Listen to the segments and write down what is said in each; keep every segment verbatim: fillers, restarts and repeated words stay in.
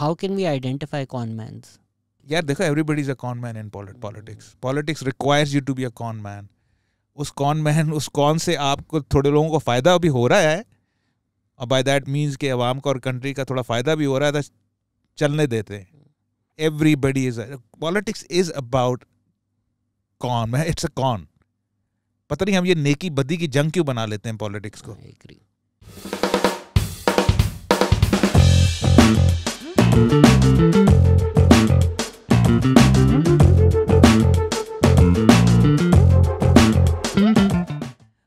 how can we identify con mans? Yeah, देखो, everybody is a con man in politics. Politics requires you to be a con man. उस con man, उस con से आपको थोड़े लोगों को फ़ायदा भी हो रहा है, और by that means के अवाम का और कंट्री का थोड़ा फ़ायदा भी हो रहा है, तो चलने देते हैं. Everybody is a, politics is about con man. It's a con. पता नहीं हम ये नेकी बदी की जंग क्यों बना लेते हैं पॉलिटिक्स को. I agree.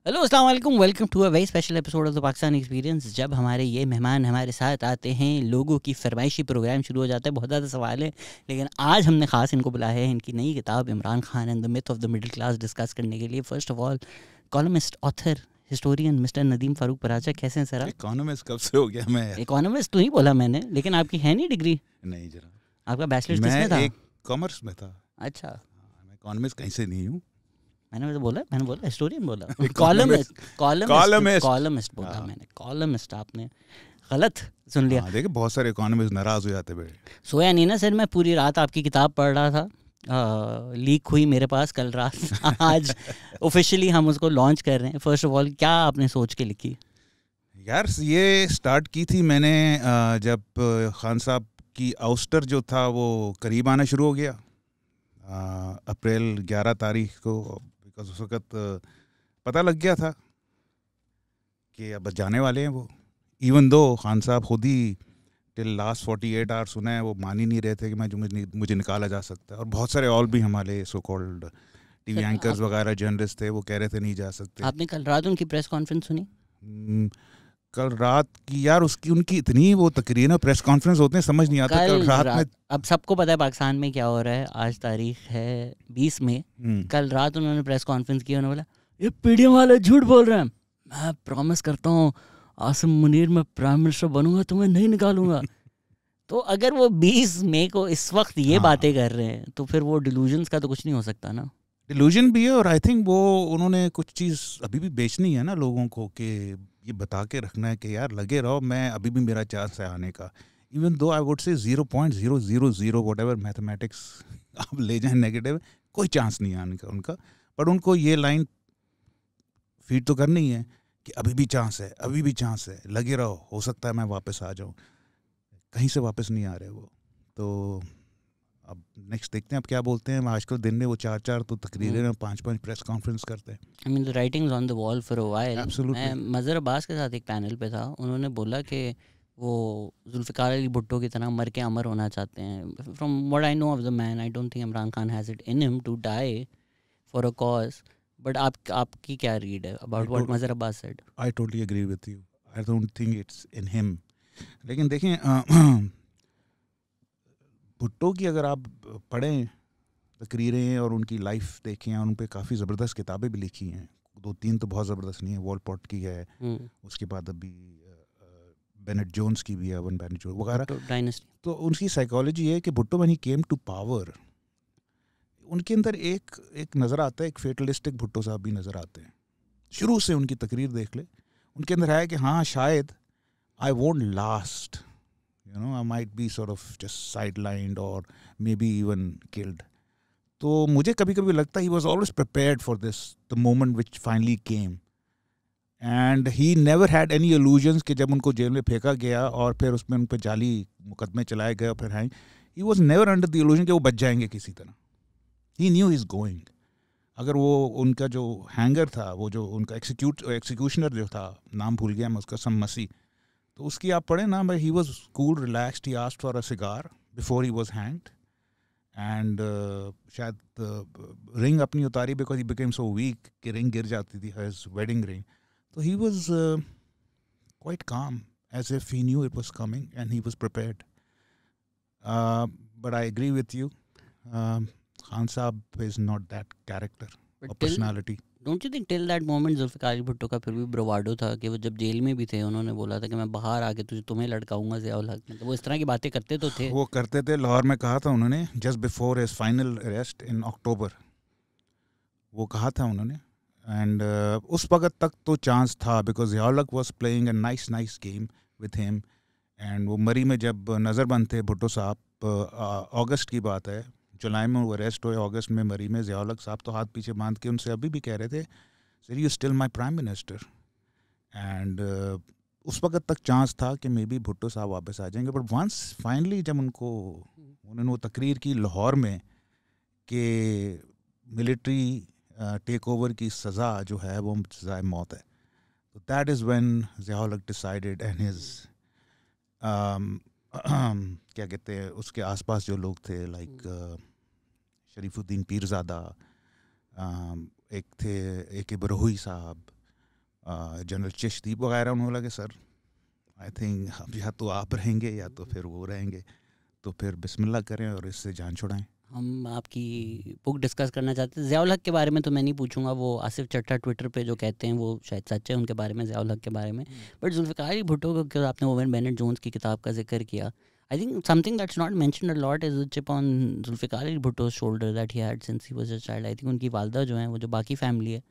हेलो, अस्सलाम वालेकुम, welcome to a very special episode of the Pakistan experience. जब हमारे ये मेहमान हमारे साथ आते हैं, लोगों की फरमाइशी प्रोग्राम शुरू हो जाता है. बहुत ज़्यादा सवाल है, लेकिन आज हमने ख़ास इनको बुलाया है इनकी नई किताब Imran Khan and the myth of the middle class discuss करने के लिए. First of all, columnist, author, historian mister Nadeem Farooq Paracha. कैसे हैं सर आप? इकोनॉमिस्ट कब से हो गया मैं? इकोनॉमिस्ट तो नहीं बोला मैंने, लेकिन आपकी है नहीं डिग्री? नहीं जरा. आपका बैचलर्स किसमें था? कॉमर्स में था. अच्छा, मैं इकोनॉमिस्ट कहीं से नहीं हूँ. मैंने तो बोला, मैंने बोला हिस्टोरियन बोला, कॉलमिस्ट कॉलमिस्ट कॉलमिस्ट बोला मैंने. कॉलमिस्ट आपने गलत सुन लिया. देखिए, बहुत सारे इकोनॉमिस्ट नाराज हो जाते हैं. सोया नहीं ना सर, मैं पूरी रात आपकी किताब पढ़ रहा था. आ, लीक हुई मेरे पास कल रात. आज ऑफिशियली हम उसको लॉन्च कर रहे हैं. फर्स्ट ऑफ ऑल, क्या आपने सोच के लिखी? यार, ये स्टार्ट की थी मैंने जब खान साहब की आउस्टर जो था वो करीब आना शुरू हो गया. अप्रैल ग्यारह तारीख को, बिकॉज उस वक्त पता लग गया था कि अब जाने वाले हैं वो. इवन दो खान साहब खुद ही till last forty eight hours सुना है, वो मान ही नहीं रहे थे कि मैं मुझे मुझे निकाला जा सकता है. और बहुत सारे और भी हमारे सो कॉल्ड टीवी एंकर्स वगैरह जर्नलिस्ट थे, वो कह रहे थे नहीं जा सकते. आपने कल रात उनकी प्रेस कॉन्फ्रेंस सुनी? कल रात की, यार, उसकी उनकी इतनी वो तकरीर ना, प्रेस कॉन्फ्रेंस होते हैं, समझ नहीं आता कल रात में. अब सबको पता है पाकिस्तान में क्या हो रहा है. आज तारीख है बीस मई. कल रात उन्होंने प्रेस कॉन्फ्रेंस की, उन्होंने बोला ये पीडीएम वाले झूठ बोल रहे हैं, मैं प्रॉमिस करता हूँ आसिम मुनीर मैं प्राइम मिनिस्टर बनूंगा, तुम्हें नहीं निकालूंगा. तो अगर वो बीस मई को इस वक्त ये हाँ. बातें कर रहे हैं, तो फिर वो डिलूजन्स का तो कुछ नहीं हो सकता ना. डिलूजन भी है, और आई थिंक वो उन्होंने कुछ चीज़ अभी भी बेचनी है ना लोगों को, कि ये बता के रखना है कि यार लगे रहो, मैं अभी भी मेरा चांस है आने का. Even though I would say zero point zero zero zero whatever mathematics आप ले जाएँ नेगेटिव, कोई चांस नहीं आने का उनका. पर उनको ये लाइन फीड तो करनी है कि अभी भी चांस है, अभी भी चांस है, लगे रहो, हो सकता है मैं वापस आ जाऊं. कहीं से वापस नहीं आ रहे वो. तो अब नेक्स्ट देखते हैं अब क्या बोलते हैं. आजकल दिन में वो चार चार तो तकरीरें में पांच पांच प्रेस कॉन्फ्रेंस करते हैं. I mean the writings on the wall for a while. मैं मज़र अब्बास के साथ एक पैनल पे था, उन्होंने बोला कि वो जुल्फ़िकार अली भुट्टो की तरह मर के अमर होना चाहते हैं. From what I know of the man, I don't think Imran Khan has it in him to die for a cause. But आप आपकी क्या रीड है about what Mazhar Abbas said? I totally agree with you. I don't think it's in him. लेकिन देखें, भुट्टो की अगर आप पढ़ें तकरीरें और उनकी लाइफ देखें, और उन पर काफ़ी ज़बरदस्त किताबें भी लिखी हैं. दो तीन तो बहुत ज़बरदस्त नहीं है, वॉलपॉट की है, उसके बाद अभी बेनेट जोन्स की भी है, वन बेनेट जोन्स वगैरह. तो उनकी साइकोलॉजी है कि Bhutto when he came to power, उनके अंदर एक एक नज़र आता है, एक फेटलिस्टिक भुट्टो साहब भी नज़र आते हैं. शुरू से उनकी तकरीर देख ले, उनके अंदर है कि हाँ शायद I won't last, you know, I might be sort of just sidelined और मे बी इवन किल्ड. तो मुझे कभी कभी लगता है he was always prepared for this, the moment which finally came. And he never had any illusions कि जब उनको जेल में फेंका गया और फिर उसमें उन पर जाली मुकदमे चलाए गए, और फिर हैं he was never under the illusion कि वो बच जाएंगे किसी तरह. He knew he's going. अगर वो उनका जो हैंगर था, वो जो उनका एक्सिक्यूट एक्सिक्यूशनर जो था, नाम भूल गया मैं उसका, सम मसी, तो उसकी आप पढ़े ना, but he was cool, relaxed, he asked for a cigar before he was hanged. And शायद uh, रिंग अपनी उतारी because he became so weak कि रिंग गिर जाती थी, हिज वेडिंग रिंग. तो he was quite calm, as if he knew it was coming and he was prepared. But I agree with you, Khan Saab is not that character or personality. Don't you think till that moment Zulfikar Ali Bhutto का फिर भी ब्रवाडो था कि वो जब jail में भी थे उन्होंने बोला था कि मैं बाहर आके तुझे तुम्हें लड़काऊंगा ज़िया-उल-हक़ ने. तो वो इस तरह की बातें करते तो थे. वो करते थे. लाहौर में कहा था उन्होंने, just before his final arrest in October, वो कहा था उन्होंने. And uh, उस वक्त तक तो चांस था because Zia ul Haq was playing a nice nice game with him and वो मरी में जब नज़रबंद थे भुट्टो साहब, अगस्त की बात है, जुलाई में वो अरेस्ट हुए, अगस्त में मरी में। ज़िया-उल-हक साहब तो हाथ पीछे बांध के उनसे अभी भी कह रहे थे sir you still my prime minister. And उस वक्त तक चांस था कि मे बी भुट्टो साहब वापस आ जाएंगे, बट वंस फाइनली जब उनको उन्होंने वो तकरीर की लाहौर में कि मिलिट्री टेक ओवर की सज़ा जो है वो सज़ाए मौत है, तो that is when Zia ul Haq decided and his क्या कहते हैं उसके आसपास जो लोग थे लाइक शरीफ उद दीन पीरज़ादा, एक थे ए के बरोही साहब, जनरल चिश्ती वगैरह, उन्होंने लगे सर आई थिंक अब या तो आप रहेंगे या तो फिर वो रहेंगे, तो फिर बिस्मिल्लाह करें और इससे जान छुड़ाएं। हम आपकी बुक डिस्कस करना चाहते हैं। ज़िया-उल-हक के बारे में तो मैं नहीं पूछूंगा, वो आसिफ चट्टा ट्विटर पे जो कहते हैं वो शायद सच है उनके बारे में, ज़िया-उल-हक के बारे में। बट ज़ुल्फ़िकार अली भुट्टो को आपने ओवन बेनेट जोन्स की किताब का जिक्र किया। I think something that's not mentioned a lot is chip on Zulfikar Ali Bhutto shoulder that he had since he was a child. I think उनकी वालदा जो है वो जो बाकी फैमिली है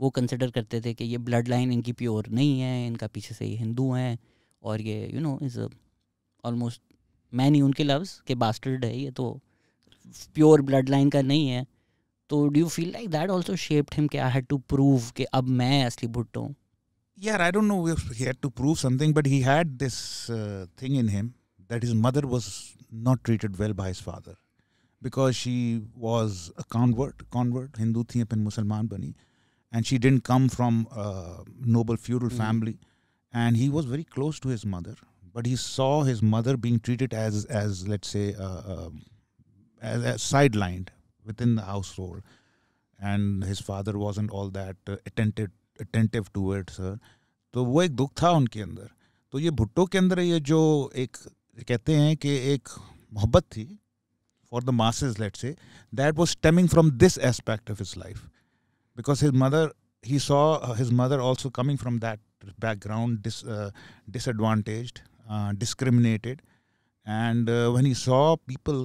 वो कंसिडर करते थे कि ये ब्लड लाइन इनकी प्योर नहीं है, इनका पीछे से ये हिंदू हैं और ये you know is almost man ही उनके लफ्ज़ के बास्टर्ड है, ये तो प्योर ब्लड लाइन का नहीं है। तो do you feel like that also shaped him कि आई हैड टू प्रूव कि अब मैं असली भुट्टो हूँ? यार I don't know if he had to prove something, but he had this thing in him that his mother was not treated well by his father because she was a convert convert Hindu थी फिर मुसलमान बनी, and she didn't come from noble feudal family, and he was very close to his mother, but he saw his mother being treated as as let's say As, as sidelined within the household, and his father wasn't all that uh, attentive attentive towards her. तो वो एक दुख था उनके अंदर। तो ये भुट्टो के अंदर ये जो एक कहते हैं कि एक मोहब्बत थी for the masses, let's say, that was stemming from this aspect of his life, because his mother, he saw his mother also coming from that background, dis, uh, disadvantaged, uh, discriminated, and uh, when he saw people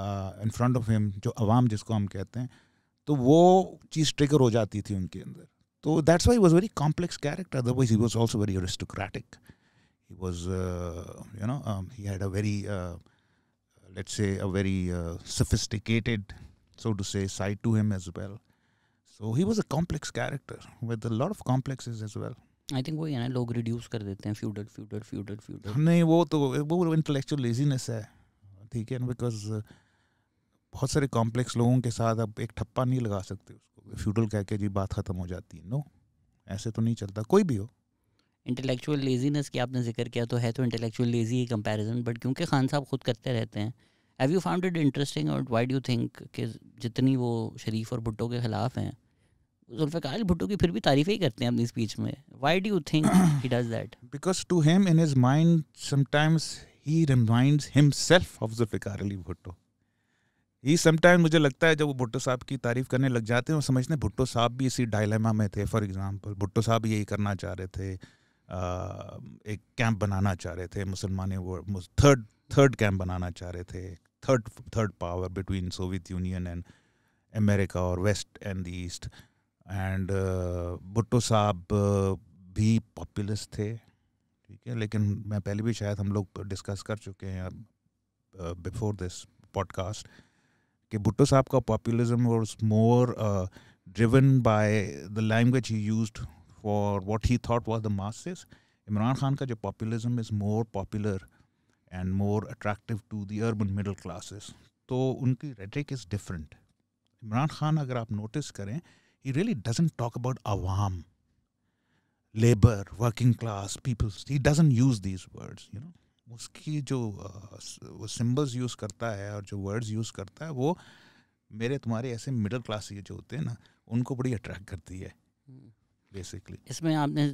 in front of him जो आवाम जिसको हम कहते हैं, तो वो चीज़ trigger हो जाती थी उनके अंदर। तो that's why he was very complex character, otherwise he was also very aristocratic, he was you know he had a very let's say a very sophisticated so to say side to him as well, so he was a complex character with a lot of complexes as well. I think वही है ना, लोग reduce कर देते हैं feudal feudal feudal feudal, नहीं वो तो वो इंटेलेक्चुअल लेजीनेस है, ठीक है ना, बिकॉज बहुत सारे कॉम्प्लेक्स लोगों के साथ अब एक ठप्पा नहीं लगा सकते उसको फ्यूडल कह के जी बात ख़त्म हो जाती है। नो ऐसे तो नहीं चलता, कोई भी हो। इंटेलेक्चुअल लेजीनेस की आपने जिक्र किया, तो है तो इंटेलेक्चुअल लेजी कंपैरिजन, बट क्योंकि खान साहब खुद करते रहते हैं। Have you found it interesting और व्हाई डू यू थिंक कि जितनी वो शरीफ और भुट्टो के ख़िलाफ़ हैं, ज़ुल्फ़िकार अली भुट्टो की फिर भी तारीफ़ ही करते हैं अपनी स्पीच में। Why do you think he does that? Because to him in his mind sometimes he reminds himself of Zulfikar Ali Bhutto. He sometimes मुझे लगता है जब वो भुट्टो साहब की तारीफ़ करने लग जाते हैं वो समझते हैं भुट्टो साहब भी इसी डायलेमा में थे। फॉर एग्जांपल भुट्टो साहब यही करना चाह रहे थे, एक कैंप बनाना चाह रहे थे मुसलमान, वो थर्ड थर्ड कैंप बनाना चाह रहे थे, third third power between Soviet Union and America और waste and the east. And Bhutto साहब भी पॉपुलिस्ट थे, ठीक है, लेकिन मैं पहले भी शायद हम लोग डिस्कस कर चुके हैं बिफोर दिस पॉडकास्ट कि भुट्टो साहब का populism was more driven by the language he used for what he thought was the masses. Imran Khan का जो populism is more popular and more attractive to the urban middle classes, तो उनकी rhetoric is different. Imran Khan अगर आप notice करें he really doesn't talk about आवाम, labour, working class peoples, he doesn't use these words, you know. उसकी जो वो symbols use करता है और जो वर्ड्स यूज़ करता है वो मेरे तुम्हारे ऐसे मिडिल क्लास ये जो होते हैं ना उनको बड़ी अट्रैक्ट करती है बेसिकली। इसमें आपने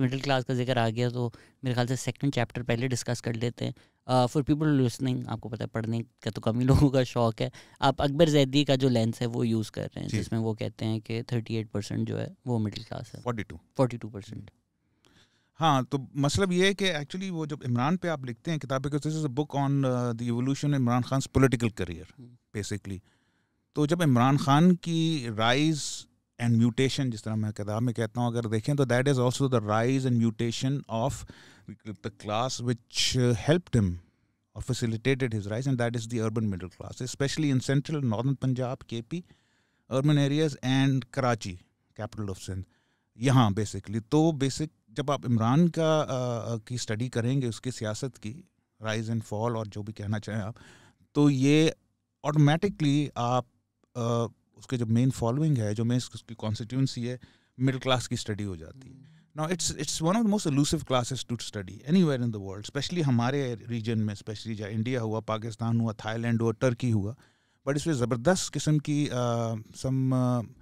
मिडिल क्लास का जिक्र आ गया तो मेरे ख्याल से सेकंड चैप्टर पहले डिस्कस कर लेते हैं। फॉर पीपल लिसनिंग, आपको पता है पढ़ने का तो कम ही लोगों का शौक़ है, आप अकबर जैदी का जो लेंस है वो यूज़ कर रहे हैं जिसमें वो कहते हैं कि थर्टी एट परसेंट जो है वो मिडिल क्लास है, forty two forty two percent हाँ। तो मतलब ये है कि एक्चुअली वो जब इमरान पे आप लिखते हैं किताब, because this is a book on the evolution Imran Khan political career basically, तो जब इमरान खान की राइज एंड म्यूटेशन, जिस तरह मैं किताब में कहता हूँ, अगर देखें तो that is also the rise and mutation of the class which helped him और facilitated his rise, and that is the urban middle class, specially in central northern Punjab, K P, urban areas and Karachi, capital of Sindh, यहाँ basically. तो basic जब आप इमरान का आ, की study करेंगे, उसकी सियासत की, राइज एंड फॉल और जो भी कहना चाहें आप, तो ये ऑटोमेटिकली आप आ, उसके जो मेन फॉलोइंग है, जो मेन उसकी कॉन्स्टिट्यूंसी है, मिडिल क्लास की स्टडी हो जाती है। Now it's it's one of the most elusive classes to study anywhere in the world, specially हमारे रीजन में, स्पेशली जहाँ इंडिया हुआ, पाकिस्तान हुआ, थाईलैंड हुआ, टर्की हुआ, बट इसमें ज़बरदस्त किस्म की सम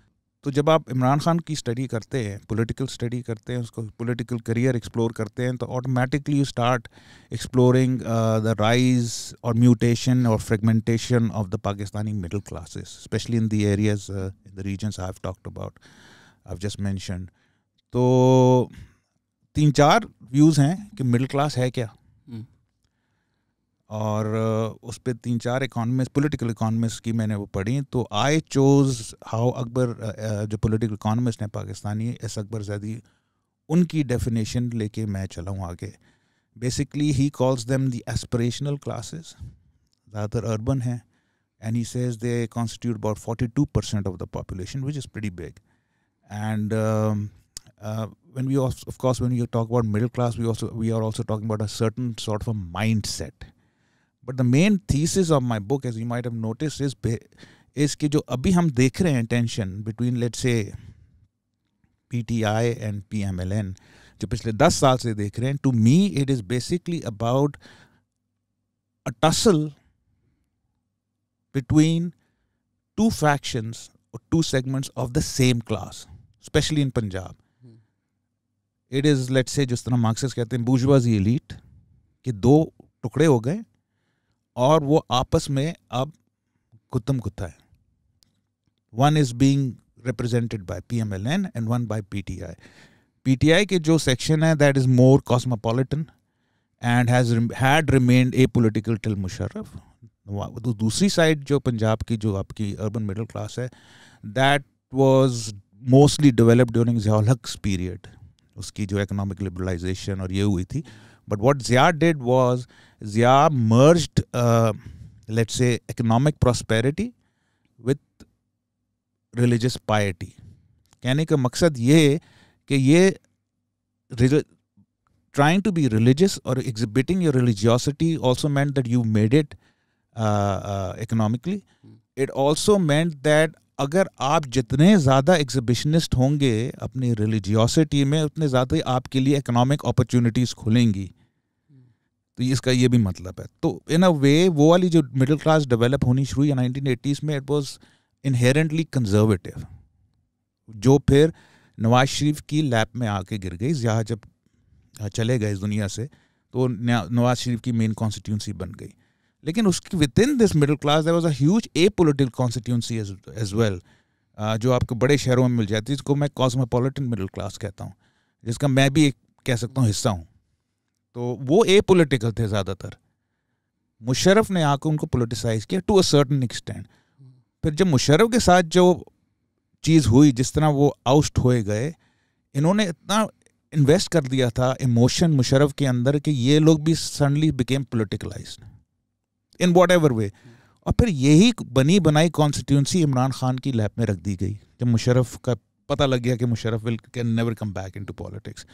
तो जब आप इमरान खान की स्टडी करते हैं, पॉलिटिकल स्टडी करते हैं, उसको पॉलिटिकल करियर एक्सप्लोर करते हैं, तो automatically you start exploring the rise और म्यूटेशन और fragmentation of the Pakistani middle classes, specially in the areas, in the regions I have talked about, I have just mentioned. तो तीन चार व्यूज़ हैं कि मिडिल क्लास है क्या, hmm. और उस पर तीन चार इकोनॉमिस्ट, पॉलिटिकल इकोनॉमिस्ट की मैंने वो पढ़ी। तो आई चोज़ हाउ अकबर, जो पॉलिटिकल इकोनॉमिस्ट हैं पाकिस्तानी, एस अकबर जैदी, उनकी डेफिनेशन लेके मैं चलाऊँ आगे। Basically he calls them the aspirational classes, ज़्यादातर अर्बन हैं, and he says they constitute about forty two percent of the population, which is pretty big. And when we of course when you talk about middle class, we also we are also talking about a certain sort of a mindset. But the main thesis of my book, as you might have noticed, is is कि जो अभी हम देख रहे हैं tension between let's say P T I and P M L N, जो पिछले दस साल से देख रहे हैं, to me it is basically about a tussle between two fractions और two segments of the same class, specially in Punjab. It is let's say, जिस तरह मार्क्सिस्ट कहते हैं, बूर्जुआजी एलीट के दो टुकड़े हो गए और वो आपस में अब गुत्तम गुत्ता है। One is being represented by PMLN and one by PTI. PTI के जो सेक्शन है, that is more cosmopolitan and has had remained apolitical till Musharraf. तो दूसरी साइड जो पंजाब की, जो आपकी अर्बन मिडिल क्लास है, that was mostly developed during Zia-ul-Haq period, उसकी जो इकोनॉमिक लिबरलाइजेशन और ये हुई थी। But what Zia did was, Zia merged, uh, let's say, economic prosperity with religious piety. कहने का मकसद ये है कि ये trying to be religious or exhibiting your religiosity also meant that you made it uh, uh, economically. It also meant that अगर आप जितने ज़्यादा एग्जिबिशनिस्ट होंगे अपनी रिलीजियोसिटी में, उतने ज़्यादा आपके लिए इकोनॉमिक अपॉर्चुनिटीज़ खुलेंगी। तो इसका ये भी मतलब है। तो इन अ वे वो वाली जो मिडिल क्लास डेवलप होनी शुरू हुई नाइनटीन एटीज़ में, इट वाज इनहेरेंटली कंजर्वेटिव, जो फिर नवाज शरीफ की लैप में आके गिर गई। जहाँ जब चले गए इस दुनिया से, तो नवाज शरीफ की मेन कॉन्स्टिट्यूंसी बन गई। लेकिन उसकी within this middle class there was a huge apolitical constituency as well, जो आपको बड़े शहरों में मिल जाती है, जिसको मैं कॉस्मोपॉलिटन मिडिल क्लास कहता हूँ, जिसका मैं भी एक कह सकता हूँ हिस्सा हूँ। तो वो ए पोलिटिकल थे ज़्यादातर। मुशर्रफ ने आकर उनको पोलिटिसाइज किया टू अ सर्टन एक्सटेंट। फिर जब मुशर्रफ के साथ जो चीज़ हुई, जिस तरह वो आउस्ट होए गए, इन्होंने इतना इन्वेस्ट कर दिया था इमोशन मुशर्रफ के अंदर कि ये लोग भी suddenly became politicised in whatever way. और फिर यही बनी बनाई कॉन्स्टिट्यूंसी इमरान खान की लैब में रख दी गई, जब मुशर्रफ का पता लग गया कि Musharraf will can never come back into politics.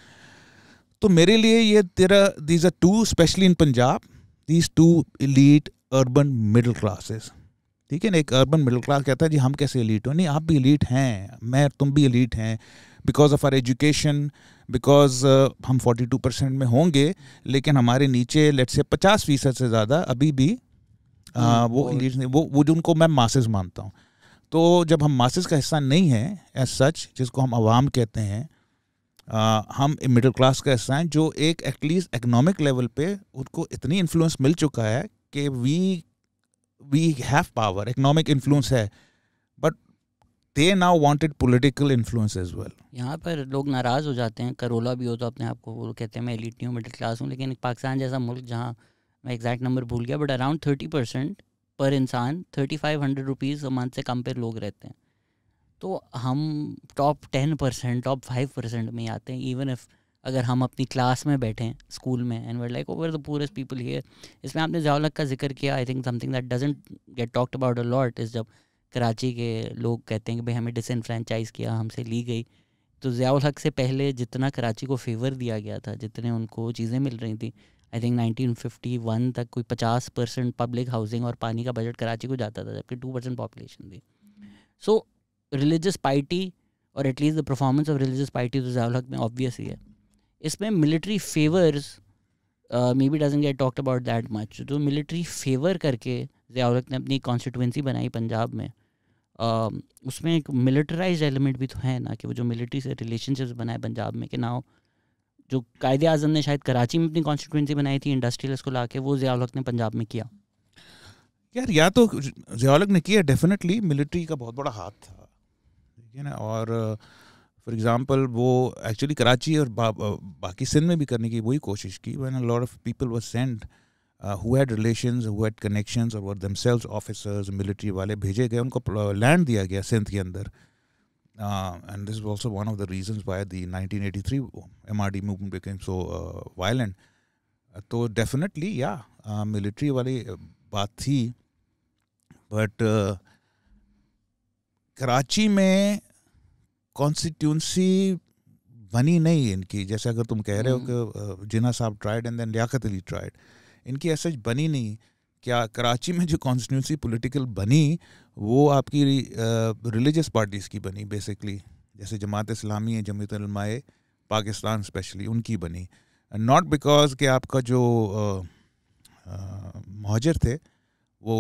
तो मेरे लिए ये तेरा these are two, specially in Punjab, these two elite urban middle classes. ठीक है ना, एक अर्बन मिडिल क्लास कहता है जी हम कैसे एलीट हो, नहीं आप भी एलीट हैं, मैं तुम भी एलीट हैं, because of our education, because हम फोर्टी टू परसेंट में होंगे, लेकिन हमारे नीचे लेट्स से पचास फीसद से ज़्यादा अभी भी आ, वो एलीट नहीं, वो वो जो उनको मैं मासेस मानता हूँ। तो जब हम मासेस का हिस्सा नहीं हैं एज सच, जिसको हम आवाम कहते हैं, आ, हम मिडिल क्लास का हिस्सा हैं, जो एक एटलीस्ट इकोनॉमिक लेवल पे उनको इतनी इन्फ्लुएंस मिल चुका है कि we we have power, economic influence है, but they now wanted political influence as well. यहाँ पर लोग नाराज़ हो जाते हैं, करोला भी हो तो अपने आप को वो कहते हैं मैं एलीट नहीं हूँ, मिडिल क्लास हूँ। लेकिन पाकिस्तान जैसा मुल्क, जहाँ मैं एग्जैक्ट नंबर भूल गया, बट अराउंड थर्टी परसेंट पर इंसान thirty five hundred rupees a month से कम पर लोग रहते हैं। तो हम top ten percent top five percent में आते हैं, इवन इफ अगर हम अपनी क्लास में बैठे हैं स्कूल में, and were like over the poorest people here. इसमें आपने ज़िया-उल-हक का जिक्र किया, I think something that doesn't get talked about a lot is जब कराची के लोग कहते हैं कि भाई हमें डिसइनफ्रेंचाइज किया, हमसे ली गई। तो ज़िया-उल-हक से पहले जितना कराची को फेवर दिया गया था, जितने उनको चीज़ें मिल रही थी, I think nineteen fifty one तक कोई पचास परसेंट पब्लिक हाउसिंग और पानी का बजट कराची को जाता था, जबकि टू परसेंट पॉपुलेशन थी। सो रिलीजियस पार्टी और at least the performance of religious party तो ज़िया-उल-हक में ऑब्वियस ही है। इसमें military favours maybe doesn't get talked about that much. तो मिलिट्री फेवर करके ज़िया-उल-हक ने अपनी कॉन्स्टिट्यूंसी बनाई पंजाब में, uh, उसमें एक मिलिटराइज एलिमेंट भी तो है ना, कि वो जो मिलिट्री से रिलेशनशिप्स बनाए पंजाब में, कि ना जो कायदे आज़म ने शायद कराची में अपनी कॉन्स्टिट्यूंसी बनाई थी इंडस्ट्रियल को ला के, वो ज़िया-उल-हक ने पंजाब में किया। यार या तो ज़िया-उल-हक ने किया, डेफिनेटली मिलिट्री का बहुत बड़ा हाथ था, ठीक है ना। और फॉर एग्ज़ाम्पल वो एक्चुअली कराची और बा, बाकी सिंध में भी करने की वही कोशिश की, when a lot of people were sent who had relations, who had connections और वर देमसेल्व्स ऑफिसर्स, मिलिट्री वाले भेजे गए, उनको लैंड दिया गया सिंध के अंदर। And this is also one of the reasons why the nineteen eighty three MRD movement became so violent. तो डेफिनेटली या मिलिट्री वाली बात थी, बट uh, कराची में कॉन्स्टिट्यूंसी बनी नहीं इनकी, जैसे अगर तुम कह रहे हो कि जिन्ना साहब tried and then Liaquat Ali tried, इनकी ऐसा बनी नहीं। क्या कराची में जो कॉन्स्टिट्यूंसी पॉलिटिकल बनी वो आपकी रिलीजियस पार्टीज़ की बनी बेसिकली, जैसे जमात इस्लामी है, जमीयत उलमाए पाकिस्तान स्पेशली, उनकी बनी, नॉट बिकॉज के आपका जो महाजर थे वो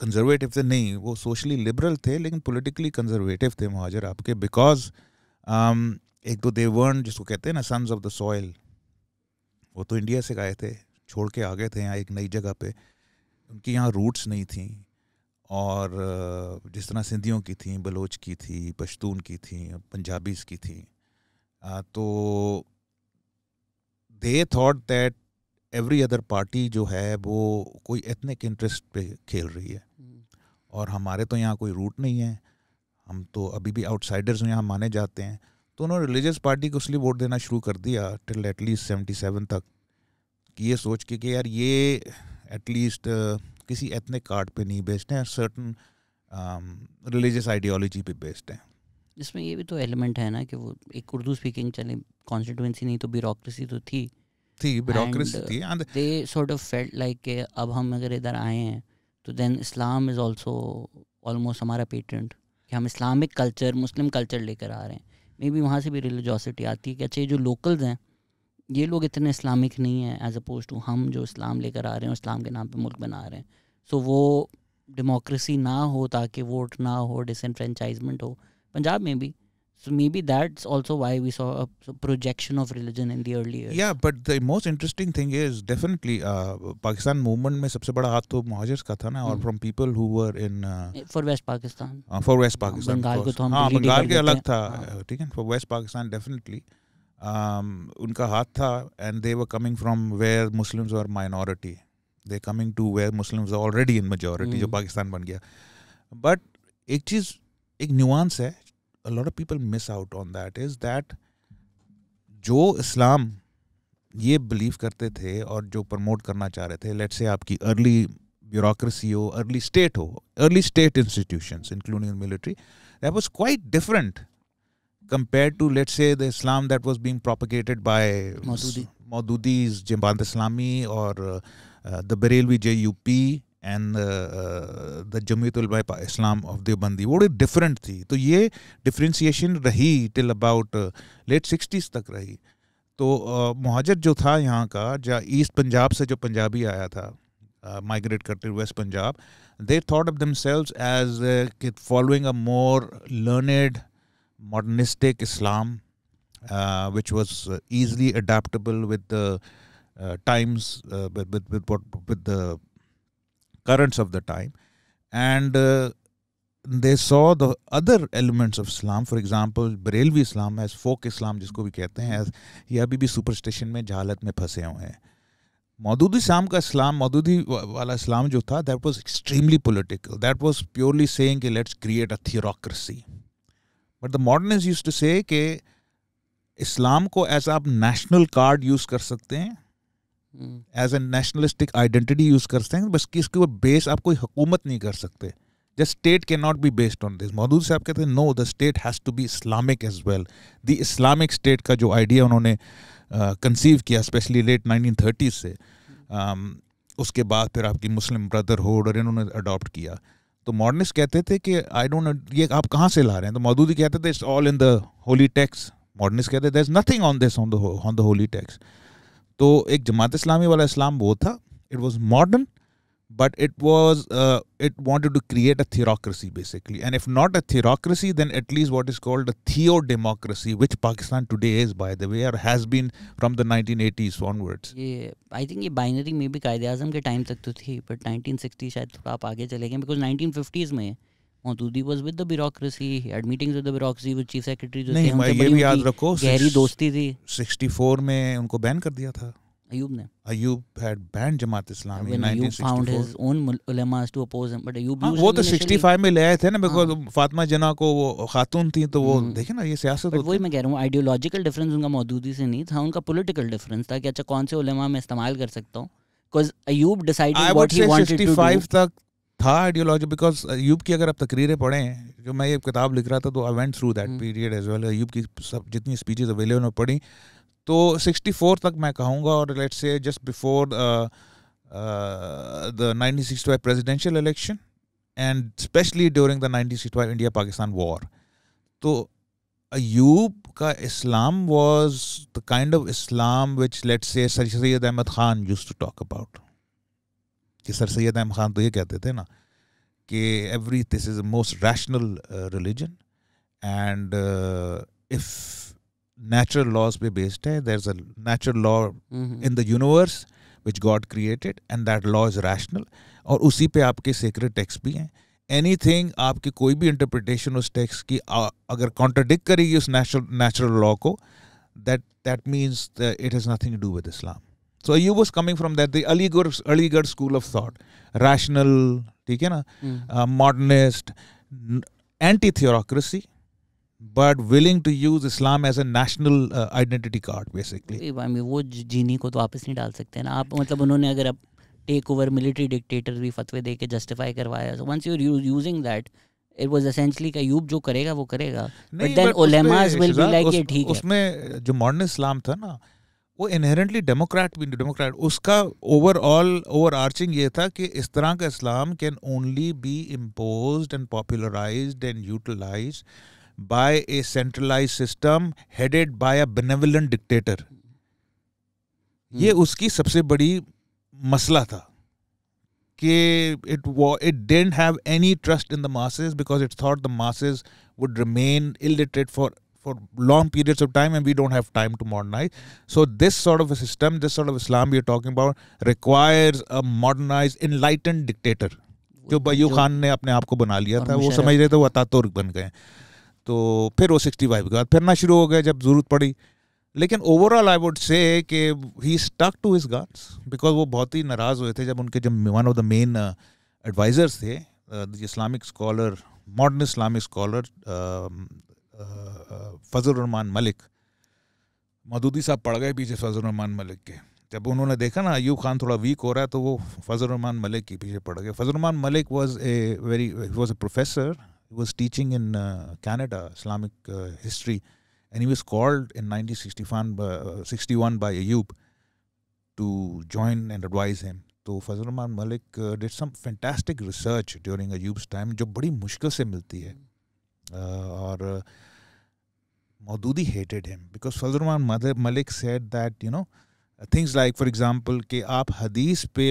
कंजर्वेटिव थे, नहीं, वो सोशली लिबरल थे लेकिन पॉलिटिकली कंजर्वेटिव थे महाजर आपके, बिकॉज um, एक तो दे वर्न जिसको कहते हैं ना सन्स ऑफ द सॉयल, वो तो इंडिया से आए थे, छोड़ के आ गए थे यहाँ एक नई जगह पे, उनकी यहाँ रूट्स नहीं थी, और जिस तरह सिंधियों की थी, बलोच की थी, पश्तून की थी, पंजाबीज़ की थी, तो they thought that every other party जो है वो कोई एथनिक इंटरेस्ट पे खेल रही है और हमारे तो यहाँ कोई रूट नहीं है, हम तो अभी भी आउटसाइडर्स यहाँ माने जाते हैं। तो उन्होंने रिलीजियस पार्टी को इसलिए वोट देना शुरू कर दिया टिल एटलीस्ट सेवेंटी सेवन तक, कि ये सोच के कि यार ये एटलीस्ट uh, किसी एथनिक कार्ड पे नहीं बेस्ड हैं, सर्टन रिलीजियस आइडियोलॉजी पे बेस्ड हैं। इसमें ये भी तो एलिमेंट है ना कि वो एक उर्दू स्पीकिंग चले कॉन्स्टिट्यूंसी नहीं तो ब्यूरोक्रेसी तो थी थी ब्यूरोक्रेसी थी, and they sort of felt like कि अब हम अगर इधर आए हैं तो then Islam is also almost हमारा पेटेंट, कि हम इस्लामिक कल्चर मुस्लिम कल्चर लेकर आ रहे हैं। मे बी वहाँ से भी रिलीजियोसिटी आती है कि अच्छा ये जो लोकल्स हैं ये लोग इतने इस्लामिक नहीं हैं एज अपोज टू हम जो इस्लाम लेकर आ रहे हैं और इस्लाम के नाम पे मुल्क बना रहे हैं। सो so, वो डेमोक्रेसी ना हो ताकि वोट ना हो, डिसइनफ्रेंचाइजमेंट हो पंजाब में भी। So maybe that's also why we saw a projection of religion in the early years. Yeah, but the most interesting thing is definitely uh, Pakistan movement में सबसे बड़ा हाथ तो महाजर्स का था ना, और from people who were in uh, for West Pakistan. Uh, for West Pakistan. Bengal को तो हम हाँ बंगाल के अलग था, ठीक है, for West Pakistan definitely um, उनका हाथ था, and they were coming from where Muslims were minority. They coming to where Muslims are already in majority, जो पाकिस्तान बन गया. But एक चीज़ एक nuance है, a lot of people miss out on that is that जो इस्लाम ये बिलीव करते थे और जो प्रमोट करना चाह रहे थे, लेट्स से आपकी अर्ली ब्यूरोक्रेसी हो, अर्ली स्टेट हो, early state institutions including military, that was quite different compared to let's say the Islam that was being propagated by Maududis, Jamaat Islami और the Barelvi J U P and the Jamiat Ulema Islam of Deobandi, वो different थी। तो ये differentiation रही till about late sixties तक रही। तो uh, महाजर जो था यहाँ का, जहाँ ईस्ट पंजाब से जो पंजाबी आया था माइग्रेट uh, करते waste Punjab, they thought of themselves as following a more learned modernistic Islam which was easily adaptable with the times, with the currents of the time, and uh, they saw the other elements of Islam, for example Barelvi Islam as folk Islam जिसको भी कहते हैं, ये अभी भी superstition में जहालत में फंसे हुए हैं। मौदूदी शाम का इस्लाम, मौदूदी वाला इस्लाम जो था that was extremely political, that was purely saying कि let's create a theocracy, but the modernist used to say कि इस्लाम को एज आप नेशनल कार्ड यूज कर सकते हैं, as a nationalistic identity use कर सकते हैं, बस कि इसके ऊपर बेस आप कोई हुकूमत नहीं कर सकते. The state cannot be based on this. Maududi साहब कहते हैं no, the state has to be Islamic as well. The Islamic state का जो idea उन्होंने conceive किया especially late nineteen thirties से, उसके बाद फिर आपकी Muslim Brotherhood और इन्होंने adopt किया. तो modernist कहते थे कि I don't, ये आप कहाँ से ला रहे हैं? तो मौदूदी कहते थे it's all in the holy text. Modernist कहते there's nothing on this on the on the holy text. तो एक जमात इस्लामी वाला इस्लाम वो था. It was modern. But it was, uh, it wanted to create a theocracy basically, and if not a theocracy, then at least what is called a theo-democracy, which Pakistan today is, by the way, or has been from the nineteen eighties onwards. Yeah, I think ये binary में भी कायदे-ए-आज़म के time तक तो थी, but nineteen sixty शायद थोड़ा आप आगे चले गए, because nineteen fifties में Maududi was with the bureaucracy, he had meetings with the bureaucracy, with chief secretary जो थे उनसे बड़ी गहरी दोस्ती थी. sixty-four में उनको बैन कर दिया था. Ayub ne. Ayub had banned Jamaat Islami in nineteen sixty-four. Ayub found his own ulemas to oppose him, but Ayub used. वो तो sixty-five में ले आए थे ना, because फातिमा जना को वो खातून थी, तो वो देखे ना ये सियासत. बट वही मैं कह रहा हूँ, आइडियोलॉजिकल डिफरेंस उनका मौदूदी से नहीं था, उनका पॉलिटिकल डिफरेंस था कि अच्छा कौन से उलेमा मैं इस्तेमाल कर सकता हूँ, because Ayub decided what he wanted to do. sixty-five तक था आइडियोलॉजी, because अयूब की अगर आप तकरीरें पढ़ें, जो मैं ये किताब लिख रहा था तो I went through that period as well. Ayub की सब जितनी स्पीचेज अवेलेबल हैं पढ़ी, तो sixty-four तक मैं कहूँगा, और let's say just before the nineteen sixty-five presidential election and specially during the nineteen sixty-five India Pakistan war, तो अयूब का Islam was the kind of Islam which let's say sir Syed Ahmad Khan used to talk about. कि sir Syed Ahmad Khan तो ये कहते थे ना कि every this is most rational religion and if natural laws पे based है, there's a natural law mm-hmm. in the universe which God created and that law is rational, और उसी पे आपके sacred text भी हैं. anything आपकी कोई भी interpretation उस text की अगर contradict करेगी उस natural natural law को, that that means that it has nothing to do with Islam. so you was coming from that the Aligarh Aligarh school of thought, rational, ठीक है ना, mm-hmm. uh, modernist, anti-theocracy, but willing to use Islam as a national uh, identity card basically. I mean वो जीनी को तो वापस नहीं डाल सकते ना आप, मतलब उन्होंने अगर आप टेक ओवर मिलिट्री डिक्टेटर भी फतवे देके जस्टिफाई करवाया. so once you are using that, it was essentially कि अयूब जो करेगा वो करेगा, but then उलेमास will be like ये ठीक है. उसमें जो मॉडर्न इस्लाम था ना वो इनहेरेंटली डेमोक्रेट भी डेमोक्रेट, उसका ओवरऑल ओवरआर्चिंग ये था कि इस तरह का Islam can only be imposed and popularised and utilised by a centralized system headed by a benevolent dictator. hmm. ये उसकी सबसे बड़ी मसला था कि it it didn't have any trust in the masses because it thought the masses would remain illiterate for for long periods of time and we don't have time to modernize. so this sort of a system, this sort of Islam we are talking about requires a modernized enlightened dictator. जो बयू खान ने अपने आप को बना लिया था, वो समझ रहे थे वो अतातुर्क बन गए. तो फिर वो सिक्सटी फाइव के बाद फिरना शुरू हो गया जब ज़रूरत पड़ी. लेकिन ओवरऑल आई वुड से कि he stuck to his guns, because वो बहुत ही नाराज़ हुए थे जब उनके जो one of the main advisers थे Islamic scholar, modern Islamic scholar Fazal Rahman Malik. Maududi साहब पड़ गए पीछे फजल रहमान मलिक के. जब उन्होंने देखा ना अयूब खान थोड़ा वीक हो रहा है तो वो फजल रहमान मलिक के पीछे पड़ गए. Fazal Rahman Malik was a very was a professor. He was teaching in uh, Canada Islamic uh, history, and he was called in nineteen sixty-one by Ayub to join and advise him. So Fazlur Rahman Malik uh, did some fantastic research during Ayub's time, जो बड़ी मुश्किल से मिलती है. और Maududi hated him because Fazlur Rahman Malik said that you know things like for example कि आप हदीस पे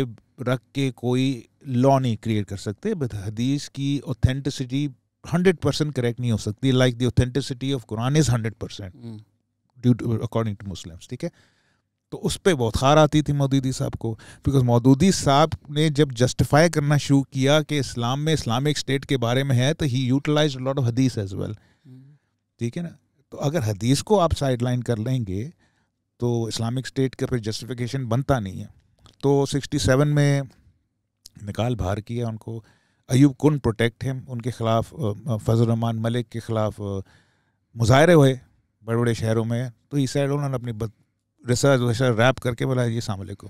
रख के कोई लॉ नहीं क्रिएट कर सकते, बट हदीस की ऑथेंटिसिटी हंड्रेड परसेंट करेक्ट नहीं हो सकती, like the authenticity of Quran is hundred percent due to according to Muslims. ठीक है, तो उस पर बहुत खार आती थी मौदूदी साहब को, बिकॉज मौदूदी साहब ने जब जस्टिफाई करना शुरू किया कि इस्लाम में इस्लामिक स्टेट के बारे में है तो he utilised a lot of हदीस एज वेल. ठीक है ना, तो अगर हदीस को आप साइडलाइन कर लेंगे तो इस्लामिक स्टेट का फिर जस्टिफिकेशन बनता नहीं है. तो सिक्सटी सेवन में निकाल बाहर किया उनको. अयूब कुन प्रोटेक्ट हिम, उनके ख़िलाफ़ फजल रहमान मलिक के ख़िलाफ़ मुजाहरे हुए बड़े बड़े शहरों में, तो इस साइड उन्होंने अपनी रिसर्च वसर्च रैप करके बोला जी सामले को,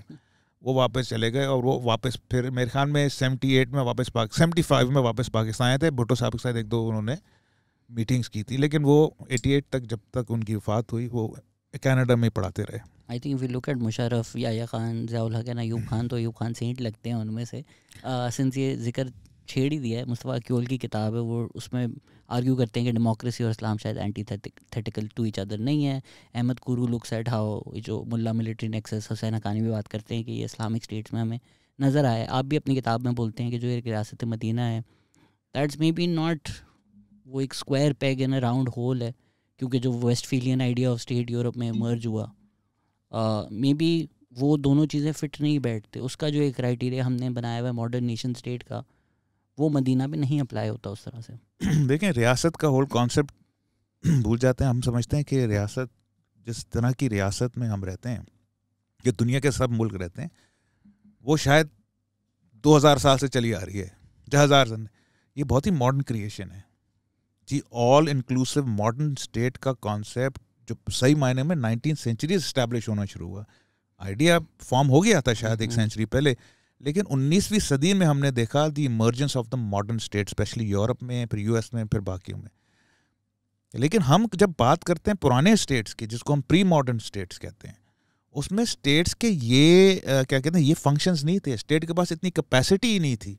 वो वापस चले गए और वो वापस फिर मेरे ख्याल में सेवेंटी एट में वापस पाक सेवेंटी फाइव में वापस पाकिस्तान आए थे। भुट्टो साहब के साथ एक दो उन्होंने मीटिंग्स की थी, लेकिन वो एटी एट तक जब तक उनकी वफात हुई वो कनाडा में पढ़ाते रहे। I think we look at Musharraf, Yahya Khan, Ziaul Haq and Ayub Khan, तो अयूब खान सेंट लगते हैं उनमें से। सिंस ये जिक्र छेड़ ही दिया है, मुस्तफ़ा क्योल की किताब है, वो उसमें आर्ग्यू करते हैं कि डेमोक्रेसी और इस्लाम शायद antithetical to each other नहीं है। Ahmet Kuru looks at how जो मुल्ला मिलिट्री नेक्सस, हुसैन हकानी भी बात करते हैं कि ये इस्लामिक स्टेट्स में हमें नज़र आए। आप भी अपनी किताब में बोलते हैं कि जो ये रियासत मदीना है दैट्स मे बी नॉट, वो एक square peg in a round hole है, क्योंकि जो Westphalian idea of state Europe में मर्ज हुआ, मे बी वो दोनों चीज़ें फिट नहीं बैठते। उसका जो एक क्राइटेरिया हमने बनाया हुआ है मॉडर्न नेशन स्टेट का, वो मदीना में नहीं अप्लाई होता उस तरह से। देखें रियासत का होल कॉन्सेप्ट भूल जाते हैं, हम समझते हैं कि रियासत जिस तरह की रियासत में हम रहते हैं, जो दुनिया के सब मुल्क रहते हैं, वो शायद दो हज़ार साल से चली आ रही है, जहाँ हज़ार सन, ये बहुत ही मॉडर्न क्रिएशन है जी। ऑल इंक्लूसिव मॉडर्न स्टेट का कॉन्सेप्ट जो सही मायने में नाइनटीन सेंचुरी इस्टेब्लिश होना शुरू हुआ, आइडिया फॉर्म हो गया था शायद एक सेंचुरी पहले, लेकिन उन्नीसवीं सदी में हमने देखा the emergence of the modern state, specially Europe में, फिर यूएस में, फिर बाकियों में। लेकिन हम जब बात करते हैं पुराने स्टेट्स की, जिसको हम प्री मॉडर्न स्टेट्स कहते हैं, उसमें स्टेट्स के ये आ, क्या कहते हैं ये फंक्शंस नहीं थे, स्टेट के पास इतनी कैपेसिटी ही नहीं थी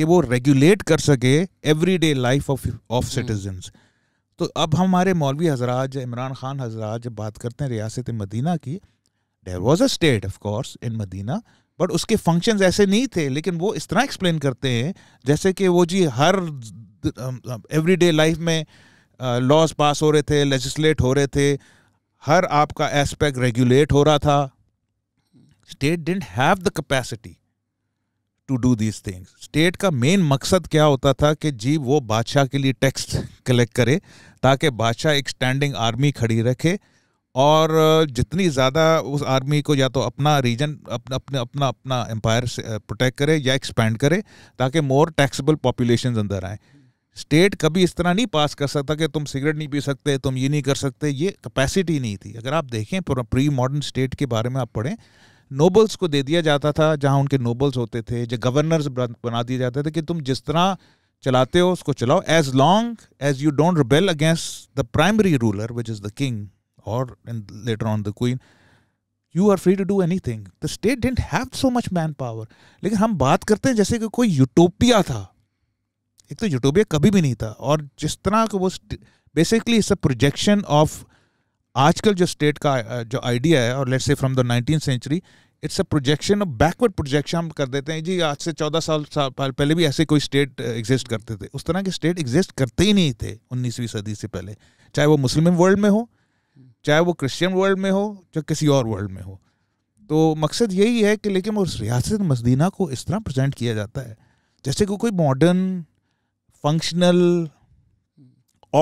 कि वो रेगुलेट कर सके everyday life of of citizens. तो अब हमारे मौलवी हजरात, इमरान खान हजरात जब बात करते हैं रियासत मदीना की, there was a state of course in Medina, but उसके फंक्शंस ऐसे नहीं थे, लेकिन वो इस तरह एक्सप्लेन करते हैं जैसे कि वो जी हर एवरीडे लाइफ में लॉज पास हो रहे थे, लेजिस्लेट हो रहे थे, हर आपका एस्पेक्ट रेगुलेट हो रहा था। State didn't have the capacity to do these things. State का मेन मकसद क्या होता था कि जी वो बादशाह के लिए टैक्स कलेक्ट करे ताकि बादशाह एक स्टैंडिंग आर्मी खड़ी रखे, और जितनी ज़्यादा उस आर्मी को या तो अपना रीजन अपना अपना अपना अपना एम्पायर से प्रोटेक्ट करे या एक्सपैंड करे ताकि मोर टैक्सेबल पॉपुलेशन अंदर आए। स्टेट कभी इस तरह नहीं पास कर सकता कि तुम सिगरेट नहीं पी सकते, तुम ये नहीं कर सकते, ये कैपेसिटी नहीं थी। अगर आप देखें प्री मॉडर्न स्टेट के बारे में आप पढ़ें, नोबल्स को दे दिया जाता था जहाँ उनके नोबल्स होते थे, जो गवर्नर्स बना दिए जाते थे कि तुम जिस तरह चलाते हो उसको चलाओ, as long as you don't rebel against the primary ruler which is the king or and later on the queen, you are free to do anything. The state didn't have so much manpower. लेकिन हम बात करते हैं जैसे कि कोई utopia था, एक तो यूटोपिया कभी भी नहीं था, और जिस तरह का वो basically it's a projection of आजकल जो स्टेट का जो आइडिया है, और let's say from the nineteen century it's a projection, backward projection हम कर देते हैं जी आज से चौदह साल साल पहले भी ऐसे कोई स्टेट एग्जिस्ट करते थे। उस तरह के स्टेट एग्जिस्ट करते ही नहीं थे उन्नीसवीं सदी से पहले, चाहे वो मुस्लिम वर्ल्ड में हो, चाहे वो क्रिश्चियन वर्ल्ड में हो, चाहे किसी और वर्ल्ड में हो। तो मकसद यही है कि लेकिन उस रियासत मदीना को इस तरह प्रेजेंट किया जाता है जैसे कि कोई modern functional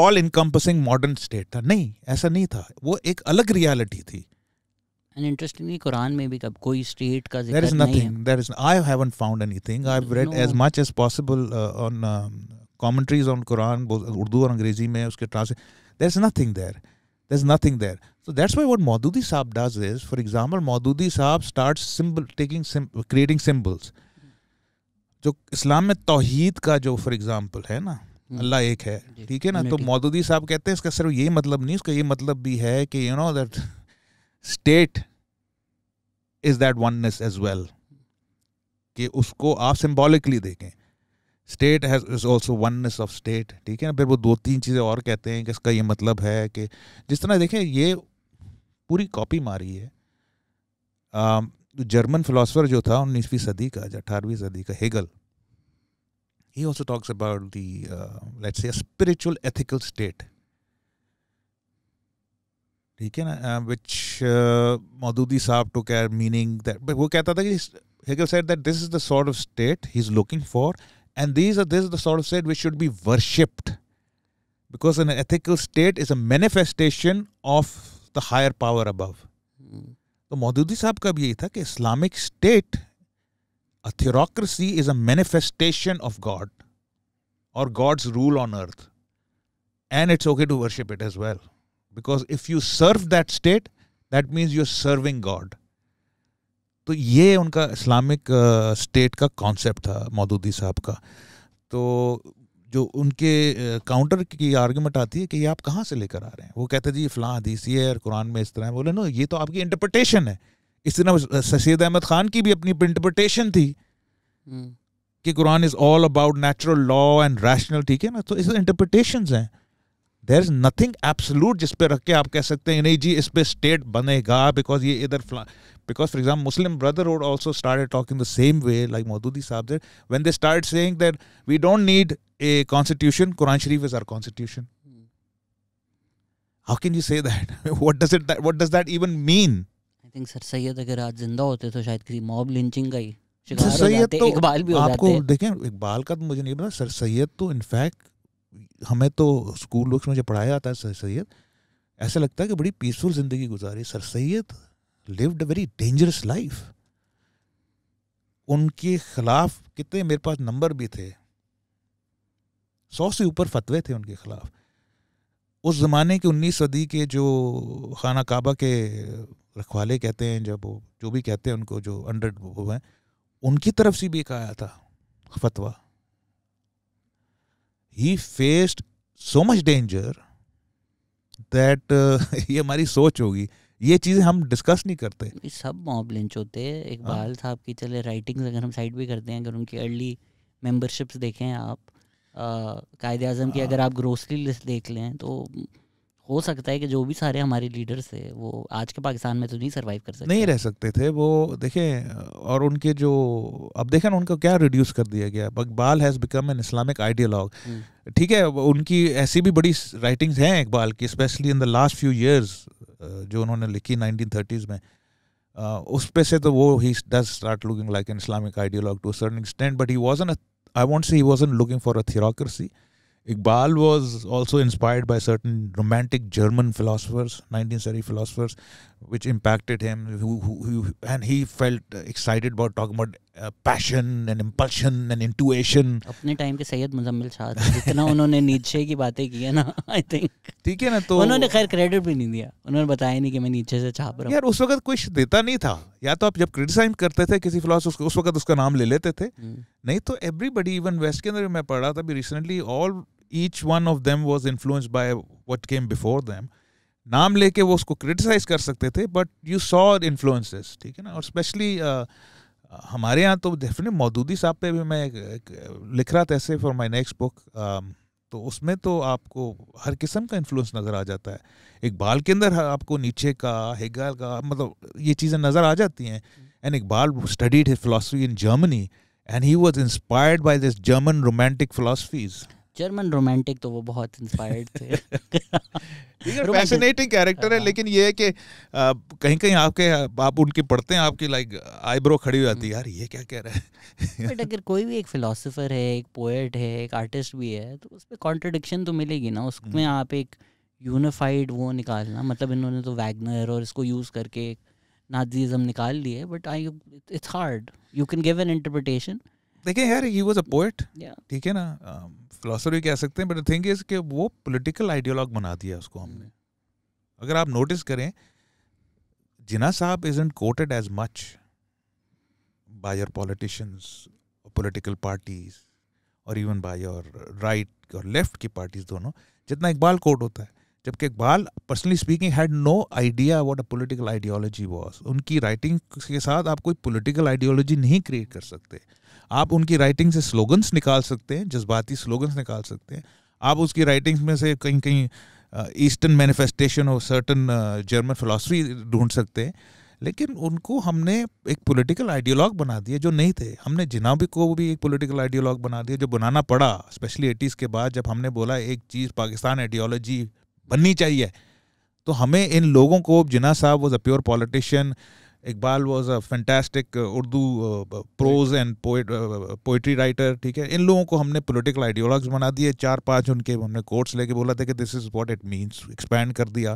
all encompassing modern state था। नहीं, ऐसा नहीं था, वो एक अलग रियलिटी थी। एंड इंटरेस्टिंगली कुरान में भी कब कोई स्टेट का जिक्र नहीं है। There is I haven't found anything. I have read as much as possible on commentaries on Quran, Urdu और अंग्रेजी में उसके translate. There is nothing there There's nothing there. So that's why what Maududi Sahab does is, for example, Maududi Sahab starts symbol, taking symbol, creating symbols. जो इस्लाम में तौहीद का जो for example है ना, अल्लाह एक है, ठीक है ना, तो मौदूदी साहब कहते हैं इसका सिर्फ ये मतलब नहीं, इसका ये मतलब भी है कि you know that state is that oneness as well, कि उसको आप symbolically देखें। State has also oneness of state, ठीक है ना। फिर वो दो तीन चीज़ें और कहते हैं कि इसका ये मतलब है कि जिस तरह देखें ये पूरी कॉपी मारी है आ, जर्मन फिलासफर जो था उन्नीसवीं सदी का, अठारहवीं सदी का, Hegel, he also talks about the let's say spiritual ethical state, ठीक है ना, विच मौदूदी साहब टू कैर मीनिंग दैट। वो कहता था कि Hegel said that this is the sort of state he is looking for, and these are this is the sort of state which should be worshipped, because an ethical state is a manifestation of the higher power above. तो मौदूदी साहब का भी यही था कि Islamic state a theocracy is a manifestation of God or God's rule on earth. And it's okay to worship it as well. Because if you serve that state, that means you're serving God. तो ये उनका Islamic state का concept था मौदूदी साहब का. तो जो उनके काउंटर की आर्गुमेंट आती है कि ये आप कहाँ से लेकर आ रहे हैं, वो कहते हैं जी फलां हदीस ये है और कुरान में इस तरह है. बोले नो, ये तो आपकी इंटरप्रिटेशन है. इस तरह सर सैयद अहमद खान की भी अपनी इंटरप्रिटेशन थी कि Quran is all about natural law and rational, ठीक है ना. तो इस इंटरप्रिटेशन हैं. देयर इज़ नथिंग एब्सोल्यूट जिस पे रख के आप कह सकते हैं नहीं जी इस पे स्टेट बनेगा बिकॉज ये इधर फ्ला. Because for example Muslim brotherhood also started talking the same way like Maududi sahab there when they start saying that we don't need a constitution, Quran Sharif is our constitution. How can you say that? What does it, what does that even mean? I think sir Syed अगर आज जिंदा होते तो शायद किसी mob lynching का ही शिकार हो जाते. इकबाल भी हो जाते. आपको देखें इकबाल का तो मुझे नहीं पता. सर सैयद तो इनफैक्ट हमें तो स्कूल बुक्स में जो पढ़ाया जाता है सर सैयद, ऐसा लगता है कि बड़ी पीसफुल जिंदगी गुजारी. Sir Syed lived a very dangerous life. उनके खिलाफ कितने मेरे पास नंबर भी थे, सौ से ऊपर फतवे थे उनके खिलाफ. उस ज़माने के उन्नीस सदी के जो खाना काबा के रखवाले कहते हैं, जब वो जो भी कहते हैं उनको, जो अंडर वो हैं, उनकी तरफ से भी एक आया था फतवा. He faced so much danger that uh, ये हमारी सोच होगी, ये चीज़ें हम डिस्कस नहीं करते. सब मॉब लिंच होते हैं. इकबाल साहब की चले राइटिंग्स अगर हम साइड भी करते हैं, अगर उनकी अर्ली मेंबरशिप्स देखें आप, कायदे आज़म की अगर आप ग्रोसरी लिस्ट देख लें तो हो सकता है कि जो भी सारे हमारे लीडर्स थे वो आज के पाकिस्तान में तो नहीं सर्वाइव कर सकते, नहीं रह सकते थे वो. देखें और उनके जो अब देखें ना उनको क्या रिड्यूस कर दिया गया. Iqbal has become an Islamic ideologue, ठीक है. उनकी ऐसी भी बड़ी राइटिंग्स हैं इकबाल की, specially in the last few years जो उन्होंने लिखी नाइनटीन थर्टीज़ में. uh, उस पे से तो वो ही does start looking like an Islamic ideologue to a certain extent, but he wasn't, I won't say he wasn't looking for a theocracy. Iqbal was also inspired by certain romantic German philosophers, nineteenth century philosophers, which impacted him. Who, who, who, and he felt excited about talking about uh, passion and impulsion and intuition. अपने time के सैयद मुजम्मिल शाह जितना उन्होंने नीचे की बातें की है ना, I think. ठीक है ना, तो उन्होंने खैर क्रेडिट भी नहीं दिया. उन्होंने बताया नहीं कि मैं नीचे से छाप रहा हूँ. यार उस वक्त कुछ देता नहीं था. या तो आप जब क्रिटिसाइज करते थे किसी फिलोसोफर उस वक्त उसका नाम ले लेते थे, नहीं तो एवरीबडी, इवन वेस्ट के अंदर मैं पढ़ा था अभी recently, all each one of them was influenced by what came before them. नाम लेके वो उसको क्रिटिसाइज कर सकते थे, but you saw influences, ठीक है ना. और स्पेशली uh, हमारे यहाँ तो डेफिनेटली मौदूदी साहब पे भी मैं एक, एक, लिख रहा था ऐसे फॉर माई नेक्स्ट बुक, तो उसमें तो आपको हर किस्म का इन्फ्लुएंस नज़र आ जाता है. इकबाल के अंदर आपको नीचे का, हेगल का, मतलब ये चीज़ें नज़र आ जाती हैं. And Iqbal studied his philosophy in Germany and he was inspired by this German romantic philosophies. German romantic तो वो बहुत इंस्पायर्ड थे. फैसिनेटिंग कैरेक्टर है, लेकिन ये है कि कहीं कहीं आपके आप उनके पढ़ते हैं, आपकी लाइक आईब्रो खड़ी हो जाती है, यार ये क्या कह रहा है. बट अगर कोई भी एक फिलोसोफर है, एक पोएट है, एक आर्टिस्ट भी है, तो उस पर कॉन्ट्रडिक्शन तो मिलेगी ना. उसमें आप एक यूनिफाइड वो निकालना, मतलब इन्होंने तो वैगनर और इसको यूज़ करके एक नाजीज़म निकाल लिए, but I it's hard. You can give an interpretation. देखिए यार ही वाज अ पोएट, ठीक है ना, फिलोसफर कह सकते हैं, बट द थिंग इज कि वो पॉलिटिकल आइडियोलॉग बना दिया उसको हमने. अगर आप नोटिस करें Jinnah sahab isn't quoted as much by your politicians, political parties और इवन बाय योर राइट और लेफ्ट की पार्टीज दोनों, जितना इकबाल कोट होता है. जबकि Iqbal personally speaking had no idea what a political ideology was. उनकी राइटिंग के साथ आप कोई पॉलिटिकल आइडियोलॉजी नहीं क्रिएट कर सकते. आप उनकी राइटिंग से स्लोगन्स निकाल सकते हैं, जज्बाती स्लोगन्स निकाल सकते हैं. आप उसकी राइटिंग्स में से कहीं कहीं ईस्टर्न मैनिफेस्टेशन और सर्टन जर्मन फिलासफी ढूंढ सकते हैं, लेकिन उनको हमने एक पॉलिटिकल आइडियोलॉग बना दिया जो नहीं थे. हमने जिन्ना भी को भी एक पॉलिटिकल आइडियोलॉग बना दिया जो बनाना पड़ा, स्पेशली एटीज़ के बाद जब हमने बोला एक चीज़ पाकिस्तान आइडियोलॉजी बननी चाहिए. तो हमें इन लोगों को, Jinnah sahab was a pure politician, Iqbal was a fantastic Urdu prose and poetry writer, ठीक है, इन लोगों को हमने पॉलिटिकल आइडियोलॉग्स बना दिए. चार पांच उनके हमने कोट्स लेके बोला था कि this is what it means, expand कर दिया.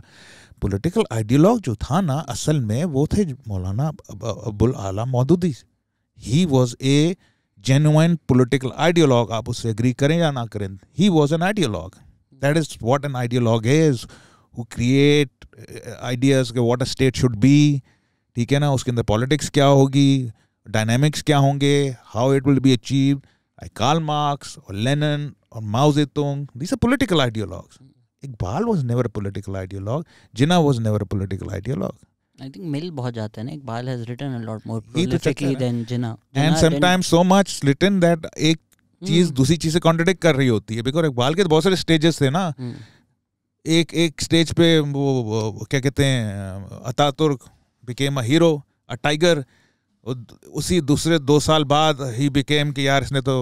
पॉलिटिकल आइडियोलॉग जो था ना असल में, वो थे Maulana Abul Ala Maududi. He was a genuine political ideologue, आप उससे एग्री करें या ना करें, he was an ideologue. That is what an ideologue is, who create ideas के what a state should be, ठीक है ना, उसके अंदर politics क्या होगी, dynamics क्या होंगे, how it will be achieved, like Karl Marx or Lenin or Mao Zedong. These are political ideologues. Iqbal was never a political ideologue. Jinnah was never a political ideologue. I think Mill बहुत जाता है ना. Iqbal has written a lot more prolifically than Jinnah. And sometimes so much written that एक चीज दूसरी चीज से contradict कर रही होती है. बिकॉज इकबाल के तो बहुत सारे स्टेजेस थे ना. एक एक स्टेज पे वो क्या कहते हैं, Ataturk became a hero, a tiger. उसी दूसरे दो साल बाद ही बिकेम कि यार इसने तो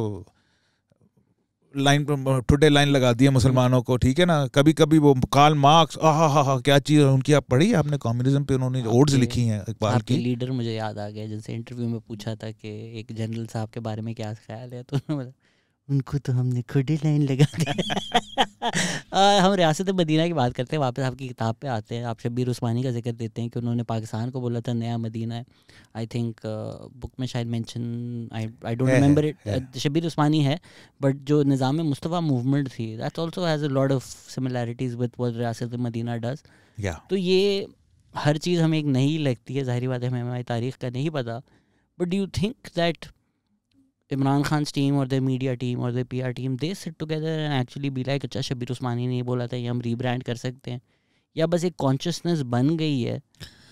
लाइन टुडे लाइन लगा दी है मुसलमानों को, ठीक है ना. कभी कभी वो कार्ल मार्क्स, आहा हा हा क्या चीज़ उनकी आप पढ़ी आपने, कम्युनिज्म पे उन्होंने ओड्स लिखी हैं इकबाल की. लीडर मुझे याद आ गया, जिनसे इंटरव्यू में पूछा था कि एक जनरल साहब के बारे में क्या ख्याल है, तो उन्होंने बोला उनको तो हमने खुद ही लाइन लगा दी. हम रियासत मदीना की बात करते हैं, वापस आपकी किताब पे आते हैं. आप शब्बीर उस्मानी का जिक्र देते हैं कि उन्होंने पाकिस्तान को बोला था नया मदीना है. आई थिंक बुक में शायद mention, I I don't remember it, Shabbir Usmani है. बट जो निज़ाम मुस्तफ़ा मूवमेंट थी, that also has a lot of similarities with what रियासत मदीना डज. तो ये हर चीज़ हमें एक नहीं लगती है, ज़ाहिर बात है हमें हमारी तारीख़ का नहीं पता. But do you think that Imran Khan's team or their media team or their P R team, they sit together and actually be like, अच्छा शब्बीर उस्मानी ने बोला था, ये हम रीब्रांड कर सकते हैं, या बस एक कॉन्शियसनेस बन गई है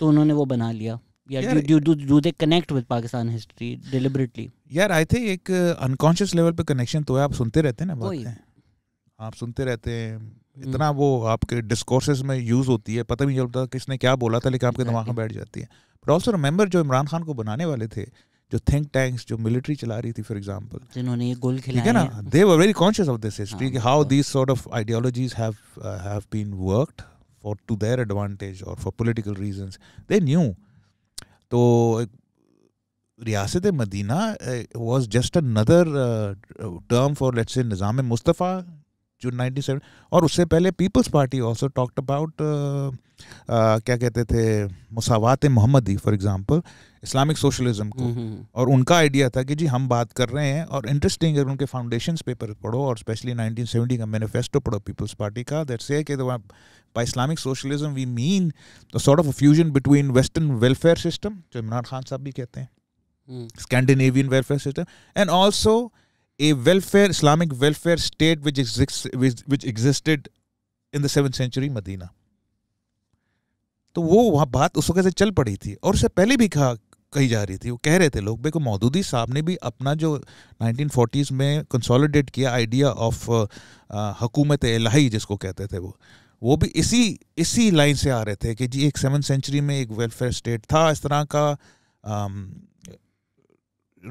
तो उन्होंने वो बना लिया, या do do do they connect with Pakistan history deliberately? यार आई थिंक एक अनकॉन्शियस लेवल पे कनेक्शन तो है. आप सुनते रहते हैं ना बातें, आप सुनते रहते हैं, इतना वो आपके डिस्कोर्सेज में यूज़ होती है, पता भी नहीं चलता किसने क्या बोला था, लेकिन आपके दिमाग में बैठ जाती है. बट ऑल्सो रिमेंबर जो इमरान खान को बनाने वाले थे, जो थिंक टैंक्स जो मिलिट्री चला रही थी फॉर एग्जांपल, जिन्होंने ये गोल खिलाया, ठीक है ना, they were very conscious of this history कि how this sort of ideologies have have been worked for to their advantage और for political reasons they knew. तो रियासत Medina was just another term for let's say Nizam Mustafa जो ninety seven, और उससे पहले peoples party also talked about क्या कहते थे मुसावात मोहम्मदी फॉर एग्जांपल, इस्लामिक सोशलिज्म को. और उनका आइडिया था कि जी हम बात कर रहे हैं, और इंटरेस्टिंग है उनके फाउंडेशंस पेपर पढ़ो और स्पेशली नाइनटीन सेवेंटी का मैनिफेस्टो पढ़ो पीपल्स पार्टी का, दैट से कि by Islamic socialism we mean the sort of fusion between western welfare system जो इमरान खान साहब भी कहते हैं, Scandinavian welfare system, and also a welfare Islamic welfare state which exists which, which existed in the seventh century Medina. तो वो वहाँ बात उस वक्त से चल पड़ी थी, और उससे पहले भी कहा कही जा रही थी, वो कह रहे थे लोग. बेको मौदूदी साहब ने भी अपना जो नाइनटीन फोर्टीज़ में कंसोलिडेट किया आइडिया ऑफ हकूमत इलाही जिसको कहते थे, वो वो भी इसी इसी लाइन से आ रहे थे कि जी एक सेवन्थ सेंचुरी में एक वेलफेयर स्टेट था इस तरह का, आम,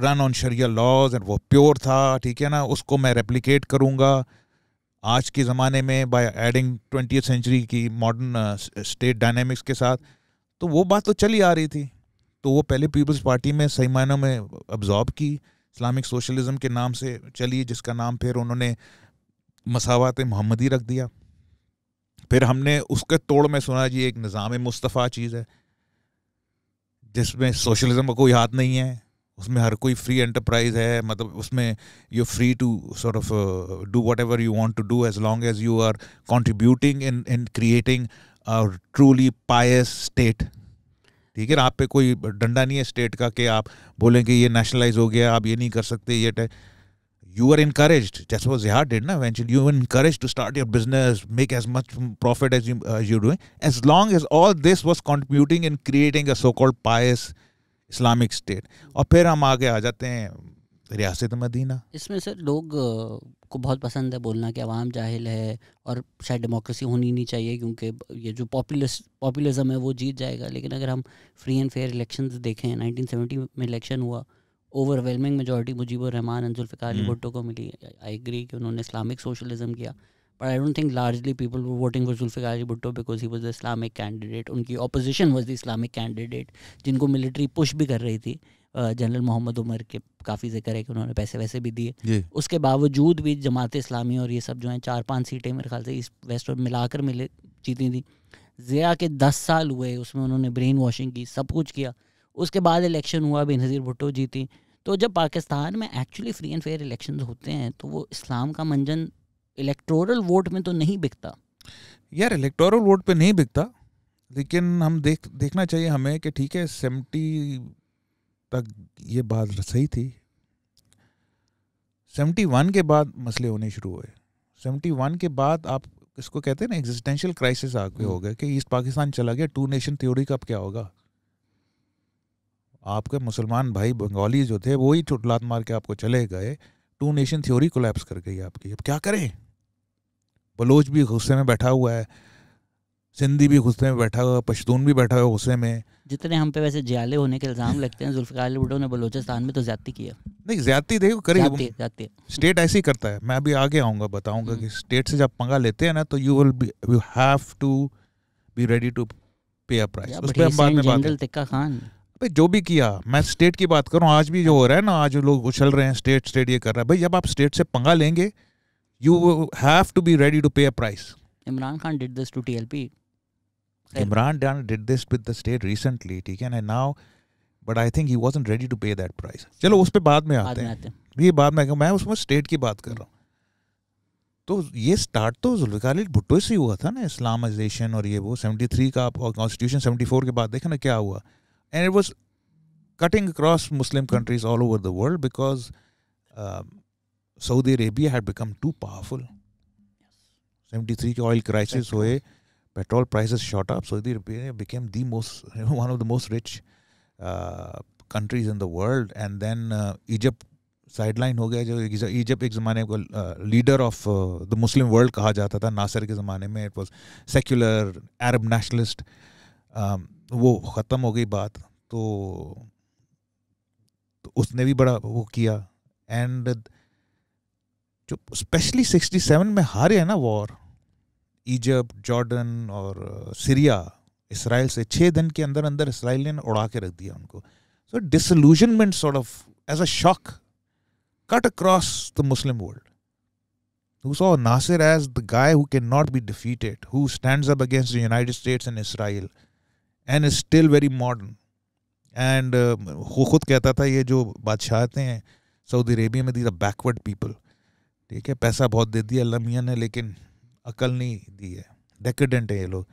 run on Shariah laws, and वो प्योर था, ठीक है ना, उसको मैं रेप्लिकेट करूँगा आज के ज़माने में बाय एडिंग ट्वेंटियथ सेंचुरी की मॉडर्न स्टेट डायनेमिक्स के साथ. तो वो बात तो चली आ रही थी, तो वो पहले पीपल्स पार्टी में सही मायनों में अब्जॉर्ब की, इस्लामिक सोशलिज़म के नाम से चली, जिसका नाम फिर उन्होंने मसावात मोहम्मदी रख दिया. फिर हमने उसके तोड़ में सुना जी एक निज़ाम मुस्तफ़ा चीज़ है जिसमें सोशलिज़म का कोई हाथ नहीं है, उसमें हर कोई फ्री एंटरप्राइज है, मतलब उसमें you free to sort of do whatever you want to do as long as you are contributing in in creating truly pious state. ठीक है, आप पे कोई डंडा नहीं है स्टेट का कि आप बोलें कि ये नेशनलाइज हो गया, आप ये नहीं कर सकते, ये यू आर इनकरेज्ड, जस्ट वो जिहाद डिड ना eventually, you encouraged to start your business, make as much profit as you doing as long as all this was contributing in creating a so called pious Islamic state. और फिर हम आगे आ जाते हैं रियासत मदीना. इसमें sir लोग को बहुत पसंद है बोलना कि आवाम जाहिल है और शायद डेमोक्रेसी होनी नहीं चाहिए क्योंकि ये जो पॉपुलिस्ट पॉपुलिज्म है वो जीत जाएगा. लेकिन अगर हम फ्री एंड फेयर इलेक्शंस देखें, नाइनटीन सेवेंटी में इलेक्शन हुआ, overwhelming majority Mujibur Rahman and Zulfikar Ali Bhutto को मिली. आई एग्री कि उन्होंने इस्लामिक सोशलिज्म किया, but I don't think largely people were voting for Zulfikar Ali Bhutto because he was the Islamic candidate. उनकी opposition was the Islamic candidate जिनको मिलिट्री पुश भी कर रही थी. जनरल मोहम्मद उमर के काफ़ी जिक्र है कि उन्होंने पैसे वैसे भी दिए, उसके बावजूद भी जमात इस्लामी और ये सब जो हैं चार पांच सीटें मेरे ख्याल से ईस्ट वेस्ट और मिलाकर मिले जीती थी. ज़िया के दस साल हुए, उसमें उन्होंने ब्रेन वॉशिंग की, सब कुछ किया. उसके बाद इलेक्शन हुआ, बेनज़ीर भुट्टो जीती. तो जब पाकिस्तान में actually free and fair election होते हैं तो वो इस्लाम का मंजन इलेक्टोरल वोट में तो नहीं बिकता यार, इलेक्टोरल वोट पे नहीं बिकता, लेकिन हम देख देखना चाहिए हमें कि ठीक है सेवेंटी तक ये बात सही थी, सेवेंटी वन के बाद मसले होने शुरू हुए, सेवेंटी वन के बाद आप इसको कहते हैं ना एग्जिस्टेंशियल क्राइसिस आके हो गए कि ईस्ट पाकिस्तान चला गया, टू नेशन थ्योरी का अब क्या होगा, आपके मुसलमान भाई बंगाली जो थे वही ठुटलात मार के आपको चले गए, टू नेशन थ्योरी कोलैप्स कर गई आपकी, अब क्या करें, बलोच भी गुस्से में बैठा हुआ है, सिंधी भी गुस्से में बैठा हुआ, पश्तून भी बैठा हुआ गुस्से में। जितने हम पे वैसे जयाले होने के इल्ज़ाम लगते हैं, जुल्फ़िकार अली भुट्टो ने बलोचिस्तान में तो ज़्यादती किया। नहीं ज़्यादती देखो करेगी, स्टेट ऐसे ही करता है, मैं अभी आगे आऊँगा बताऊँगा कि स्टेट से जब पंगा लेते हैं ना तो you will be you have to be ready to pay a price. उस पे हम बाद में जनरल तिक्का खान भाई जो भी किया, मैं स्टेट की बात करूँ, आज भी जो हो रहा है ना, आज लोग उछल रहे हैं स्टेट स्टेट ये कर रहा है, भाई जब आप स्टेट से पंगा लेंगे you have to be ready to pay a price. Imran Khan did this to T L P. Imran Khan did this with the state recently, ठीक है ना, now, but I think he wasn't ready to pay that price. चलो उस पर बाद में आते हैं, ये बाद में मैं उसमें स्टेट की बात कर रहा हूँ। तो ये स्टार्ट तो जुल्फ़िकार अली भुट्टो से हुआ था ना, इस्लामाइजेशन और ये वो, सेवेंटी थ्री का और कॉन्स्टिट्यूशन सेवेंटी फोर के बाद देखा ना क्या हुआ, and it was cutting across Muslim countries all over the world because Saudi Arabia had become too powerful. Seventy three के ऑयल क्राइसिस हुए, petrol prices shot up, Saudi Arabia became the most one of the most rich countries in the world, and then Egypt sideline हो गया, जो Egypt एक ज़माने को leader of the Muslim world कहा जाता था, नासिर के ज़माने में it was secular Arab nationalist, वो ख़त्म हो गई बात, तो, तो उसने भी बड़ा वो किया, एंड जो स्पेशली सिक्सटी सेवन में हारे हैं ना वॉर, इजिप्ट, जॉर्डन और सीरिया, इसराइल से छः दिन के अंदर अंदर इसराइल ने उड़ा के रख दिया उनको। So disillusionment sort of as a shock cut across the Muslim world, who saw Nasser as the guy who can not be defeated, who stands up against the United States and Israel and is still very modern, and वो खुद कहता था ये जो बादशाहते हैं Saudi Arabia में, these are backward people, ठीक है, पैसा बहुत दे दिया अल्लाह मियां ने लेकिन अकल नहीं दी है, डेकेडेंट है ये लोग।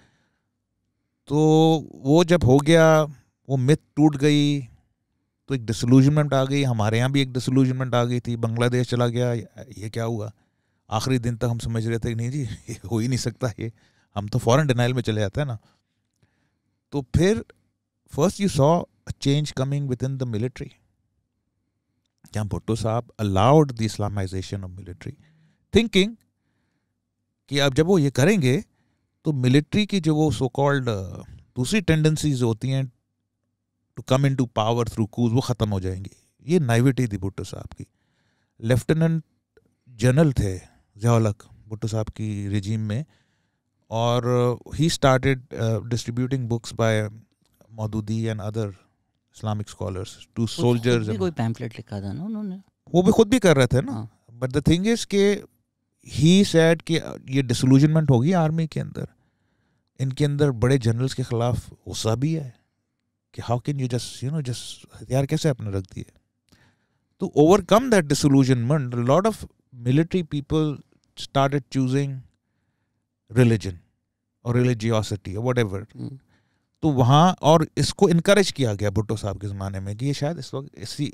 तो वो जब हो गया, वो मिथ टूट गई, तो एक डिसल्यूजनमेंट आ गई, हमारे यहाँ भी एक डिसल्यूजनमेंट आ गई थी, बांग्लादेश चला गया, ये क्या हुआ, आखिरी दिन तक हम समझ रहे थे नहीं जी ये हो ही नहीं सकता, ये हम तो फॉरेन डिनाइल में चले जाते हैं ना। तो फिर first you saw a change coming within the military, क्या Bhutto sahab allowed the Islamization of military, thinking कि अब जब वो ये करेंगे तो मिलिट्री की जो वो सो कॉल्ड दूसरी टेंडेंसीज होती हैं to come into power through coups, वो ख़त्म हो जाएंगी। ये नाइविटी थी भुट्टो साहब की। लेफ्टिनेंट जनरल थे ज़िया-उल-हक भुट्टो साहब की रिजीम में, और he started distributing books by Maududi and other Islamic scholars to soldiers, कोई पैम्फलेट लिखा था ना उन्होंने, वो भी खुद भी कर रहे थे ना, बट द थिंग इज के ही सेड कि ये डिसल्यूजनमेंट होगी आर्मी के अंदर, इनके अंदर बड़े जनरल्स के खिलाफ गुस्सा भी है कि how can you just you know just हथियार कैसे आपने रख दिए। तो overcome that disillusionment lot of military people started choosing religion और रिलीजियोसिटी और वट एवर, तो वहाँ और इसको इनकरेज किया गया भुट्टो साहब के ज़माने में कि ये शायद इस वक्त इसी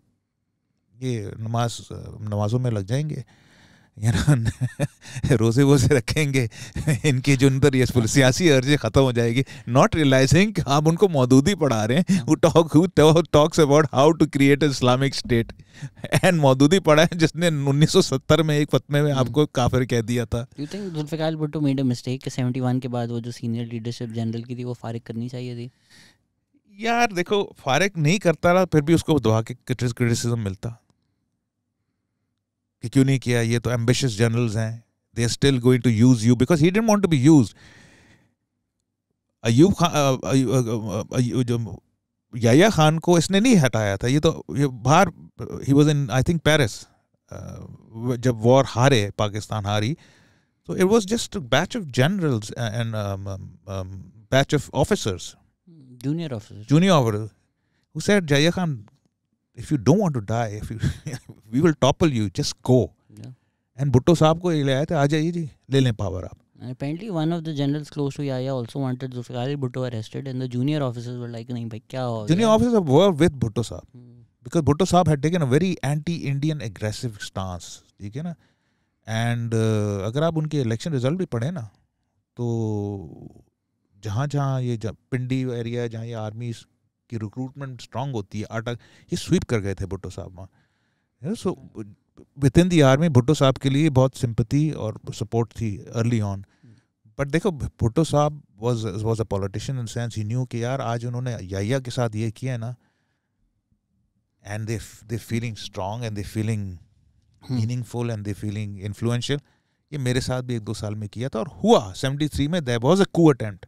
ये नमाज नमाज़ों में लग जाएंगे, यानी रोज़े वोज़े रखेंगे, इनकी जो अंदर ये सियासी अर्ज़ें ख़त्म हो जाएगी, नॉट रियलाइजिंग आप उनको मौदूदी पढ़ा रहे हैं, वो talk who talks about how to create an Islamic state, and Maududi पढ़ा है जिसने उन्नीस सौ सत्तर में एक फतवे में आपको काफिर कह दिया था। You think Zulfikar Ali Bhutto made a mistake seventy one के बाद वो जो सीनियर लीडरशिप जनरल की थी वो फारिग करनी चाहिए थी? यार देखो फारिग नहीं करता रहा, फिर भी उसको दुआ के क्रिटिसिज्म मिलता कि क्यों नहीं किया, ये तो एम्बिशियस जनरल्स हैं, they are still going to use you because he didn't want to be used. Ayub Khan, Yahya Khan को इसने नहीं हटाया था, ये तो ये बाहर ही was in I think Paris जब वॉर हारे, पाकिस्तान हारी, तो it was just batch of generals and batch of officers, junior officer junior officer who said Yahya Khan, if you don't want to die, if you we will topple you, just go, yeah. And Bhutto साहब को ले आया था, आ जाइए जी ले लें power आप. Apparently one of the generals close to Yahya also wanted Zulfikar Ali Bhutto arrested, and the junior officers were like, "नहीं भाई क्या हो?" Junior officers were with Bhutto साहब, hmm. because Bhutto साहब had taken a very anti-Indian aggressive stance, ठीक है ना. And uh, अगर आप उनके election result भी पढ़े ना, तो जहाँ जहाँ ये पिंडी एरिया जहाँ ये आर्मी की रिक्रूटमेंट स्ट्रांग होती है, अटक ये स्वीप कर गए थे भुट्टो साहब वहाँ. So within the army Bhutto साहब के लिए बहुत सिंपथी और सपोर्ट थी अर्ली ऑन. बट देखो भुट्टो साहब was was a politician in sense, he knew कि यार आज उन्होंने याह्या के साथ ये किया है ना, and they they feeling strong and they feeling meaningful and they feeling influential. ये मेरे साथ भी एक दो साल में किया था और हुआ सेवेंटी थ्री में there was a coup attempt,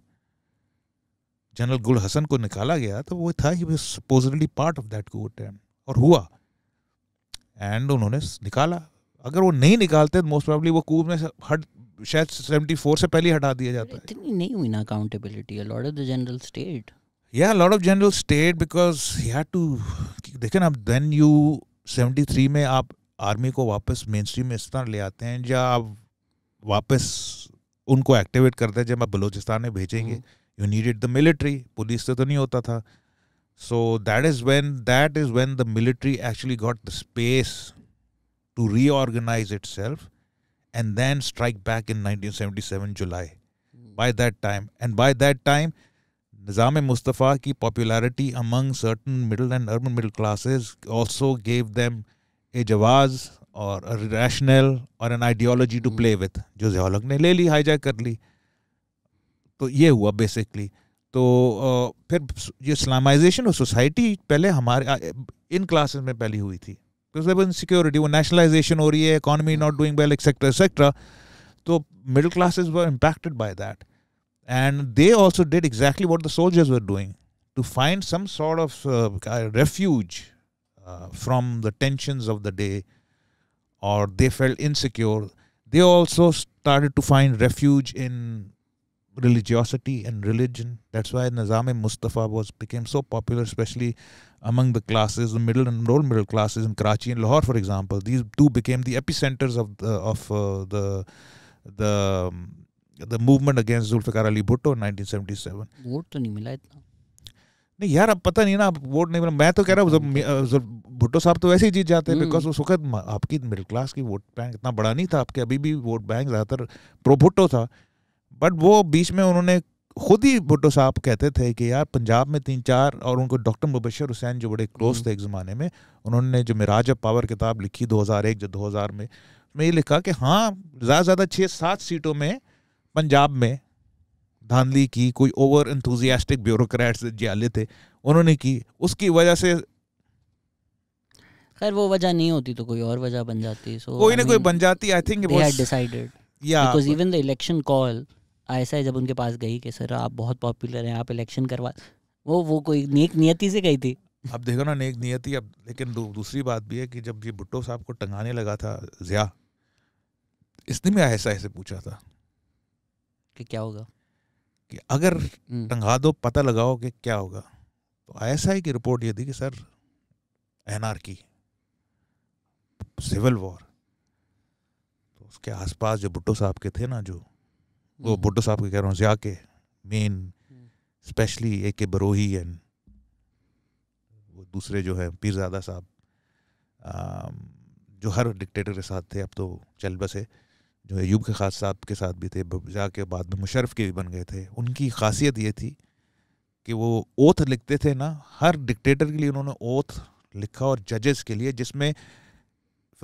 general Gul Hasan को निकाला गया, तो वो था he was supposedly part of that coup attempt और हुआ एंड उन्होंने निकाला. अगर वो नहीं निकालते तो मोस्ट प्रोबेबली वो कूब में हट शायद सेवेंटी फोर से पहले हटा दिया जाता है. इतनी नहीं हुई ना accountability, a lot of the general state, या lot of general state because you had to देखें आप देन यू सेवेंटी थ्री में आप आर्मी को वापस मेन स्ट्रीम में इस तरह ले आते हैं या आप वापस उनको एक्टिवेट करते हैं जब आप बलूचिस्तान में भेजेंगे. You needed the military, police से तो नहीं होता था. So that is when that is when the military actually got the space to reorganize itself and then strike back in nineteen seventy-seven July. By that time, and by that time, Nizam-e-Mustafa ki popularity among certain middle and urban middle classes also gave them a jawaz or a rationale or an ideology to play with. Jo Zia-ul-Haq ne le li, hijack kar li. So ye hua basically. तो फिर ये Islamisation और society पहले हमारे इन classes में पहली हुई थी, इनसिक्योरिटी वो नेशनलाइजेशन हो रही है, economy not doing well etcetera etcetera, तो middle classes were impacted by that and they also did exactly what the soldiers were doing to find some sort of refuge from the tensions of the day और they felt insecure. They also started to find refuge in religiosity and religion. That's why Nizam-e-Mustafa was became so popular, especially among the classes, the middle and lower middle classes in Karachi and Lahore, for example. These two became the epicenters of the, of uh, the the the movement against Zulfikar Ali Bhutto in nineteen seventy-seven. Vote तो नहीं मिला इतना. नहीं यार अब पता नहीं ना, आप वोट नहीं मिला. मैं तो कह रहा हूँ भुट्टो साहब तो वैसे ही जीत जाते हैं बिकॉज उस वक्त आपकी मिडिल क्लास की वोट बैंक इतना बड़ा नहीं था, आपके अभी भी वोट बैंक ज़्यादातर प्रो भुट्टो था. बट वो बीच में उन्होंने खुद ही भुट्टो साहब कहते थे कि यार पंजाब में तीन चार, और उनको डॉक्टर मुबशर हुसैन जो बड़े क्लोज थे एक ज़माने में, उन्होंने जो मिराज ऑफ पावर किताब लिखी दो हज़ार एक जो दो हज़ार में उसमें ये लिखा कि हाँ ज़्यादा ज़्यादा छः सात सीटों में पंजाब में धांधली की कोई ओवर इंथुजियास्टिक ब्यूरोक्रेट्स जाले थे उन्होंने की, उसकी वजह से खैर वो वजह नहीं होती तो कोई और वजह बन जाती, so, कोई I mean, ना कोई बन जाती. आई थिंक इलेक्शन कॉल ऐसा है जब उनके पास गई कि सर आप बहुत पॉपुलर हैं आप इलेक्शन करवा, वो वो कोई नेक नियति से गई थी. अब देखो ना नेक नियति. अब लेकिन दू, दूसरी बात भी है कि जब ये भुट्टो साहब को टंगाने लगा था जिया, इसने मैं ऐसा ऐसे पूछा था कि क्या होगा कि अगर टंगा दो पता लगाओ कि क्या होगा, तो ऐसा ही की रिपोर्ट ये थी कि सर एनआरकी सिविल वॉर, तो उसके आसपास जो भुट्टो साहब के थे ना जो वो भुट्टो साहब के कह रहा हूँ जिया के मेन स्पेशली ए के बरोही एंड वो दूसरे जो है पीरजादा साहब जो हर डिक्टेटर के साथ थे, अब तो चल बसे, जो एयूब के खास साहब के साथ भी थे, जिया के बाद में मुशर्रफ के भी बन गए थे. उनकी खासियत ये थी कि वो ओथ लिखते थे ना, हर डिक्टेटर के लिए उन्होंने ओथ लिखा और जजेस के लिए, जिसमें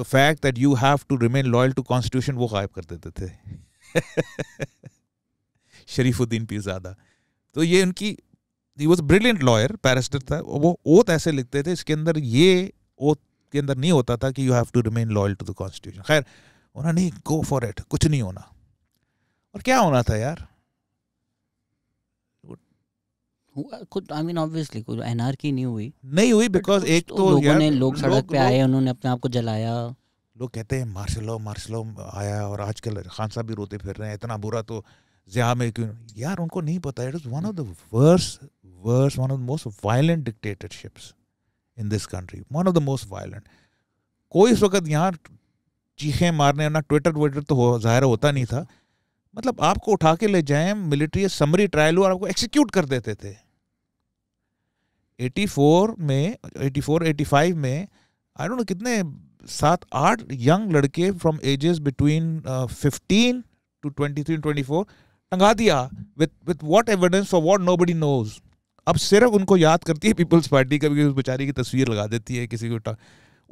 the fact that you have to remain loyal to constitution वो गायब कर देते थे. शरीफ उद दीन पीरजादा, तो ये उनकी ही वॉज ब्रिलियंट लॉयर, बैरिस्टर था, वो ओथ ऐसे लिखते थे. इसके अंदर ये ओथ के अंदर नहीं होता था कि you have to remain loyal to the constitution. खैर उन्होंने नहीं, गो फॉर इट, कुछ नहीं होना. और क्या होना था यार, खुद आई मीन ऑब्वियसली कोई एनआरकी नहीं हुई, नहीं हुई बिकॉज एक तो लोगों ने लोग सड़क पे आए, उन्होंने अपने आप को जलाया. लोग कहते हैं मार्शल लॉ मार्शल लॉ आया और आजकल खान साहब भी रोते फिर रहे हैं इतना बुरा तो जिया में क्यों. यार उनको नहीं पता it is one of the worst worst one of the most violent dictatorships in this country, one of the most violent. कोई इस वक्त यहाँ चीखें मारने ना ट्विटर व्विटर तो हो, ज़ाहिर होता नहीं था। मतलब आपको उठा के ले जाएं, मिलिट्री समरी ट्रायल हुआ, आपको एक्सिक्यूट कर देते थे। चौरासी में, चौरासी पचासी में आई डोंट नो कितने सात आठ यंग लड़के from ages between fifteen to twenty three twenty four टंगा दिया with with what evidence for what nobody knows. अब सिर्फ उनको याद करती है पीपल्स पार्टी, कभी उस बेचारी की तस्वीर लगा देती है किसी को,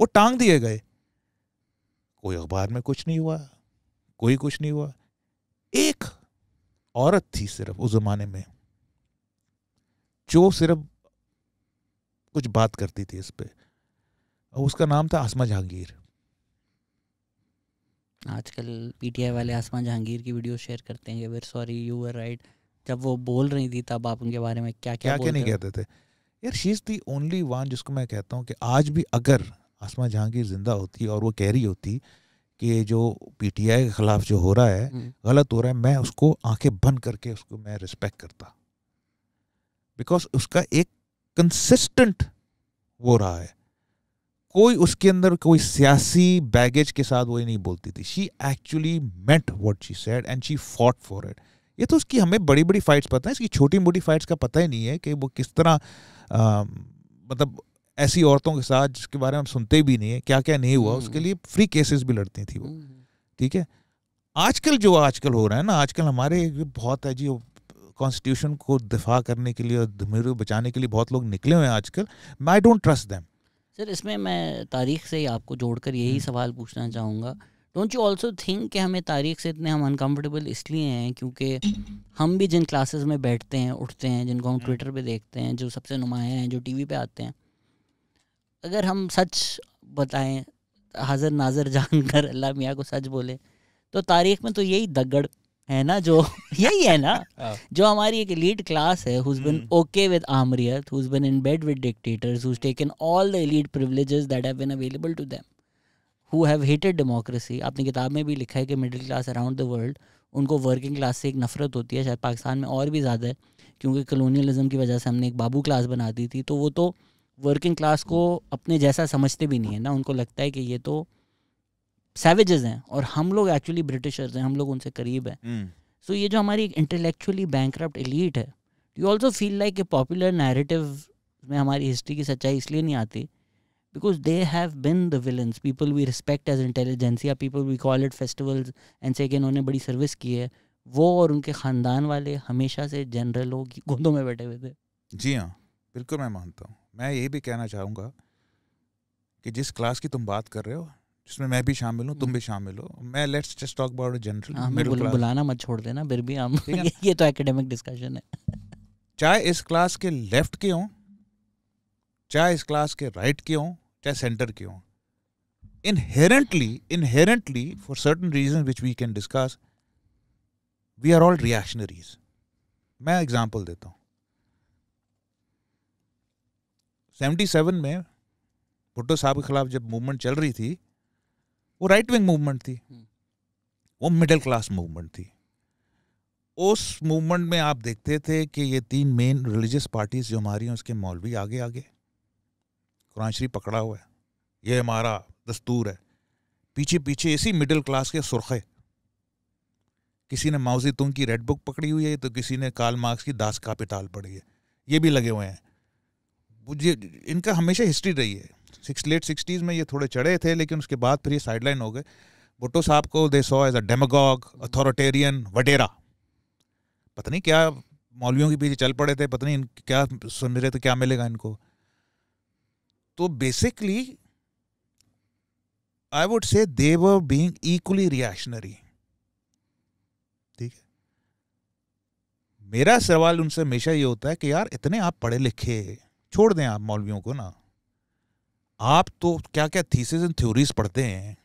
वो टांग दिए गए। कोई अखबार में कुछ नहीं हुआ, कोई कुछ नहीं हुआ। एक औरत थी सिर्फ उस जमाने में जो सिर्फ कुछ बात करती थी इस पे, और उसका नाम था आसमा जहांगीर। आजकल पीटीआई वाले आसमा जहांगीर की वीडियो शेयर करते हैं, वे सॉरी यू वर राइट, जब वो बोल रही थी तब आप उनके बारे में क्या क्या क्या नहीं कहते थे। यार she is the only one जिसको मैं कहता हूँ कि आज भी अगर आसमा जहांगीर जिंदा होती और वो कह रही होती कि जो पीटीआई के खिलाफ जो हो रहा है गलत हो रहा है, मैं उसको आंखें बंद करके उसको मैं रिस्पेक्ट करता, बिकॉज उसका एक कंसिस्टेंट वो रहा है, कोई उसके अंदर कोई सियासी बैगेज के साथ वो ही नहीं बोलती थी। She actually meant what she said and she fought for it. ये तो उसकी हमें बड़ी बड़ी फाइट्स पता है, इसकी छोटी मोटी फाइट्स का पता ही नहीं है कि वो किस तरह आ, मतलब ऐसी औरतों के साथ जिसके बारे में हम सुनते भी नहीं है, क्या क्या नहीं हुआ उसके लिए फ्री केसेस भी लड़ती थी वो। ठीक है, आजकल जो आजकल हो रहा है ना, आजकल हमारे बहुत है जी कॉन्स्टिट्यूशन को दिफा करने के लिए और धमीरे बचाने के लिए बहुत लोग निकले हुए हैं आजकल। I don't trust them. Sir इसमें मैं तारीख से ही आपको जोड़कर यही सवाल पूछना चाहूँगा, डोंट यू ऑल्सो थिंक कि हमें तारीख से इतने हम अनकम्फर्टेबल इसलिए हैं क्योंकि हम भी जिन क्लासेस में बैठते हैं उठते हैं, जिनको हम ट्विटर पर देखते हैं, जो सबसे नुमाया हैं, जो टी वी पर आते हैं, अगर हम सच बताएं, हाजिर नाजर जानकर अल्लाह मियाँ को सच बोले, तो तारीख में तो यही दगड़ है ना, जो यही है ना जो हमारी एक एलीट क्लास है who's been okay with आमरियत, who's been in bed with dictators, who's taken all the elite privileges that have been available to them, who have hated democracy। आपने किताब में भी लिखा है कि middle class around the world, उनको working class से एक नफरत होती है, शायद पाकिस्तान में और भी ज़्यादा है क्योंकि कॉलोनियलिज्म की वजह से हमने एक बाबू क्लास बना दी थी, तो वो तो वर्किंग क्लास को अपने जैसा समझते भी नहीं है ना, उनको लगता है कि ये तो सैवेजेस हैं और हम लोग एक्चुअली ब्रिटिशर्स हैं, हम लोग उनसे करीब हैं। सो mm. so, ये जो हमारी इंटेलेक्चुअली बैंकरप्ट एलीट है, you also feel like a popular narrative में हमारी हिस्ट्री की सच्चाई इसलिए नहीं आती because they have been the villains, people we respect as intelligentsia, people we call it festivals and say कि इन्होंने बड़ी सर्विस की है। वो और उनके ख़ानदान वाले हमेशा से जनरलों की गोदों में बैठे हुए थे। जी हाँ, बिल्कुल मैं मानता हूँ। मैं यही भी कहना चाहूँगा कि जिस क्लास की तुम बात कर रहे हो, जिसमें मैं भी शामिल हूँ, तुम भी शामिल हो, मैं let's just talk about general middle class, बुलाना मत छोड़ देना फिर भी हम ये, ये तो एकेडमिक डिस्कशन है। चाहे इस क्लास के लेफ्ट के हों, चाहे इस क्लास के राइट के हों, चाहे सेंटर के हों, inherently inherently for certain reason which we can discuss, we are all reactionaries. मैं एग्जाम्पल देता हूँ, सेवेंटी सेवन में भुट्टो साहब के खिलाफ जब मूवमेंट चल रही थी, वो राइट विंग मूवमेंट थी, वो मिडिल क्लास मूवमेंट थी। उस मूवमेंट में आप देखते थे कि ये तीन मेन रिलीजियस पार्टीज जो हमारी हैं, उसके मौलवी आगे आगे कुरान शरीफ पकड़ा हुआ है, ये हमारा दस्तूर है, पीछे पीछे इसी मिडिल क्लास के सुरखे, किसी ने माओ ज़ेडुंग की रेड बुक पकड़ी हुई है तो किसी ने कार्ल मार्क्स की दास कापिटाल पढ़ी है, ये भी लगे हुए हैं। इनका हमेशा हिस्ट्री रही है, सिक्स लेट सिक्सटीज़ में ये थोड़े चढ़े थे लेकिन उसके बाद फिर ये साइडलाइन हो गए। भुट्टो साहब को they saw as a demagogue, authoritarian, wadera, पता नहीं क्या मौलवियों के पीछे चल पड़े थे, पता नहीं क्या सुन रहे थे क्या मिलेगा इनको। तो basically I would say they were being equally reactionary. ठीक है, मेरा सवाल उनसे हमेशा ये होता है कि यार इतने आप पढ़े लिखे, छोड़ दें आप मौलवियों को ना, आप तो क्या क्या थीसिस एंड थ्योरीज पढ़ते हैं,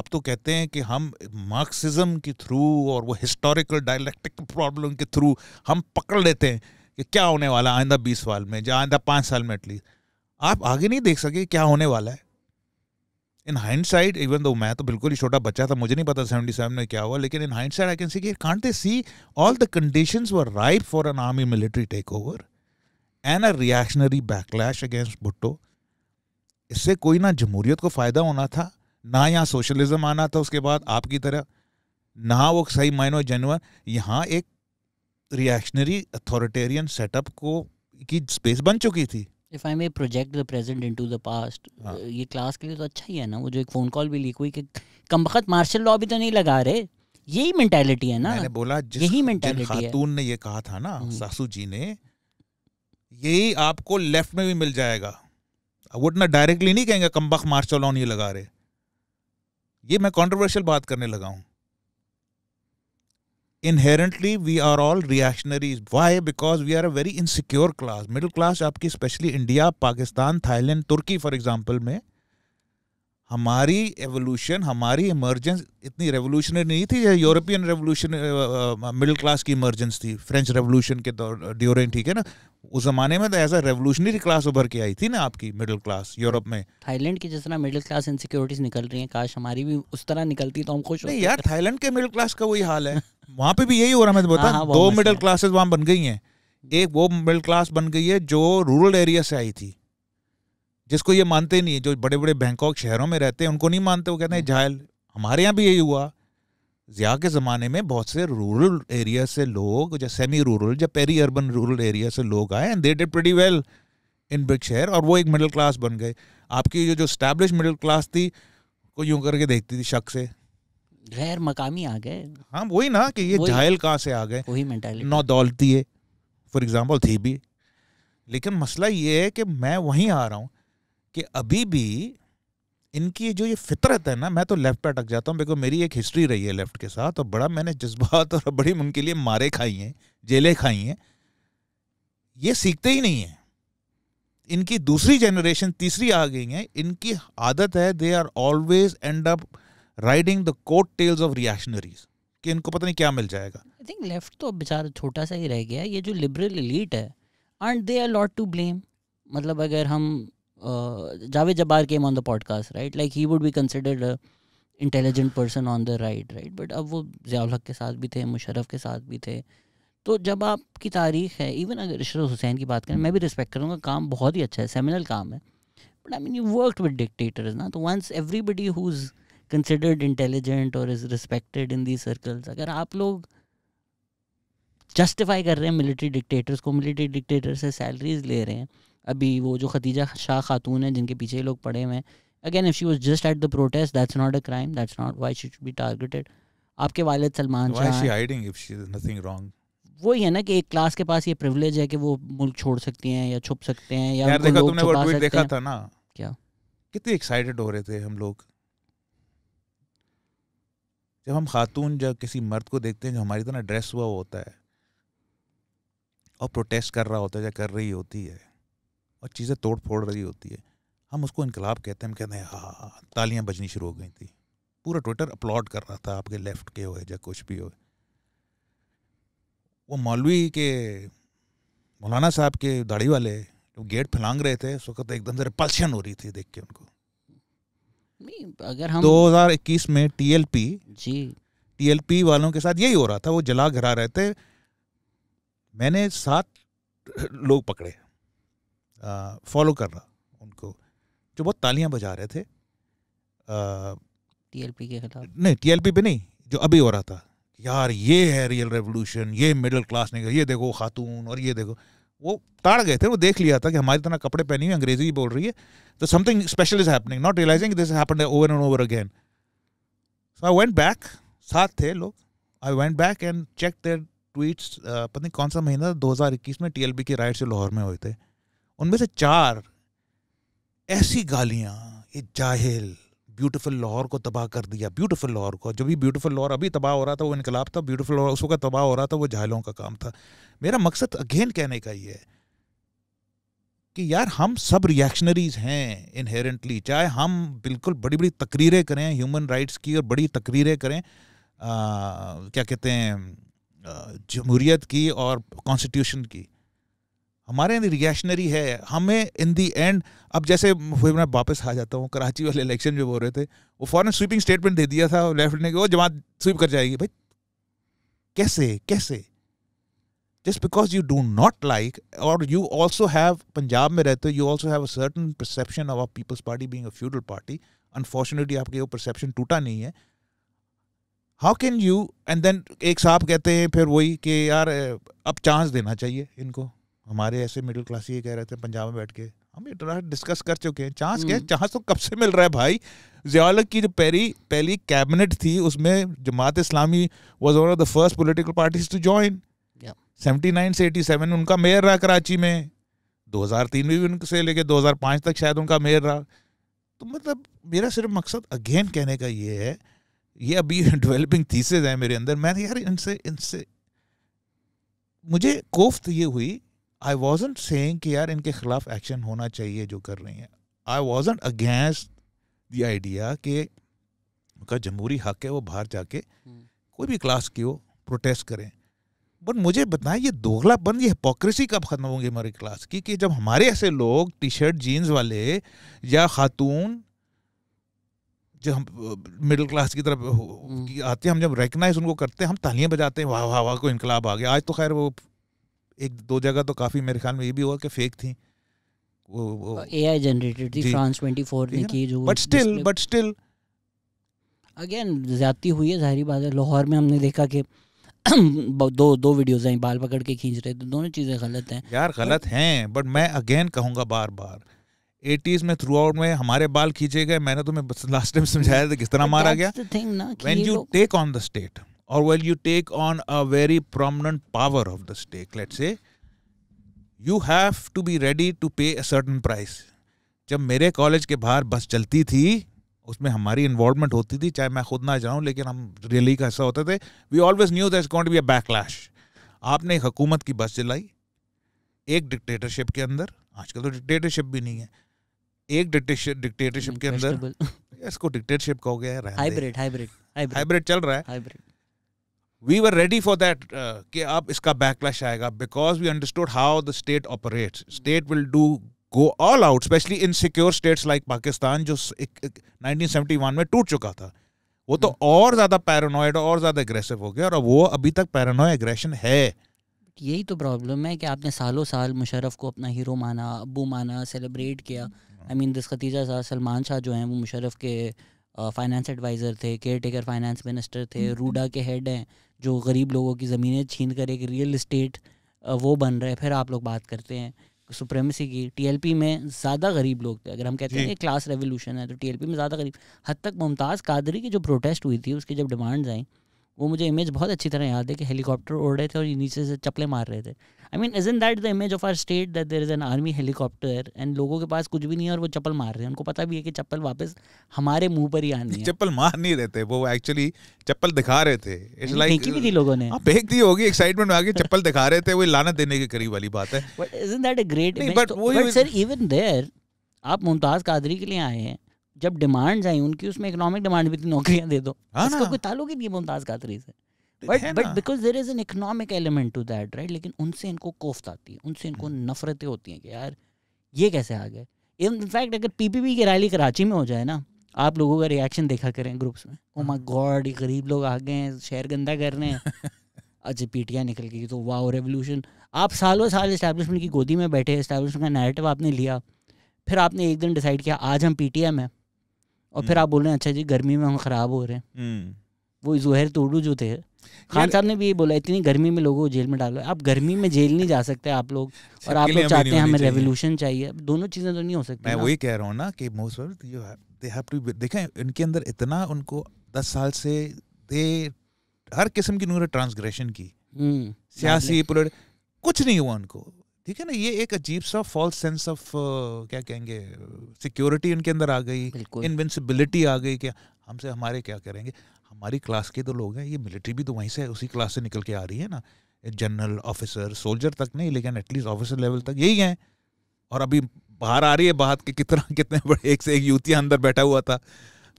आप तो कहते हैं कि हम मार्क्सिज्म के थ्रू और वो हिस्टोरिकल डायलेक्टिक प्रॉब्लम के थ्रू हम पकड़ लेते हैं कि क्या होने वाला आइंदा बीस साल में, या आइंदा पाँच साल में एटलीस्ट। आप आगे नहीं देख सके क्या होने वाला है। इन हाइंडसाइट, इवन दो मैं तो बिल्कुल ही छोटा बच्चा था, मुझे नहीं पता सेवेंटी सेवन में क्या हुआ, लेकिन in hindsight I can see कि can't they see all the conditions were ripe for an army military take over and a reactionary backlash against Bhutto. इससे कोई ना जमहूरियत को फ़ायदा होना था ना यहाँ सोशलिज्म आना था उसके बाद आपकी तरह, ना वो सही मायनों जनवर, यहाँ एक रिएक्शनरी अथॉरिटेरियन सेटअप को की स्पेस बन चुकी थी। If I may project the present into the past, ये क्लास के लिए तो अच्छा ही है ना। वो जो एक फ़ोन कॉल भी लीक हुई कि कमबख्त मार्शल लॉ भी तो नहीं लगा रहे, यही मेंटालिटी है ना। मैंने बोला यही मेंटालिटी है। खातून ने ये कहा था ना, सासू जी ने, यही आपको लेफ्ट में भी मिल जाएगा। वो ना डायरेक्टली नहीं कहेंगे कमबख्त मार्शल लॉ नहीं लगा रहे। ये मैं कॉन्ट्रोवर्शियल बात करने लगा हूँ। Inherently we are all reactionaries. Why? Because we are a very insecure class. Middle class आपकी स्पेशली इंडिया, पाकिस्तान, थाईलैंड, तुर्की फॉर एग्जाम्पल में हमारी एवोल्यूशन, हमारी इमर्जेंस इतनी रेवोल्यूशनरी नहीं थी। यूरोपियन रेवोल्यूशन मिडिल क्लास की इमर्जेंस थी फ्रेंच रेवोल्यूशन के ड्यूरिंग, ठीक है ना। उस जमाने में तो ऐसा रेवोल्यूशनरी क्लास उभर के आई थी ना आपकी मिडिल क्लास यूरोप में। थाईलैंड की जिस तरह मिडिल क्लास इनसिक्योरिटीज निकल रही हैं, काश हमारी भी उस तरह निकलती तो हम खुश होते। यार थाईलैंड के मिडिल क्लास का वही हाल है। वहाँ पे भी यही हो रहा है। मैं बता, दो मिडिल क्लासेस वहाँ बन गई हैं। एक वो मिडिल क्लास बन गई है जो रूरल एरिया से आई थी, जिसको ये मानते नहीं है, जो बड़े बड़े बैंकॉक शहरों में रहते हैं उनको नहीं मानते, वो कहते हैं जाहिल। हमारे यहाँ भी यही हुआ। ज़िया के ज़माने में बहुत से रूरल एरिया से लोग, या सेमी रूरल या पेरी अर्बन रूरल एरिया से लोग आए and they did pretty well in big शहर, और वो एक मिडिल क्लास बन गए। आपकी जो जो स्टैब्लिश मिडिल क्लास थी वो यूँ करके देखती थी शक से, गैर मकामी आ गए। हाँ वही ना, कि ये जाहिल कहाँ से आ गए। वही मेंटालिटी। नौ दौलती है फॉर एग्जाम्पल थी भी, लेकिन मसला ये है कि मैं वहीं आ रहा हूँ कि अभी भी इनकी जो ये फितरत है ना, मैं तो लेफ्ट पे अटक जाता हूँ बिकॉज मेरी एक हिस्ट्री रही है लेफ्ट के साथ, और बड़ा मैंने जज्बात और बड़ी उनके लिए मारे खाई हैं, जेलें खाई हैं। ये सीखते ही नहीं हैं। इनकी दूसरी जनरेशन, तीसरी आ गई हैं। इनकी आदत है they are always end up riding the coat tales of reactionaries, कि इनको पता नहीं क्या मिल जाएगा। आई थिंक लेफ्ट तो बेचारा छोटा सा ही रह गया। ये जो लिबरल एलीट है, aren't they are lot to blame. मतलब अगर हम Javed Jabbar came on the podcast, right? Like he would be considered a intelligent person on the right, right? But अब वो Zia-ul-Haq के साथ भी थे, मुशर्रफ के साथ भी थे। तो जब आपकी तारीख है, इवन अगर इशरत हुसैन की बात करें, मैं भी रिस्पेक्ट करूँगा, काम बहुत ही अच्छा है, सेमिनल काम है। But I mean you worked with dictators ना, तो once everybody who's considered intelligent or is respected in these circles, अगर आप लोग justify कर रहे हैं military dictators को, military dictators से salaries ले रहे हैं। अभी वो जो खदीजा शाह खातून है जिनके पीछे ये लोग पड़े हुए हैं, again if she was just at the protest that's not a crime, that's not why she should be targeted. आपके वालिद Salman Shah, why she hiding if she is nothing wrong. वही है ना कि एक क्लास के पास ये प्रिविलेज है कि वो मुल्क छोड़ सकती हैं या छुप सकते हैं या उनको लोग छुपा सकते हैं। देखा था ना क्या कितने एक्साइटेड हो रहे थे हम लोग जब हम खातून या किसी मर्द को देखते हैं जो हमारी तरह ड्रेस हुआ होता है और प्रोटेस्ट कर रहा होता है या कर रही होती है और चीज़ें तोड़ फोड़ रही होती है, हम उसको इनकलाब कहते हैं। हम कहते हैं हाँ, तालियां बजनी शुरू हो गई थी, पूरा ट्विटर अपलॉड कर रहा था आपके लेफ्ट के होए या कुछ भी होए। वो मौलवी के मौलाना साहब के दाढ़ी वाले जो गेट फैलांग रहे थे उस वक्त एकदम से रिपल्शन हो रही थी देख के उनको। अगर हम दो हज़ार इक्कीस में टी एल पी जी टी एल पी वालों के साथ यही हो रहा था, वो जला घरा रहे थे। मैंने सात लोग पकड़े फॉलो uh, कर रहा उनको, जो बहुत तालियां बजा रहे थे टीएलपी uh, के खिलाफ। नहीं टीएलपी पे नहीं, जो अभी हो रहा था। यार ये है रियल रेवोल्यूशन, ये मिडिल क्लास नहीं, ये देखो खातून और ये देखो। वो ताड़ गए थे, वो देख लिया था कि हमारी तरह कपड़े पहने हुए, अंग्रेजी बोल रही है, तो something special is happening, not realising this happened over and over again. So I went back, साथ थे लोग, I went back and check their tweets. पता नहीं कौन सा महीना, दो हज़ार इक्कीस में टीएलपी के राइट से लाहौर में हुए थे। उनमें से चार ऐसी गालियाँ, ये जाहिल, ब्यूटीफुल लाहौर को तबाह कर दिया। ब्यूटीफुल लाहौर को, जो भी ब्यूटीफुल लाहौर अभी तबाह हो रहा था वो इनकलाब था, ब्यूटीफुल लाहौर उसका तबाह हो रहा था वो जाहिलों का काम था। मेरा मकसद अगेन कहने का ये है कि यार हम सब रिएक्शनरीज हैं इनहेरेंटली, चाहे हम बिल्कुल बड़ी बड़ी तकरीरें करें ह्यूमन राइट्स की और बड़ी तकरीरें करें आ, क्या कहते हैं जमहूरियत की और कॉन्स्टिट्यूशन की, हमारे यहाँ रिएक्शनरी है। हमें इन दी एंड, अब जैसे मैं वापस आ जाता हूँ, कराची वाले इलेक्शन जो बोल रहे थे, वो फॉरन स्वीपिंग स्टेटमेंट दे दिया था लेफ्ट ने कि वो जमात स्वीप कर जाएगी। भाई कैसे कैसे? Just because you do not like, और यू ऑल्सो हैव, पंजाब में रहते हो, you also have a certain perception of our peoples party being a feudal party. Unfortunately आपके वो परसेप्शन टूटा नहीं है. How can you and then एक साहब कहते हैं फिर वही कि यार अब चांस देना चाहिए इनको. हमारे ऐसे मिडिल क्लास ये कह रहे थे पंजाब में बैठ के, हम इतना डिस्कस कर चुके हैं चांस क्या, चांस तो कब से मिल रहा है भाई. ज़िया-उल-हक की जो पहली पहली कैबिनेट थी उसमें Jamaat Islami was one of the first political parties to join. Seventy nine से एटी सेवन उनका मेयर रहा कराची में, दो हज़ार तीन में भी उनसे लेके दो हज़ार पाँच तक शायद उनका मेयर रहा. तो मतलब मेरा सिर्फ मकसद अगेन कहने का ये है, ये अभी डेवलपिंग थीसिस है मेरे अंदर, मैं यार इनसे इनसे मुझे कोफ्त ये हुई. आई वॉजंट सेइंग कि यार इनके खिलाफ एक्शन होना चाहिए जो कर रहे हैं. I wasn't against the idea कि उनका जमहूरी हक है वो बाहर जाके कोई भी क्लास की हो प्रोटेस्ट करें. बट मुझे बताएं ये दोगलापन, ये हिपोक्रेसी कब खत्म होगी हमारी क्लास की, कि जब हमारे ऐसे लोग टी शर्ट जीन्स वाले या खातून जो हम मिडिल क्लास की तरफ की आते हैं, हम जब रिकग्नाइज उनको करते हैं, हम तालियां बजाते हैं वाह वाह वाह को इनकलाब आ गया. आज तो खैर वो एक दो जगह तो काफ़ी मेरे ख्याल में ये भी हुआ कि फेक थी, वो, वो एआई जनरेटेड थी, फ्रांस चौबीस ने की जो, but still but still again ज़्यादती हुई है. जाहिर बात है लाहौर में हमने देखा कि दो दो वीडियोस हैं बाल पकड़ के खींच रहे थे, दोनों चीज़ें गलत हैं यार, गलत हैं. बट मैं अगेन कहूँगा बार बार एटीज़ में थ्रू आउट में हमारे बाल खींचे गए. मैंने तुम्हें लास्ट टाइम समझाया था किस तरह मारा गया. When you take on the state or when you take on a very prominent power of the state, let's say, you have to be ready to pay a certain price. जब मेरे college के बाहर बस चलती थी उसमें हमारी involvement होती थी, चाहे मैं खुद ना जाऊँ लेकिन हम रैली का हिस्सा होते थे. We always knew that's going to be a backlash. आपने एक हुकूमत की बस चलाई एक डिक्टेटरशिप के अंदर, आजकल तो डिक्टेटरशिप भी नहीं है, एक डिक्टेटरशिप के अंदर, इसको डिक्टेटरशिप कहोगे यार, हाइब्रिड हाइब्रिड हाइब्रिड चल रहा है. We were ready for that uh, कि आप इसका backlash आएगा because we understood how the state operates. State will do go all out, especially in secure states like Pakistan जो नाइनटीन सेवेंटी वन में टूट चुका था. वो तो और ज़्यादा paranoid और ज़्यादा aggressive हो गया और वो अभी तक paranoid aggression है. यही तो प्रॉब्लम है कि आपने सालों साल मुशर्रफ को अपना हीरो माना, अबू माना, सेलिब्रेट किया. I mean this Khatija Shah Salman Shah जो हैं वो मुशर्रफ के फाइनेंस एडवाइज़र थे, केयर टेकर फाइनेंस मिनिस्टर थे, रूडा के हेड हैं जो गरीब लोगों की ज़मीनें छीन कर एक रियल इस्टेट वो बन रहे हैं. फिर आप लोग बात करते हैं सुप्रेमेसी की. टीएलपी में ज़्यादा गरीब लोग थे. अगर हम कहते हैं कि क्लास रेवोल्यूशन है तो टीएलपी में ज़्यादा गरीब, हद तक मुमताज़ कादरी की जो प्रोटेस्ट हुई थी उसकी जब डिमांड्स आई, वो मुझे इमेज बहुत अच्छी तरह याद है कि हेलीकॉप्टर उड़ रहे थे और नीचे से चप्पलें मार रहे थे. I mean isn't that the image of our state that there is an army helicopter and लोगों के पास कुछ भी नहीं है और वो चप्पल मार रहे हैं. उनको पता भी है कि चप्पल वापस हमारे मुंह पर ही आनी है. चप्पल मार नहीं रहे थे वो, एक्चुअली चप्पल दिखा रहे थे. इट्स लाइक फेंकी भी थी लोगों ने, फेंक दी होगी एक्साइटमेंट में आके, चप्पल दिखा रहे थे. वो लानत देने के करीब वाली बात है. But isn't that a great image. But sir even there आप मुमताज़ कादरी के लिए आए हैं, जब डिमांड्स आई उनकी उसमें इकोनॉमिक डिमांड भी थी, नौकरियां दे दो, इसका कोई ताल्लुक ही नहीं है मुमताज़ कादरी से. But but because there is an economic element to that right. लेकिन उनसे इनको कोफ्त आती है, उनसे इनको नफरतें होती हैं कि यार ये कैसे आ गए. इनफैक्ट अगर पीपीपी की रैली कराची में हो जाए ना, आप लोगों का रिएक्शन देखा करें ग्रुप्स में, ओ माय गॉड ये गरीब लोग आ गए हैं शहर गंदा कर रहे हैं, अच्छा पीटियाँ निकल गई तो वाओ रेवोल्यूशन. आप सालों साल इस्टेब्लिशमेंट की गोदी में बैठे, इस्टेब्लिशमेंट का नैरेटिव आपने लिया, फिर आपने एक दिन डिसाइड किया आज हम पीटीएम हैं और फिर आप बोल रहे हैं अच्छा जी गर्मी में हम खराब हो रहे हैं. वो ज़ुहैर तोड़ू जो थे खान साहब ने भी ये बोला इतनी गर्मी में लोगों को जेल में डालो. आप गर्मी में जेल नहीं जा सकते आप लोग, और आप लोग चाहते हैं हमें रेवोल्यूशन चाहिए. दोनों चीज़ें तो नहीं हो सकती. मैं वही कह रहा हूँ ना कि मोस्ट ऑफ देखें इनके अंदर इतना, उनको दस साल से दे हर किस्म की उन्होंने ट्रांसग्रेशन की, सियासी कुछ नहीं हुआ उनको. ठीक है ना, ये एक अजीब सा फॉल्स सेंस ऑफ क्या कहेंगे सिक्योरिटी उनके अंदर आ गई, इनविंसिबिलिटी आ गई. क्या हमसे हमारे क्या करेंगे, हमारी क्लास के तो लोग हैं, ये मिलिट्री भी तो वहीं से उसी क्लास से निकल के आ रही है ना. जनरल ऑफिसर सोल्जर तक नहीं लेकिन एटलीस्ट ऑफिसर लेवल तक यही हैं. और अभी बाहर आ रही है बात कि कितना कितने बड़े एक से एक युवतियाँ अंदर बैठा हुआ था.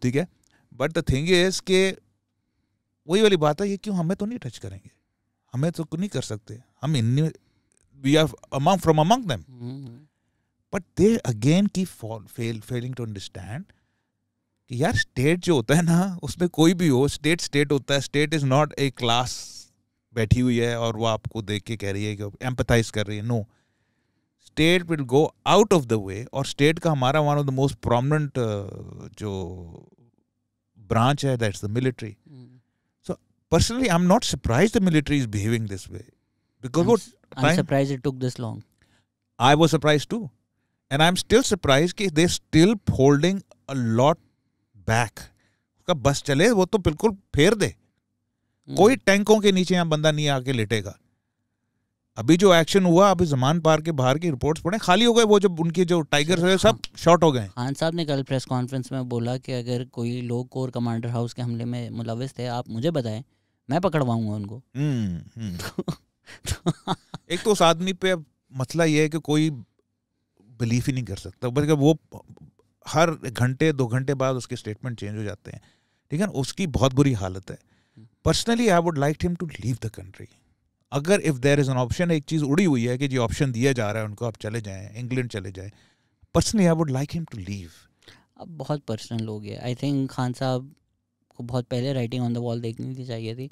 ठीक है, बट द थिंग इज के वही वाली बात है, ये क्यों हमें तो नहीं टच करेंगे, हमें तो नहीं कर सकते हम इन we are among from among them. Mm-hmm. But they again keep fall, fail, failing to understand कि यार स्टेट जो होता है ना उसमें कोई भी हो स्टेट स्टेट होता है. State is not a class बैठी हुई है और वो आपको देख के कह रही है कि एम्पथाइज कर रही है. No no. State will go out of the way, और स्टेट का हमारा one of the most prominent जो ब्रांच है that's the military. So personally I am not surprised the military is behaving this way because वो I am surprised it took this long. I was surprised too and I am still surprised कि they still holding a lot back. उसका बस चले वो तो बिल्कुल फेर दे, कोई टैंकों के नीचे यहाँ बंदा नहीं आके लेटेगा. अभी जो एक्शन हुआ, अभी जमान पार्क के बाहर की रिपोर्ट्स पढ़े, खाली हो गए वो, जब उनके जो टाइगर्स है सब शॉट हो गए. खान साहब ने कल प्रेस कॉन्फ्रेंस में बोला कि अगर कोई लोग कोर कमांडर हाउस के हमले में मुलविस थे आप मुझे बताएं, मैं पकड़वाऊंगा उनको. एक तो उस आदमी पे मसला ये है कि कोई बिलीफ ही नहीं कर सकता, बल्कि वो हर घंटे दो घंटे बाद उसके स्टेटमेंट चेंज हो जाते हैं. ठीक है, उसकी बहुत बुरी हालत है. Personally I would like him to leave the country. अगर if there is an option, एक चीज़ उड़ी हुई है कि जी ऑप्शन दिया जा रहा है उनको, आप चले जाएं, इंग्लैंड चले जाएं. Personally I would like him to leave. अब बहुत पर्सनल हो गया. आई थिंक खान साहब को बहुत पहले राइटिंग ऑन द वॉल देखनी थी चाहिए थी,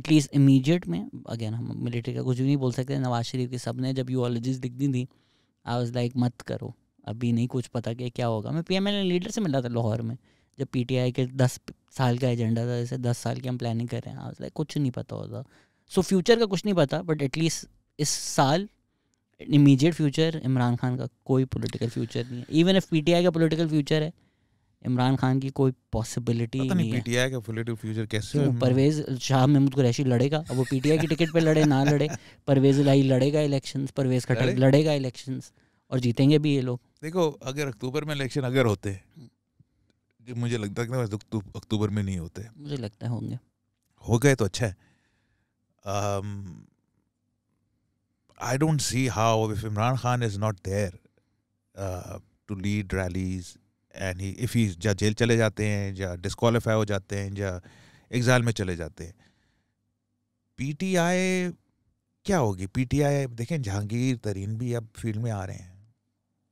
एटलीस्ट इमीडिएट में. अगेन हम मिलिट्री का कुछ भी नहीं बोल सकते. नवाज शरीफ के सब ने जब यूलॉजीज दिखती थी आई वाज लाइक मत करो, अभी नहीं कुछ पता कि क्या होगा. मैं P M L A leader से मिला था लाहौर में, जब पी टी आई के दस साल का एजेंडा था, जैसे दस साल की हम प्लानिंग कर रहे हैं. आई वाज लाइक कुछ नहीं पता होता. सो so, फ्यूचर का कुछ नहीं पता, बट एटलीस्ट इस साल इमीडिएट फ्यूचर इमरान खान का कोई पॉलिटिकल फ्यूचर नहीं है. इवन इफ पीटीआई का पॉलिटिकल फ्यूचर है, इमरान खान की कोई पॉसिबिलिटी नहीं, नहीं है. पीटीआई का पॉलिटिकल फ्यूचर कैसे? परवेज शाह महमूद कुरैशी लड़ेगा. अब वो पीटीआई की टिकट पे लड़े ना लड़े, परवेज लाई लड़ेगा इलेक्शंस, परवेज खट्टर लड़ेगा इलेक्शंस, और जीतेंगे भी ये लोग. देखो, अगर अक्टूबर में इलेक्शन अगर होते, मुझे लगता है अक्टूबर में नहीं होते, मुझे लगता है होंगे. हो गए तो अच्छा है. Um, I don't see how, if Imran Khan is not there uh, to lead rallies, and he, if he या जेल चले जाते हैं या disqualify हो जाते हैं या exile में चले जाते हैं, पीटीआई क्या होगी? पीटीआई देखें, जहांगीर तरीन भी अब फील्ड में आ रहे हैं,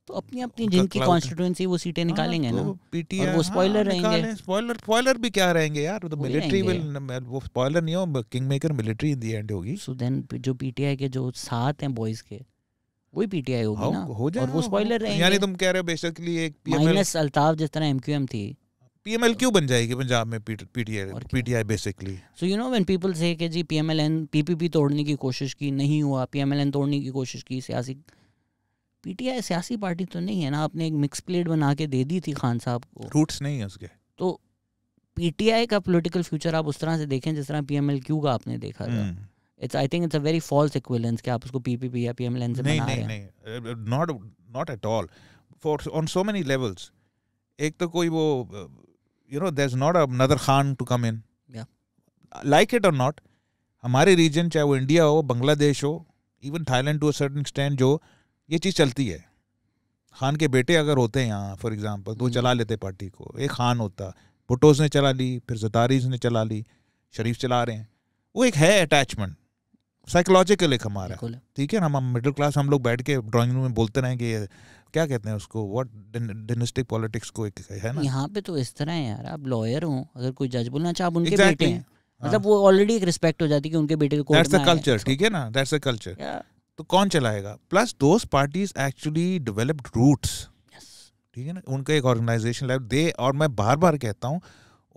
तो अपनी अपनी जिनकी कॉन्स्टिट्यूएंसी वो सीटें निकालेंगे ना, पीटीआई वो स्पॉइलर रहेंगे. स्पॉइलर स्पॉइलर भी क्या रहेंगे यार, तो मिलिट्री विल, वो स्पॉइलर नहीं हो, king maker military in the end होगी. सो देन जो पीटीआई के जो सात हैं बॉयज के, वही पीटीआई होगी ना, और वो स्पॉइलर रहेंगे. यानी तुम कह रहे हो बेसिकली एक पीएमएल माइनस अल्ताफ जिस तरह एमक्यूएम थी, पीएमएल क्यों बन जाएगी पंजाब में? PTI PTI basically. So you know when people say कि जी पीएमएलएन पीपीपी तोड़ने की कोशिश की, नहीं हुआ, पीएमएलएन तोड़ने की कोशिश की, सियासी पीटीआई सियासी पार्टी तो नहीं है ना. आपने एक मिक्स प्लेट बना के दे दी थी खान साहब को, रूट्स नहीं है उसके. तो पीटीआई का पॉलिटिकल फ्यूचर आप उस तरह से देखें जिस तरह पीएमएलक्यू का आपने देखा था. It's I think it's a very false equivalence कि आप उसको पीपीपी या पीएमएलएन से बना रहे हैं. Not not at all for on so many levels. एक तो कोई वो you know there is not another Khan to come in, like it और नॉट. हमारे रीजन, चाहे वो इंडिया हो, बांग्लादेश हो, even Thailand to a certain extent, जो ये चीज़ चलती है. खान के बेटे अगर होते हैं यहाँ फॉर एग्जांपल, तो वो चला लेते पार्टी को. एक खान होता, भुट्टोज़ ने चला ली, फिर ज़रदारीज़ ने चला ली, शरीफ चला रहे हैं. वो एक है अटैचमेंट, साइकोलॉजिकल एक हमारा. ठीक है ना, हम मिडिल क्लास, हम लोग बैठ के ड्राइंग रूम में बोलते रहेंगे, क्या कहते हैं उसको, व्हाट डायनेस्टिक पॉलिटिक्स को एक है ना. यहाँ पे तो इस तरह है यार, आप लॉयर हो, अगर कोई जज बोलना चाहे आप उनके बेटे हैं, मतलब वो ऑलरेडी एक रिस्पेक्ट हो जाती है कि उनके बेटे को. That's the culture. ठीक है ना, दैट्स द कल्चर. तो कौन चलाएगा? Plus those parties actually developed roots. ठीक है ना, उनका एक ऑर्गेनाइजेशन लाइफ दे. और मैं बार बार कहता हूँ,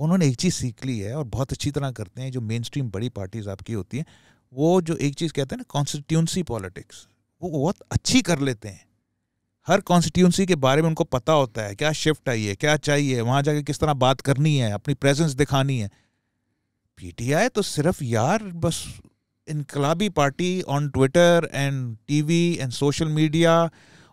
उन्होंने एक चीज़ सीख ली है और बहुत अच्छी तरह करते हैं. जो मेन स्ट्रीम बड़ी पार्टीज आपकी होती हैं, वो जो एक चीज़ कहते हैं ना, कॉन्स्टिट्यूंसी पॉलिटिक्स, वो बहुत अच्छी कर लेते हैं. हर कॉन्स्टिट्यूंसी के बारे में उनको पता होता है, क्या शिफ्ट आई है, क्या चाहिए, वहाँ जाके किस तरह बात करनी है, अपनी प्रेजेंस दिखानी है. पी टी आई तो सिर्फ यार बस इनकलाबी party on Twitter and TV and social media,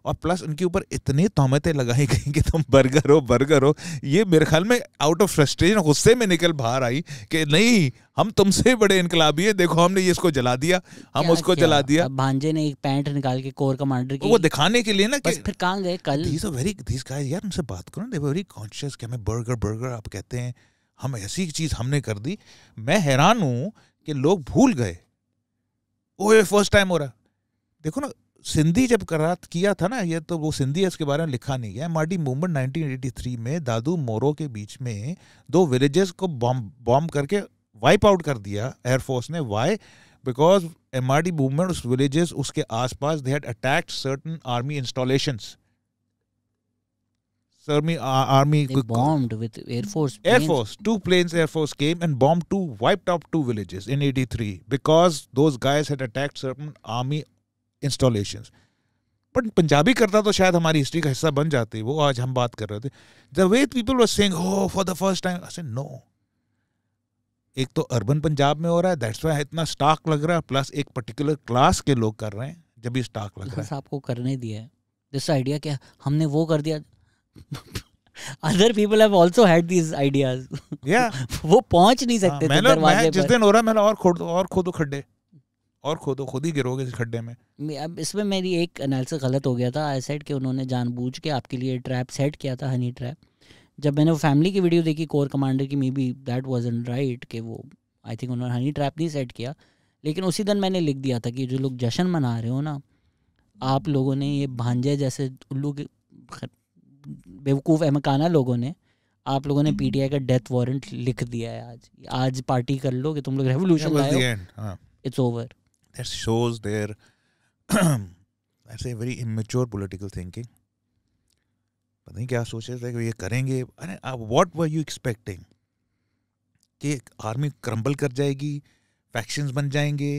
और प्लस उनके ऊपर इतने तोहमतें लगाई गई कि तुम बर्गर हो बर्गर हो. ये मेरे ख्याल में आउट ऑफ फ्रस्ट्रेशन, गुस्से में निकल बाहर आई कि नहीं, हम तुमसे बड़े इनकलाबी है, देखो हमने ये इसको जला दिया, हम क्या, उसको क्या? जला दिया. भांजे ने एक पैंट निकाल के कोर कमांडर की, वो दिखाने के लिए ना कि फिर कहाँ गए कल. These are very these guys यार, उनसे बात करो, दे वर वेरी कॉन्शियस कि हमें बर्गर बर्गर आप कहते हैं, हम ऐसी चीज़ हमने कर दी. मैं हैरान हूँ कि लोग भूल गए. ओह, फर्स्ट टाइम हो रहा. देखो ना, सिंधी जब करात किया था ना, ये तो वो सिंधी है, इसके बारे में लिखा नहीं है. मार्डी मूवमेंट नाइनटीन एटी थ्री में दादू मोरो के बीच में दो विलेजेस को बॉम्ब बॉम्ब करके वाइप आउट कर दिया एयरफोर्स ने. वाई? बिकॉज Emirati movement, उस villages, उसके आसपास they had attacked certain army installations. Army, army they bombed with air force. Planes. Air force, two planes, air force came and bombed two, wiped out two villages in eighty-three because those guys had attacked certain army installations. But Punjabi करता तो शायद हमारी history का हिस्सा बन जाती. वो आज हम बात कर रहे थे. The way people were saying, oh, for the first time, I said no. एक तो अर्बन पंजाब में हो रहा है, दैट्स व्हाई इतना स्टार्क लग रहा है, प्लस एक पर्टिकुलर क्लास के लोग कर रहे हैं, जब भी स्टार्क लग रहा है. आपको करने दिया है दिस आइडिया क्या हमने वो कर दिया. Other people have also had these ideas. Yeah. वो पहुंच नहीं सकते थे दरवाजे पर. जिस दिन हो रहा मैंने और खोद और खोदो खड्डे और खोदो खुद ही गिरोगे इस खड्डे में. अब इसमें मेरी एक एनालिसिस गलत हो गया था. आई सेड कि उन्होंने जानबूझ के आपके लिए ट्रैप सेट किया था, हनी ट्रैप. जब मैंने वो फैमिली की वीडियो देखी कोर कमांडर की, maybe that wasn't right कि वो आई थिंक उन्होंने हनी ट्रैप नहीं सेट किया. लेकिन उसी दिन मैंने लिख दिया था कि जो लोग जश्न मना रहे हो ना आप लोगों ने, ये भांजे जैसे उल्लू के बेवकूफ़ अहमकाना लोगों ने, आप लोगों ने पीटीआई का डेथ वारंट लिख दिया है. आज आज पार्टी कर लो कि तुम लोग रेवोल्यूशन लाए हो, it's over. That shows there I say very immature political thinking. पता नहीं क्या सोच रहे थे कि ये करेंगे. अरे व्हाट वर यू एक्सपेक्टिंग कि आर्मी क्रम्बल कर जाएगी, फैक्शंस बन जाएंगे,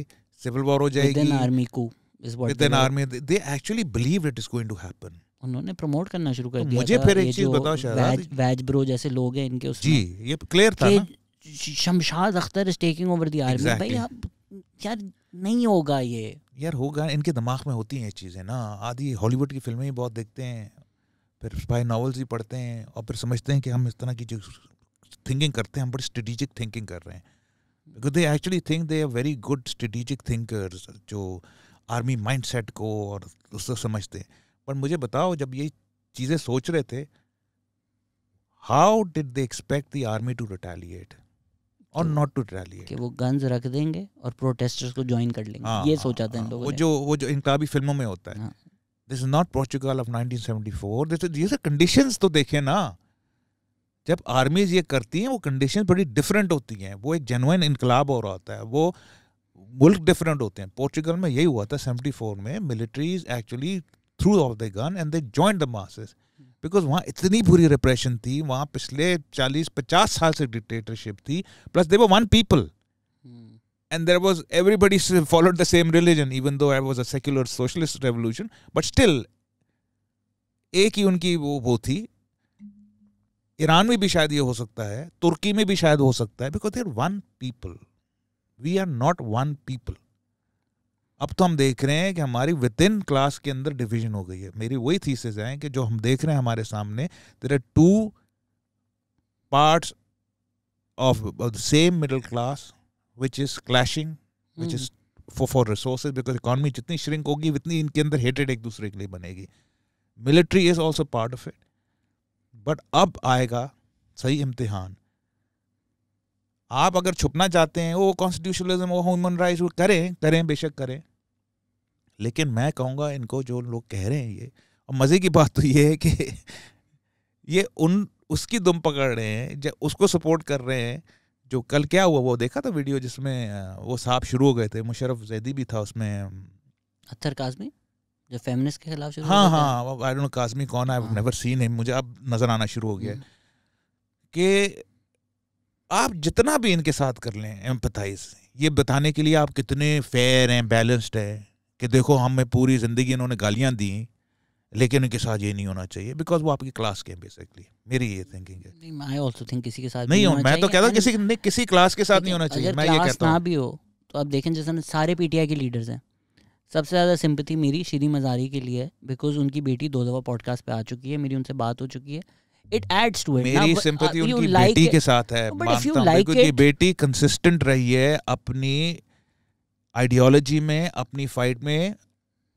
सिविल वॉर हो जाएगी. With an army coup is what with an army they actually believe it is going to happen. उन्होंने प्रमोट करना शुरू कर दिया. मुझे फिर एक चीज बताओ शायद वैज ब्रो जैसे लोग हैं इनके उसमें जी ये क्लियर था ना Shamshad Akhtar is taking over the army. भाई आप यार नहीं होगा ये यार होगा. इनके दिमाग में होती हैं चीजें ना. आधी हॉलीवुड की फिल्में ही बहुत देखते हैं, फिर स्पाई नावल्स ही पढ़ते हैं और फिर समझते हैं कि हम इस तरह की जो थिंकिंग करते हैं हम बड़ी स्ट्रेटेजिक थिंकिंग कर रहे हैं. Because they actually think they are very good strategic thinkers जो आर्मी माइंडसेट को और उसको समझते हैं. पर मुझे बताओ जब ये चीज़ें सोच रहे थे how did they expect the army to retaliate और नॉट टू रिटेलिएट कि वो गन्स रख देंगे और प्रोटेस्टर्स को ज्वाइन कर लेंगे. हाँ, ये सोचा था इन लोगों ने. वो जो वो जो इंकलाबी फिल्मों में होता है. This is not Portugal of nineteen seventy four. ये सब कंडीशंस तो देखें ना. जब आर्मीज ये करती हैं वो कंडीशन बड़ी डिफरेंट होती हैं. वो एक जेन्युइन इनकलाब हो रहा होता है, वो मुल्क डिफरेंट होते हैं. पोर्चुगल में यही हुआ था सेवेंटी फोर में. Militaries actually threw off the gun and they joined the masses because वहाँ इतनी बुरी repression थी. वहाँ पिछले चालीस पचास साल से dictatorship थी. Plus they were one people and there was everybody followed the same religion even though it was a secular socialist revolution but still एक ही उनकी वो वो थी. ईरान में भी शायद ये हो सकता है, तुर्की में भी शायद हो सकता है. because they are one people, we are not one people. अब तो हम देख रहे हैं कि हमारी विद इन क्लास के अंदर डिवीजन हो गई है. मेरी वही थीसिस है कि जो हम देख रहे हैं हमारे सामने there are two parts of the same middle class which is clashing which is for for resources. Because economy जितनी श्रिंक होगी उतनी इनके अंदर हेटेड एक दूसरे के लिए बनेगी. Military is also part of it. But अब आएगा सही इम्तिहान. आप अगर छुपना चाहते हैं वो कॉन्स्टिट्यूशनलिज्म वो ह्यूमन राइट्स वो करें करें बेशक करें. लेकिन मैं कहूँगा इनको जो लोग कह रहे हैं ये, और मज़े की बात तो ये है कि ये उन उसकी दुम पकड़ रहे हैं जो उसको सपोर्ट कर रहे हैं. जो कल क्या हुआ वो देखा था वीडियो जिसमें वो साहब शुरू हो गए थे. मुशर्रफ जैदी भी था उसमें. अतर काजमी जो फेमिनिस्ट के खिलाफ. हाँ हाँ आई डोंट नो काजमी कौन. I have never seen him. मुझे अब नज़र आना शुरू हो गया कि आप जितना भी इनके साथ कर लें एम्पथाइज ये बताने के लिए आप कितने फेयर हैं बैलेंस्ड हैं कि देखो हमें पूरी ज़िंदगी इन्होंने गालियां दी लेकिन इनके साथ ये नहीं होना चाहिए बिकॉज वो आपकी क्लास के हैं बेसिकली. मेरी ये थिंकिंग है. आई ऑल्सो थिंक किसी के साथ नहीं हो. मैं तो कहता हूँ किसी ने किसी क्लास के साथ नहीं होना चाहिए. मैं ये कहता हूँ ना भी हो तो आप देखें जैसे सारे पीटीआई के लीडर्स हैं. सबसे ज़्यादा सिंपैथी मेरी श्री मज़ारी के लिए है बिकॉज उनकी बेटी दो दफ़ा पॉडकास्ट पे आ चुकी है. मेरी उनसे बात हो चुकी है. It adds to it. मेरी सिंपैथी उनकी बेटी के साथ है. मानता हूं कि बेटी कंसिस्टेंट रही है अपनी आइडियोलॉजी में अपनी फाइट में.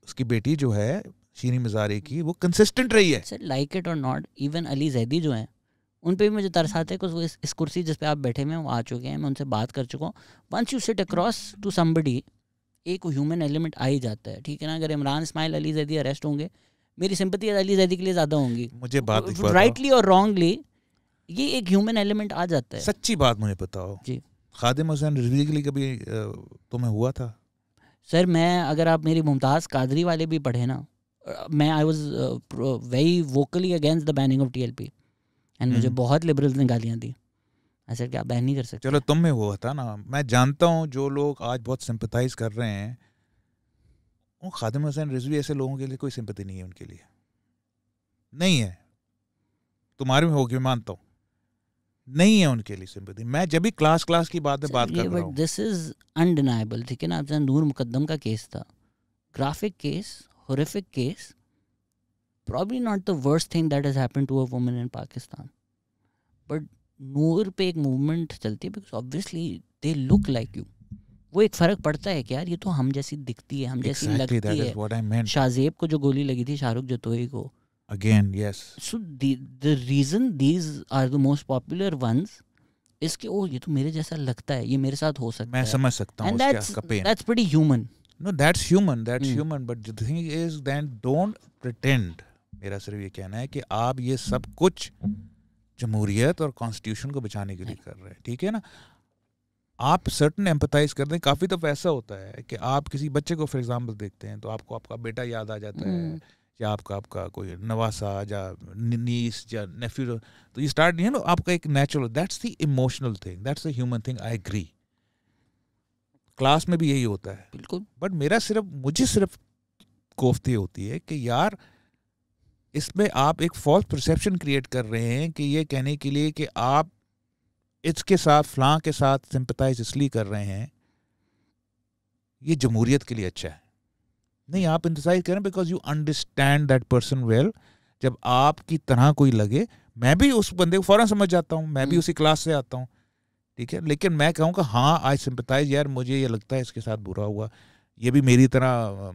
उसकी बेटी जो है शीनी मज़ारी की वो कंसिस्टेंट रही है. लाइक इट और नॉट इवन अली जैदी जो हैं उन पे भी मुझे तरस आता है कि इस कुर्सी जिस पे आप बैठे हुए हैं वो आ चुके हैं. मैं उनसे बात कर चुका हूँ. Once you sit across to somebody एक ह्यूमन एलिमेंट आ ही जाता है. ठीक है ना. अगर इमरान इस्माइल अली जैदी अरेस्ट होंगे मेरी सिंपैथी अली जैदी के लिए ज्यादा होंगी. मुझे बात राइटली और रॉन्गली ये एक ह्यूमन एलिमेंट आ जाता है. सच्ची बात मुझे बताओ जी खादिम हुसैन रिजवी के लिए कभी तुम्हें हुआ था? सर मैं, अगर आप मेरी मुमताज़ कादरी वाले भी पढ़े ना, मैं I was very vocally against the banning of TLP and मुझे बहुत लिबरल्स ने गालियाँ दी। ऐसा क्या बैन नहीं कर सकते? चलो तुम में वो था ना, मैं जानता हूँ जो लोग आज बहुत सिंपथाइज कर रहे हैं, वो खादिम हुसैन रिजवी ऐसे लोगों के लिए कोई सिंपथी नहीं है, उनके लिए नहीं है। तुम्हारे में होगी, मैं मानता हूँ, नहीं है उनके लिए सिंपथी। मैं जब भी क्लास क्लास की बात में बात कर रहा हूँ, दिस इज अनडिनाइबल। ठीक है ना, आप जहाँ नूर मुकदम का केस था, graphic case, horrific case, probably not the worst thing that has happened to a woman in Pakistan, but Noor पे एक movement चलती है because obviously they look like you। वो एक फ़र्क पड़ता है कि यार ये तो हम जैसी दिखती है, हम जैसी exactly, लगती है। I mean. शाहजेब को जो गोली लगी थी, शाहरुख जतोई को, again yes। so the, the reason these are the most popular ones is कि ओ ये तो मेरे जैसा लगता है, ये मेरे साथ हो सकता है, मैं समझ सकता हूँ उसका pain। that's pretty human। No, that's human, that's mm. human, but the thing is then don't pretend। मेरा सिर्फ ये कहना है कि आप ये सब कुछ जमहूरियत और कॉन्स्टिट्यूशन को बचाने के लिए कर रहे हैं। ठीक है ना, आप सर्टन एम्पथाइज कर दें। काफ़ी तो ऐसा होता है कि आप किसी बच्चे को फॉर एग्जांपल देखते हैं तो आपको आपका बेटा याद आ जाता mm. है, या आपका आपका कोई नवासा या नीस या नेफ्यू, तो ये स्टार्ट नहीं है ना, आपका एक natural, that's the emotional thing, that's the human thing. I agree, class में भी यही होता है बिल्कुल, बट मेरा सिर्फ मुझे सिर्फ कोफ्ती होती है कि यार इसमें आप एक फॉल्स परसेप्शन क्रिएट कर रहे हैं कि ये कहने के लिए कि आप इसके साथ फलां के साथ सिंपथाइज इसलिए कर रहे हैं, ये जमहूरियत के लिए अच्छा है। नहीं, आप इंतजाइज करें because you understand that person well. जब आपकी तरह कोई लगे, मैं भी उस बंदे को फ़ौरन समझ जाता हूँ, मैं भी उसी क्लास से आता हूँ। ठीक है, लेकिन मैं कहूँगा हाँ आई सिंपथाइज, यार मुझे ये लगता है इसके साथ बुरा हुआ, ये भी मेरी तरह,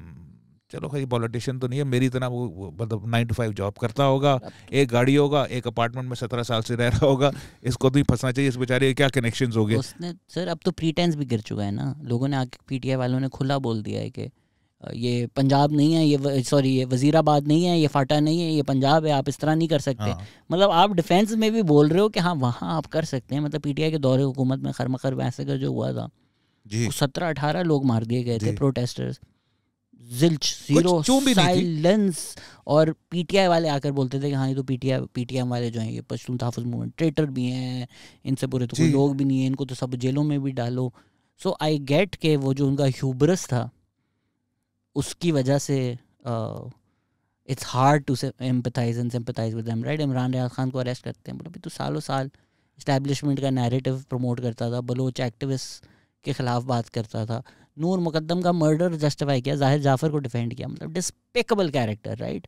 चलो खैर पॉलिटिशियन तो नहीं है, मेरी तरह वो मतलब नाइन टू फाइव जॉब करता होगा, एक गाड़ी होगा, एक अपार्टमेंट में सत्रह साल से रह रहा होगा, इसको तो ही फंसना चाहिए, इस बेचारे क्या कनेक्शंस हो गए उसने। सर अब तो प्रीटेंस भी गिर चुका है ना, लोगों ने आके पीटीआई वालों ने खुला बोल दिया है कि ये पंजाब नहीं है, ये सॉरी ये वजीराबाद नहीं है, ये फाटा नहीं है, ये पंजाब है, आप इस तरह नहीं कर सकते। मतलब आप डिफेंस में भी बोल रहे हो कि हाँ वहाँ आप कर सकते हैं। मतलब पीटीआई के दौरे हुकूमत में खरमखर वैसे कर जो हुआ था, सत्रह अठारह लोग मार दिए गए थे प्रोटेस्टर्स, जिल्च जीरो साइलेंस, और पीटीआई वाले आकर बोलते थे कि हाँ ये तो पीटीआई पीटीएम वाले जो हैं ये पश्तून तहफ़्फ़ुज़ मूवमेंट ट्रेटर भी हैं, इनसे बुरे तो कोई लोग भी नहीं है, इनको तो सब जेलों में भी डालो। सो आई गेट के वो जो उनका ह्यूबरस था उसकी वजह से it's hard to empathize and sympathize with them, right. Imran Riaz Khan को अरेस्ट करते हैं, मतलब तो सालों साल इस्टेब्लिशमेंट का नैरेटिव प्रमोट करता था, बलोच एक्टिविस्ट के ख़िलाफ़ बात करता था, नूर मुकद्दम का मर्डर जस्टिफाई किया, जाहिर जाफ़र को डिफेंड किया, मतलब डिस्पिकेबल कैरेक्टर, राइट।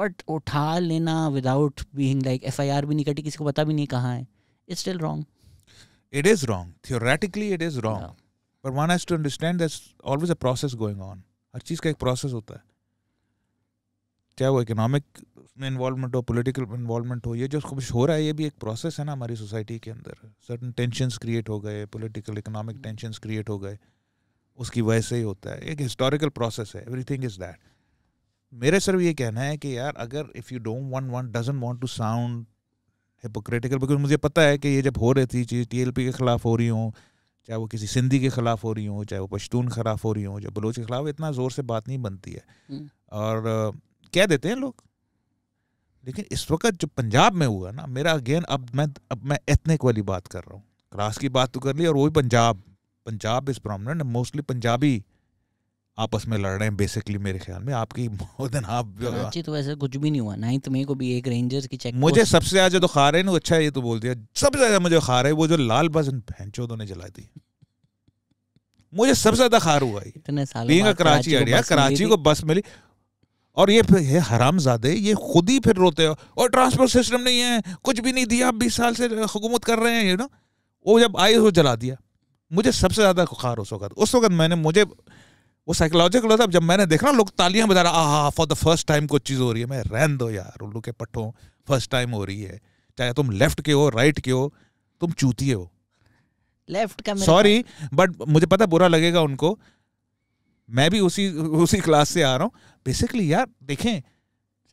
बट उठा लेना without being like, F I R भी नहीं कटी, किसी को पता भी नहीं कहाँ है, it's still wrong. It is wrong, theoretically it is wrong, but one has to understand that's always a process going on. हर चीज़ का एक प्रोसेस होता है, चाहे वो इकोनॉमिक में इन्वॉल्वमेंट हो, पॉलिटिकल इन्वॉल्वमेंट हो, ये जो कुछ हो रहा है ये भी एक प्रोसेस है ना हमारी सोसाइटी के अंदर। सर्टन टेंशनस क्रिएट हो गए, पॉलिटिकल इकोनॉमिक टेंशनस क्रिएट हो गए, उसकी वजह से ही होता है, एक हिस्टोरिकल प्रोसेस है, एवरीथिंग इज़ दैट। मेरे सिर्फ ये कहना है कि यार अगर if you don't one one doesn't want to sound hypocritical, because मुझे पता है कि ये जब हो रही थी चीज़ टीएलपी के ख़िलाफ़ हो रही हों, चाहे वो किसी सिंधी के ख़िलाफ़ हो रही हो, चाहे वो पश्तून खिलाफ हो रही हो, चाहे बलोच के ख़िलाफ़, इतना ज़ोर से बात नहीं बनती है और कह देते हैं लोग। लेकिन इस वक्त जो पंजाब में हुआ ना, मेरा अगेन अब मैं अब मैं एथनिक वाली बात कर रहा हूँ, क्लास की बात तो कर ली, और वो भी Punjab, Punjab is prominent, mostly Punjabi आपस में लड़ रहे हैं बेसिकली मेरे ख्याल में। आपकी मोर देन आप अच्छी तो वैसे कुछ भी नहीं हुआ। नाइन्थ मई को भी एक रेंजर्स की चेक, मुझे सबसे ज़्यादा जो खा रहे हैं ना, अच्छा ये तो बोल दिया, सबसे ज़्यादा मुझे खा रहे हैं वो जो लाल बस भैंचोदों ने जला दी, मुझे सबसे ज़्यादा खार हुआ है इतने साल। कराची आ गया, कराची को बस मिली, और ये फिर हरामजादे ये खुद ही फिर रोते हो, और ट्रांसपोर्ट सिस्टम नहीं है, कुछ भी नहीं दिया, आप बीस साल से हुकूमत कर रहे हैं, यू नो। वो जब आए वो जला दिया, मुझे सबसे ज़्यादा खार उस वक्त उस वक्त मैंने मुझे वो साइकोलॉजिकल था। जब मैंने देखा लोग तालियां बजा रहा, आहा फॉर द फर्स्ट टाइम कुछ चीज़ हो रही है, मैं रहन दो यार उल्लू के पट्टों, फर्स्ट टाइम हो रही है, चाहे तुम लेफ्ट के हो राइट के हो, तुम चूतिए हो। लेफ्ट का सॉरी बट मुझे पता बुरा लगेगा उनको, मैं भी उसी उसी क्लास से आ रहा हूँ बेसिकली। यार देखें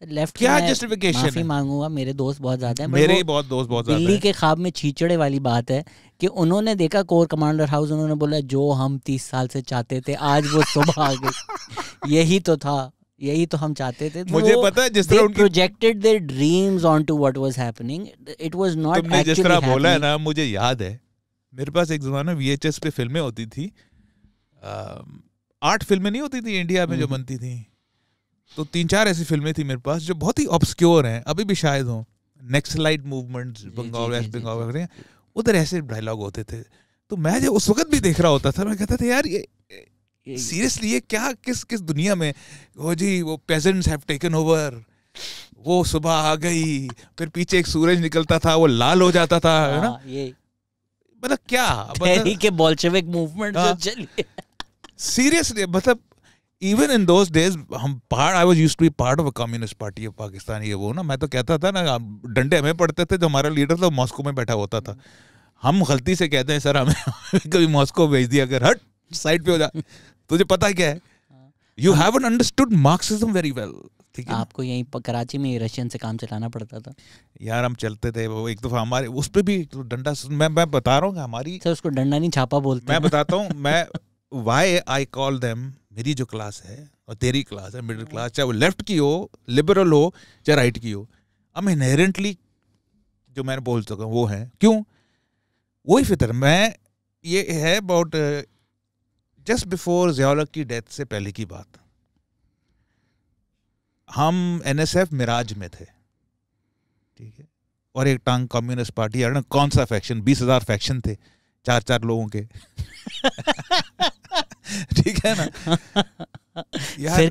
लेफ्ट क्या जस्टिफिकेशन? माफी मांगूंगा, मेरे दोस्त बहुत ज्यादा हैं, मेरे ही बहुत दोस्त बहुत ज्यादा हैं। दिल्ली के ख्वाब में छीचड़े वाली बात है कि उन्होंने देखा कोर कमांडर हाउस, उन्होंने बोला जो हम तीस साल से चाहते थे आज वो सुबह आ गई। यही तो था, यही तो हम चाहते थे। मुझे पता है जिस तरह उनकी projected their dreams onto what was happening, it was not actually happening. तुमने जिस तरह बोला है ना, मुझे याद है मेरे पास एक जमाना वी एच एस पे फिल्में होती थी, आठ फिल्में नहीं होती थी इंडिया में जो बनती थी, तो तीन चार ऐसी फिल्में थी मेरे पास जो बहुत ही ऑब्सक्योर हैं, अभी भी शायद हों, Naxalite movements Bengal waste Bengal वगैरह, उधर ऐसे डायलॉग होते थे। तो मैं जो उस वक्त भी देख रहा होता था, मैं कहता था यार ये सीरियसली ये क्या किस किस दुनिया में, वो जी वो पेजेंट्स हैव टेकन ओवर, वो सुबह आ गई, फिर पीछे एक सूरज निकलता था वो लाल हो जाता था, है ना, मतलब क्या के बोल्शेविक मूवमेंट जो चली। सीरियसली मतलब इवन इन दोज डेज हम part I was used to be part of a communist party of Pakistan, ये वो ना, मैं तो कहता था ना डंडे हमें पड़ते थे, जो हमारा लीडर था मॉस्को में बैठा होता था, हम गलती से कहते हैं सर हमें कभी मॉस्को भेज दिया अगर, हट साइड पे हो जा, तुझे पता क्या है, you haven't understood Marxism very well. ठीक है, आपको यहीं कराची में रशियन से काम चलाना पड़ता था यार, हम चलते थे वो एक दफ़ा हमारे उस पर भी तो डंडा, मैं मैं बता रहा हूँ हमारी सर उसको डंडा नहीं छापा बोलते, मैं बताता हूँ मैं वाई आई कॉल देम। मेरी जो क्लास है और तेरी क्लास है मिडिल क्लास, चाहे वो लेफ्ट की हो लिबरल हो चाहे राइट की हो, हम इनहेरेंटली जो मैंने बोल चुका हूँ वो है, क्यों वही फितर मैं ये है अबाउट जस्ट बिफोर ज़िया-उल-हक की डेथ से पहले की बात, हम एन एस एफ मिराज में थे, ठीक है, और एक टांग कम्युनिस्ट पार्टी यार ना कौन सा फैक्शन, बीस हज़ार फैक्शन थे चार चार लोगों के ठीक है ना यार,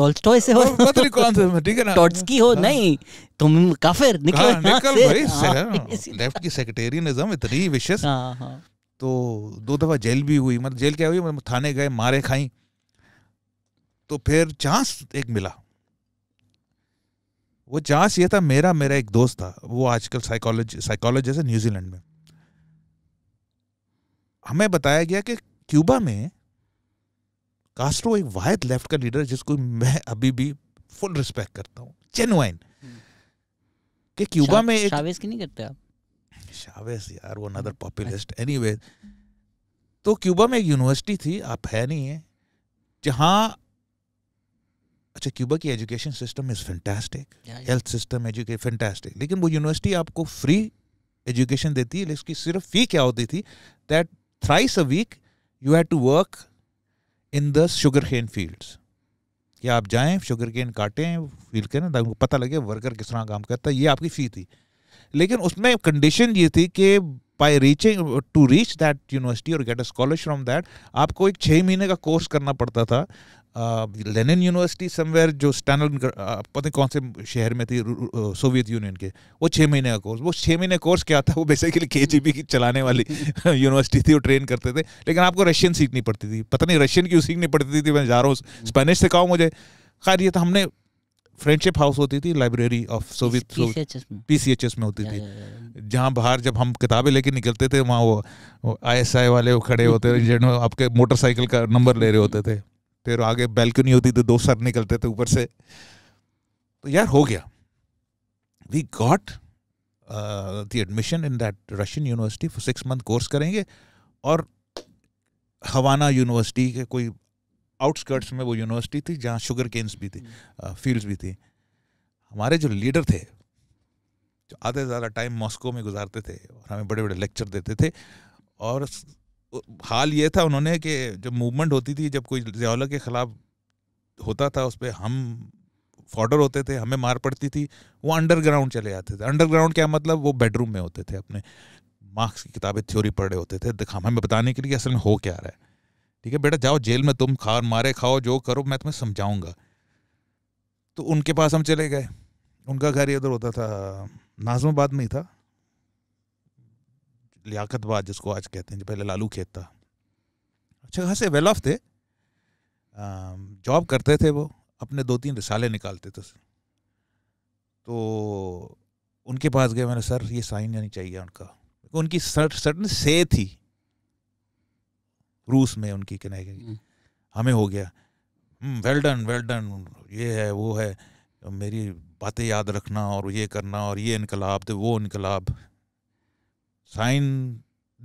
टॉल्स्टॉय से हो पता नहीं कौन से, ठीक है ना टॉट्स्की हो, नहीं तुम काफिर निकलो, हाँ, निकल भाई भाई लेफ्ट की सेक्रेटेरियनिज्म इतनी विशेष, हाँ, हाँ। तो दो दफा जेल भी हुई, मतलब जेल क्या हुई मतलब थाने गए मारे खाई, तो फिर चांस एक मिला, वो चांस ये था मेरा मेरा एक दोस्त था वो आजकल साइकोलॉजी साइकोलॉजिस्ट है न्यूजीलैंड में, हमें बताया गया कि क्यूबा में कास्ट्रो एक वाहिद लेफ्ट का लीडर जिसको मैं अभी भी फुल रिस्पेक्ट करता हूँ जेन्युइन, कि क्यूबा में एक शावेज की नहीं करते आप, शावेज यार वो अनदर पॉपुलिस्ट एनीवे। तो क्यूबा में एक यूनिवर्सिटी थी, आप है नहीं है, जहाँ अच्छा क्यूबा की education system is fantastic, health system education fantastic, लेकिन वो यूनिवर्सिटी आपको फ्री एजुकेशन देती है, इसकी सिर्फ फी क्या होती थी that thrice a week you had to work in the sugar cane fields, कि आप जाएं शुगर केन काटें फील्ड के ना, ताकि पता लगे वर्कर किस तरह काम करता है, ये आपकी फ़ी थी। लेकिन उसमें कंडीशन ये थी कि by reaching to reach that university और get a scholarship from that, आपको एक छः महीने का कोर्स करना पड़ता था लेनिन यूनिवर्सिटी समवेयर, जो स्टैनल पता नहीं कौन से शहर में थी सोवियत यूनियन के, वो छः महीने का कोर्स, वो छः महीने कोर्स क्या था वो बेसिकली के जी बी की चलाने वाली यूनिवर्सिटी थी, वो ट्रेन करते थे, लेकिन आपको रशियन सीखनी पड़ती थी, पता नहीं रशियन क्यों सीखनी पड़ती थी, मैं जा रहा हूँ स्पेनिश से कहा मुझे, खैर ये था। हमने फ्रेंडशिप हाउस होती थी library of Soviet P C H S में होती थी, जहाँ बाहर जब हम किताबें लेके निकलते थे वहाँ वो आई एस आई वाले वो खड़े होते थे जिन्होंने आपके मोटरसाइकिल का नंबर ले रहे होते थे, फिर आगे बैल्कनी होती थी, दो सर निकलते थे ऊपर से। तो यार हो गया, we got the admission in that Russian university, for six month course करेंगे, और हवाना यूनिवर्सिटी के कोई आउटस्कर्ट्स में वो यूनिवर्सिटी थी जहाँ शुगर केन्स भी थी, फील्ड्स uh, भी थी। हमारे जो लीडर थे जो आधे से ज़्यादा टाइम मॉस्को में गुजारते थे और हमें बड़े बड़े लेक्चर देते थे, और हाल ये था उन्होंने कि जब मूवमेंट होती थी, जब कोई ज़िया-उल-हक के ख़िलाफ़ होता था उस पर हम फॉडर होते थे, हमें मार पड़ती थी, वो अंडरग्राउंड चले जाते थे। अंडरग्राउंड क्या मतलब, वो बेडरूम में होते थे, अपने मार्क्स की किताबें थ्योरी पढ़ रहे होते थे, दिखा हमें बताने के लिए असल में हो क्या रहा है। ठीक है बेटा जाओ जेल में, तुम खा मारे खाओ जो करो, मैं तुम्हें समझाऊँगा। तो उनके पास हम चले गए, उनका घर इधर होता था नाज़िमाबाद में ही था, लियाकतबाद जिसको आज कहते हैं, जो पहले लालू खेत था। अच्छा खासे वेल ऑफ थे, जॉब करते थे, वो अपने दो तीन रिसाले निकालते थे। तो उनके पास गए, मैंने सर ये साइन नहीं चाहिए उनका, उनकी सर्टन से थी रूस में उनकी कन्हैया, हमें हो गया वेल डन वेल डन, ये है वो है, मेरी बातें याद रखना और ये करना और ये इनकलाब थे वो इनकलाब, साइन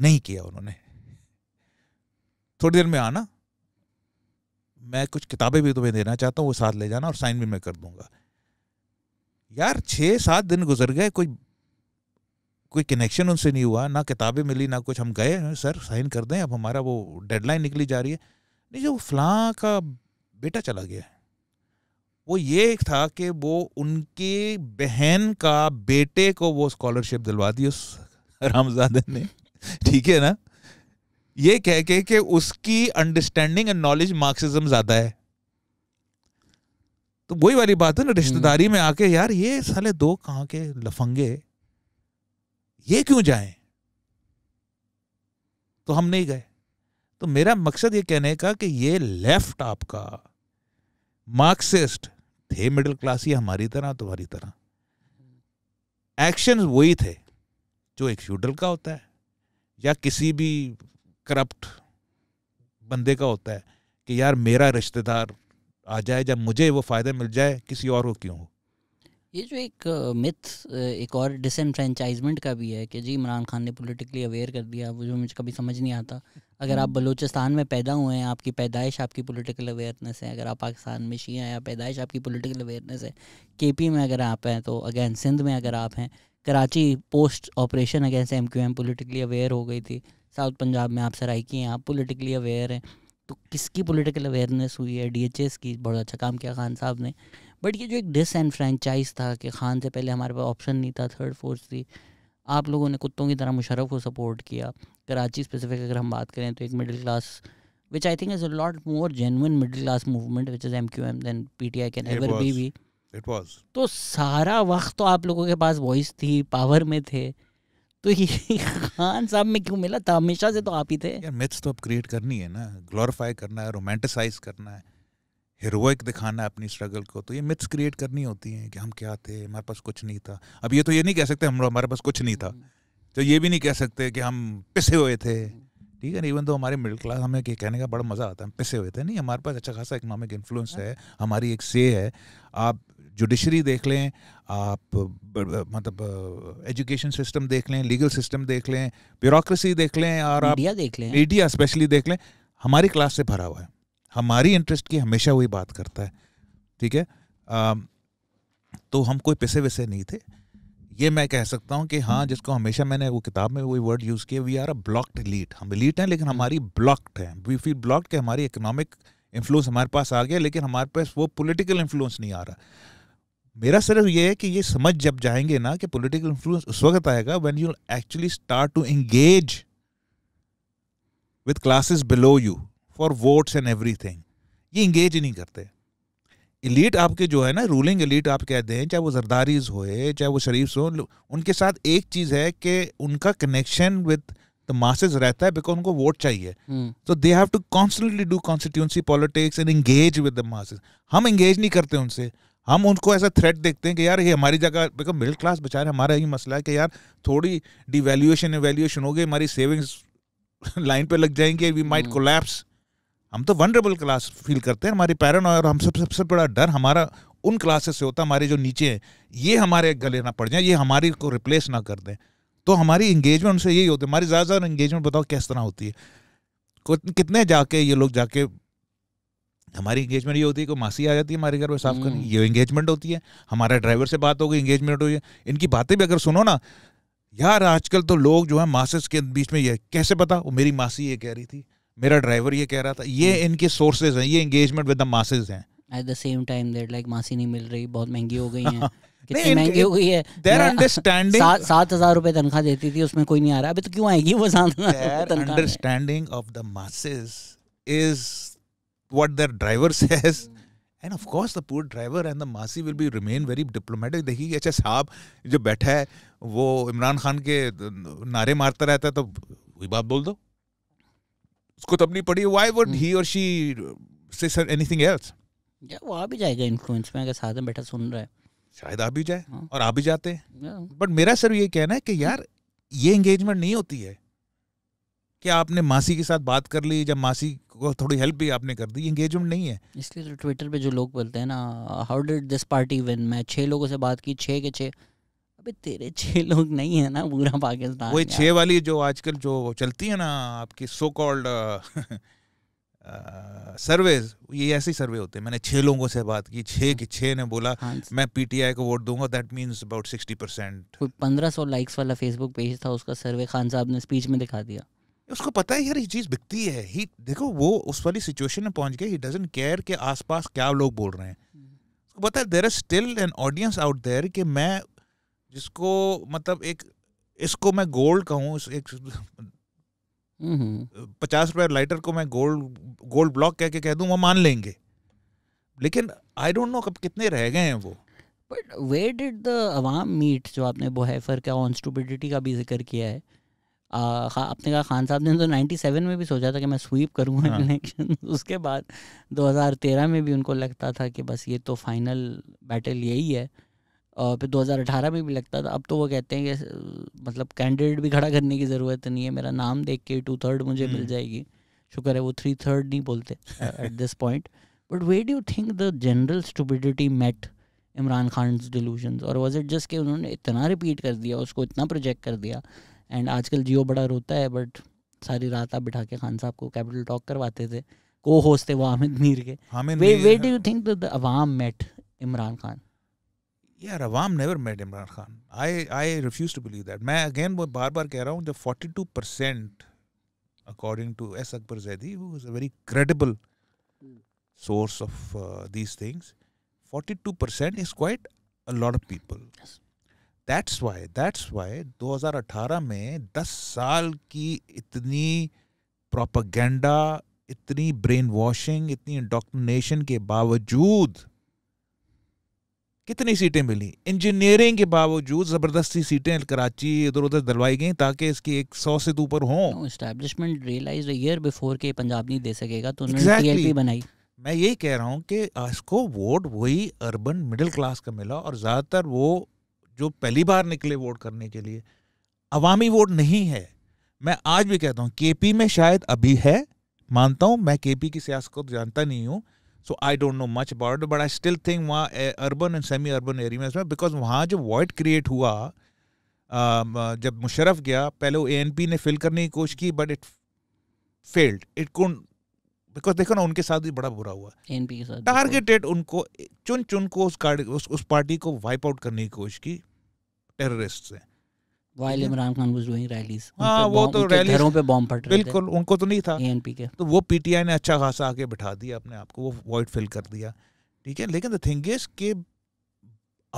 नहीं किया उन्होंने। थोड़ी देर में आना, मैं कुछ किताबें भी तुम्हें देना चाहता हूँ, वो साथ ले जाना और साइन भी मैं कर दूंगा। यार छः सात दिन गुजर गए, कोई कोई कनेक्शन उनसे नहीं हुआ, ना किताबें मिली ना कुछ। हम गए, सर साइन कर दें, अब हमारा वो डेडलाइन निकली जा रही है। नहीं, जो फलां का बेटा चला गया है, वो ये था कि वो उनकी बहन का बेटे को वो स्कॉलरशिप दिलवा दी उस हरामजादे ने, ठीक है ना, ये कह के कि उसकी अंडरस्टैंडिंग एंड नॉलेज मार्क्सिज्म ज़्यादा है। तो वही वाली बात है ना, रिश्तेदारी में आके यार ये साले दो कहाँ के लफंगे, ये क्यों जाएं? तो हम नहीं गए। तो मेरा मकसद ये कहने का कि ये लेफ्ट आपका मार्क्सिस्ट थे, मिडिल क्लास ही हमारी तरह तुम्हारी तरह। एक्शंस वही थे जो एक फ्यूडल का होता है या किसी भी करप्ट बंदे का होता है कि यार मेरा रिश्तेदार आ जाए, जब मुझे वो फ़ायदा मिल जाए, किसी और को क्यों हो। ये जो एक मिथ, एक और डिसफ्रेंचाइजमेंट का भी है कि जी इमरान खान ने पॉलिटिकली अवेयर कर दिया, वो जो मुझे कभी समझ नहीं आता। अगर आप बलूचिस्तान में पैदा हुए हैं, आपकी पैदाइश आपकी पॉलिटिकल अवेयरनेस है। अगर आप पाकिस्तान में शिया हैं, पैदाइश आपकी पॉलिटिकल अवेयरनेस है। केपी में अगर आप हैं तो अगैन, सिंध में अगर आप हैं, Karachi post operation against M Q M politically aware हो गई थी। साउथ पंजाब में आप सराइकी हैं, आप पोलिटिकली अवेयर हैं। तो किसकी पॉलिटिकल अवेयरनेस हुई है? डीएचएस की, बहुत अच्छा काम किया खान साहब ने। बट ये जो एक डिसएनफ्रेंचाइज था कि खान से पहले हमारे पास ऑप्शन नहीं था, थर्ड फोर्स थी। आप लोगों ने कुत्तों की तरह मुशर्रफ को सपोर्ट किया। कराची स्पेसिफिक अगर हम बात करें तो एक middle class, which I think is a lot more genuine middle class movement which is M Q M than P T I can ever be we it was. तो सारा वक्त तो आप लोगों के पास वॉइस थी, पावर में थे, तो ये खान साहब में क्यों मिला था? हमेशा से तो आप ही थे। यार मिथ्स तो अब क्रिएट करनी है ना, ग्लोरीफाई करना है, रोमांटिसाइज करना है, हीरोइक दिखाना है अपनी स्ट्रगल को। तो ये मिथ्स क्रिएट करनी होती हैं कि हम क्या थे, हमारे पास कुछ नहीं था। अब ये तो ये नहीं कह सकते हम हमारे पास कुछ नहीं था, तो ये भी नहीं कह सकते कि हम पिसे हुए थे, ठीक है ना। इवन तो हमारे मिडिल क्लास, हमें ये कहने का बड़ा मज़ा आता है हम पिसे हुए थे। नहीं, हमारे पास अच्छा खासा इकनॉमिक इन्फ्लुएंस है, हमारी एक से है। आप जुडिशरी देख लें, आप मतलब एजुकेशन सिस्टम देख लें, लीगल सिस्टम देख लें, ब्यूरोक्रेसी देख लें, और आप मीडिया देख लें, मीडिया स्पेशली देख लें, हमारी क्लास से भरा हुआ है। हमारी इंटरेस्ट की हमेशा वही बात करता है, ठीक है। आ, तो हम कोई पिसे विसे नहीं थे, ये मैं कह सकता हूँ कि हाँ, जिसको हमेशा मैंने वो किताब में वही वर्ड यूज़ किया, we are a blocked elite. हम एलीट हैं लेकिन हमारी ब्लॉक्ड है, वी फील ब्लॉक्ड कि हमारी इकोनॉमिक इन्फ्लुएंस हमारे पास आ गया लेकिन हमारे पास वो पॉलिटिकल इन्फ्लुएंस नहीं आ रहा। मेरा सिर्फ ये है कि ये समझ जब जाएंगे ना कि पॉलिटिकल इन्फ्लुएंस उस वक्त आएगा when you actually start to engage with classes below you for votes and everything. ये इंगेज ही नहीं करते। एलीट आपके जो है ना, रूलिंग एलीट आप कहते हैं, चाहे वो जरदारीज होए चाहे वो शरीफ हो, उनके साथ एक चीज़ है कि उनका कनेक्शन विद द मासेस रहता है बिकॉज उनको वोट चाहिए। तो they have to constantly do constituency politics and engage with the masses. हम एंगेज नहीं करते उनसे, हम उनको ऐसा थ्रेट देखते हैं कि यार ये हमारी जगह, बिकॉज मिडिल क्लास बेचारे, हमारा यही मसला है कि यार थोड़ी डिवैल्यूएशन एवैल्यूएशन हो गई, हमारी सेविंग्स लाइन पे लग जाएंगे, वी माइट कोलैप्स। हम तो वनरेबल क्लास फील करते हैं, हमारी पैरानोया, और हम सब सबसे बड़ा डर हमारा उन क्लासेस से होता है हमारे जो नीचे हैं, ये हमारे गले ना पड़ जाए, ये हमारी को रिप्लेस ना कर दें। तो हमारी इंगेजमेंट उनसे यही होती है, हमारी ज़्यादा ज़्यादा इंगेजमेंट बताओ किस तरह होती है, कितने जाके ये लोग जाके हमारी इंगेजमेंट ये होती है कि मासी आ जाती है हमारे घर में साफ करनी, ये इंगेजमेंट होती है। हमारा ड्राइवर से बात हो गई, इंगेजमेंट हुई है। इनकी बातें भी अगर सुनो ना यार, आजकल तो लोग जो है मासेस के बीच में, ये कैसे पता, वो मेरी मासी ये कह रही थी, मेरा ड्राइवर ये कह रहा था, ये इनके सोर्सेज हैं, ये इंगेजमेंट विद द मासेस हैं। At the same time that like मासी नहीं मिल रही, बहुत महंगी हो गई है, कितनी महंगी हो गई है, देयर अंडरस्टैंडिंग, सात हज़ार रुपये तनख्वाह देती थी उसमें कोई नहीं आ रहा, अभी तो क्यों आएगी वो सात हज़ार तनख्वाह। Understanding of the masses is what their driver says, and of course the poor driver and the masi will be remain very diplomatic. देखिए अच्छा साहब जो बैठा है वो इमरान खान के नारे मारता रहता है, तो वही बात बोल दो उसको, तब नहीं पड़ी। why would he or she say anything else? या वो आ भी जाएगा इन्फ्लुएंस में, अगर साथ में बैठा सुन रहा है, शायद आ भी जाए, और आ भी जाते हैं। बट मेरा सर ये कहना है कि यार ये एंगेजमेंट नहीं होती है कि आपने मासी के साथ बात कर ली, जब मासी को थोड़ी हेल्प भी आपने कर दी, एंगेजमेंट नहीं है। इसलिए तो ट्विटर पे जो लोग बोलते हैं ना, how did this party win, मैं छः लोगों से बात की, छः के छः, अबे तेरे छः लोग नहीं है ना पूरा पाकिस्तान। वही छः वाली जो आजकल जो चलती है ना आपकी सो कॉल्ड सर्वेज, ये ऐसे ही सर्वे होते हैं, मैंने छः लोगों से बात की, छः की छः ने बोला मैं पीटीआई को वोट दूंगा, that means about sixty percent. कोई पंद्रह सौ लाइक्स वाला फेसबुक पेज था, उसका सर्वे खान साहब ने स्पीच में दिखा दिया। उसको पता है यार ये चीज़ बिकती है ही, देखो वो उस वाली सिचुएशन में पहुंच गए, ही डजंट केयर के आसपास क्या लोग बोल रहे हैं। उसको पता है there is still an audience out there कि मैं जिसको मतलब एक इसको मैं गोल्ड कहूँ, एक पचास रुपये लाइटर को मैं गोल्ड गोल्ड ब्लॉक कह के कह दूँ, वो मान लेंगे। लेकिन आई डोंट नो कब कितने रह गए हैं वो। बट वेयर डिड द अवाम मीट, जो आपने बोहेफर का ऑन स्टूपिडिटी का भी जिक्र किया है, आपने कहा खान साहब ने तो नाइन्टी सेवन में भी सोचा था कि मैं स्वीप करूँगा इलेक्शन, उसके बाद दो हज़ार तेरह में भी उनको लगता था कि बस ये तो फाइनल बैटल यही है, और फिर दो हज़ार अठारह में भी लगता था। अब तो वो कहते हैं कि मतलब कैंडिडेट भी खड़ा करने की ज़रूरत नहीं है, मेरा नाम देख के टू थर्ड मुझे मिल जाएगी। शुक्र है वो थ्री थर्ड नहीं बोलते at this point. But where do you think the general stupidity met Imran Khan delusions, और वाज इट जस्ट कि उन्होंने इतना रिपीट कर दिया, उसको इतना प्रोजेक्ट कर दिया। एंड आजकल जियो बड़ा रोता है, बट सारी रात आप बिठा के खान साहब को कैपिटल टॉक करवाते थे, को होस्ट थे वो हामिद मीर के। Where do you think the अवाम मेट इमरान खान? यार अवाम never met Imran Khan. I I refuse to believe that. मैं अगेन वो बार बार कह रहा हूँ, the forty two percent according to S Akbar Zaidi, वो is a very credible source of these things, forty two percent is quite a lot of people. That's why that's why दो हज़ार अठारह में दस साल की इतनी प्रोपागेंडा, इतनी ब्रेन वॉशिंग, इतनी इंडोक्ट्रिनेशन के बावजूद कितनी सीटें मिली, इंजीनियरिंग के बावजूद ज़बरदस्ती सीटें कराची इधर उधर दिलवाई गई ताकि इसकी एक सौ से ऊपर हों। एस्टैब्लिशमेंट रियलाइज ईयर बिफोर के पंजाब नहीं दे सकेगा, तो उन्होंने टीएलपी बनाई। मैं यही कह रहा हूँ कि इसको वोट वही अर्बन मिडिल क्लास का मिला, और ज़्यादातर वो जो पहली बार निकले वोट करने के लिए। अवामी वोट नहीं है। मैं आज भी कहता हूँ केपी में शायद अभी है, मानता हूँ, मैं केपी की सियासत को जानता नहीं हूँ, so I don't know much about, but I still think वहाँ urban and semi urban areas में, बिकॉज वहाँ जो वॉइड क्रिएट हुआ जब मुशर्रफ गया, पहले वो एएनपी ने फिल करने की कोशिश की, but it failed, it couldn't, because देखो ना उनके साथ भी बड़ा बुरा हुआ, एएनपी के साथ टारगेटेड, उनको चुन चुन को उस उस, उस पार्टी को वाइप आउट करने की कोशिश की टेररिस्ट से। While Imran Khan was doing rallies, हाँ वो तो रैलीज, घरों पे बम फट रहे थे, बिल्कुल उनको तो नहीं था एएनपी के, तो वो पीटीआई ने अच्छा खासा आके बिठा दिया अपने आप को, वो वॉइड फिल कर दिया, ठीक है। लेकिन द थिंग इज कि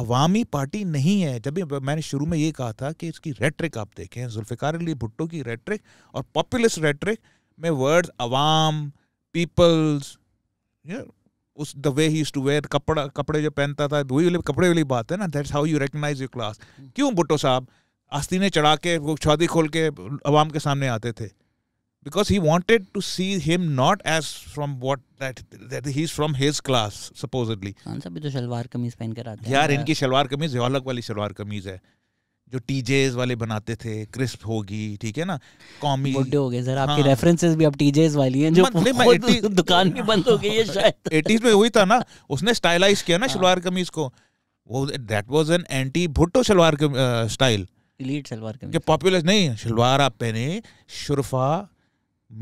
अवामी पार्टी नहीं है। जब मैंने शुरू में ये कहा था कि इसकी रेट्रिक आप देखें, जुल्फिकार अली भुट्टो की रेट्रिक और पॉपुलिस्ट रेट्रिक में वर्ड्स अवाम, पीपल्स, उस the way he used to wear, कपड़ा कपड़े जो पहनता था, वही वाली कपड़े वाली बात है ना, that's how you recognize your class. क्यों भुट्टो साहब आस्तीने चढ़ा के वो शादी खोल के अवाम के सामने आते थे? Because he wanted to see him not as from what that that he is from his class supposedly. कौन सा भी तो शलवार कमीज पहन कर आते हैं यार, इनकी शलवार कमीज ज़िया-उल-हक वाली शलवार कमीज है जो टीजेज वाले बनाते थे, क्रिस्प होगी, ठीक है ना, कॉमी बुड्ढे हो गए। हाँ। आपकी रेफरेंसेस भी अब टीजेज वाली हैं जो दुकान भी बंद हो गई है शायद। एटीज़ में हुई था ना, उसने स्टाइलाइज किया ना। हाँ। शलवार कमीज को, वो that was an anti Bhutto shalwar style, elite shalwar kameez, popular नहीं शलवार आप पहने, शुरफा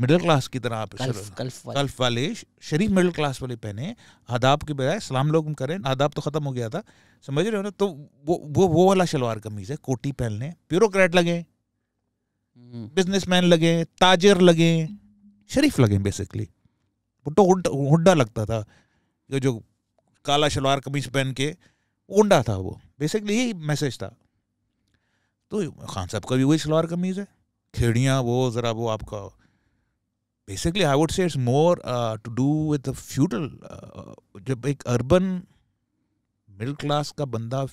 मिडिल क्लास की तरह आप कल्फ वाले, शरीफ मिडिल क्लास वाले पहने, आदाब के बजाय सलाम लोग करें, आदाब तो ख़त्म हो गया था, समझ रहे हो ना। तो वो वो वो वाला शलवार कमीज़ है, कोटी पहनने, ब्यूरोक्रेट लगे, बिजनेसमैन लगे, ताजर लगे, शरीफ लगे बेसिकली। भुट्टो हुड्डा लगता था, ये जो काला शलवार कमीज पहन के उंडा था, वो बेसिकली यही मैसेज था। तो खान साहब का भी वही शलवार कमीज है, खेड़ियाँ, वो ज़रा वो आपका basically I would say it's more to do with the feudal. जब एक अर्बन मिडिल क्लास का बंदा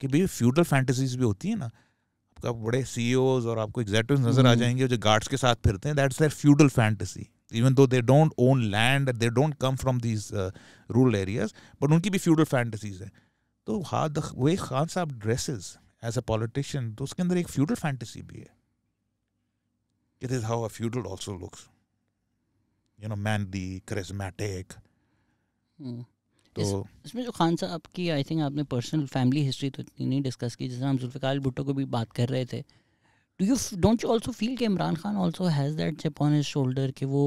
के भी फ्यूडल फैंटेसीज भी होती है ना, आपका बड़े सीईओज और आपको एग्जीक्यूटिव्स नजर आ जाएंगे जो गार्ड्स के साथ फिरते हैं, that's their feudal fantasy. Even though they don't own land, they don't come from these rural areas, but उनकी भी फ्यूडल फैंटेसीज हैं। तो हाँ, द वे खान साहब ड्रेसेज एज अ पॉलिटिशियन, तो उसके अंदर एक फ्यूडल फैंटेसी भी है। It is how a feudal also looks. you know, manly, charismatic. hmm. तो इस, इसमें जो खान साहब आपकी आई थिंक आपने पर्सनल फैमिली हिस्ट्री तो इतनी नहीं डिस्कस की, जैसे हम जुल्फ़िकार अली भुट्टो को भी बात कर रहे थे. Do you don't you also feel कि Imran Khan also has that chip on his shoulder कि वो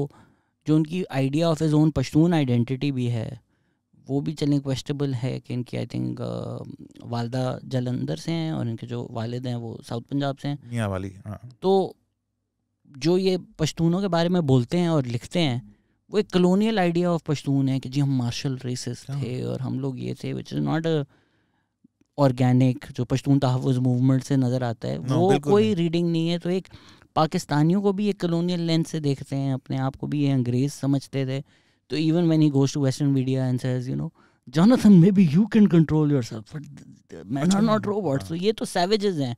जो उनकी idea of his own Pashtun identity भी है वो भी चलने क्वेश्चनेबल है कि इनकी आई थिंक वालदा जालंधर से हैं और इनके जो वालिद हैं वो साउथ पंजाब से हैं. मियाँ वाली. तो जो ये पश्तूनों के बारे में बोलते हैं और लिखते हैं वो एक कॉलोनियल आइडिया ऑफ पश्तून है कि जी हम मार्शल रेसेस थे और हम लोग ये थे, विच इज़ नॉट ऑर्गेनिक जो पश्तून तहफ़्फ़ुज़ मूवमेंट से नज़र आता है. no, वो कोई रीडिंग नहीं है. तो एक पाकिस्तानियों को भी एक कॉलोनियल लेंस से देखते हैं, अपने आप को भी ये अंग्रेज़ समझते थे. तो even when he goes to western media and says you know Jonathan may be you can control yourself but man are not robots. तो ये तो सैवेजेस हैं,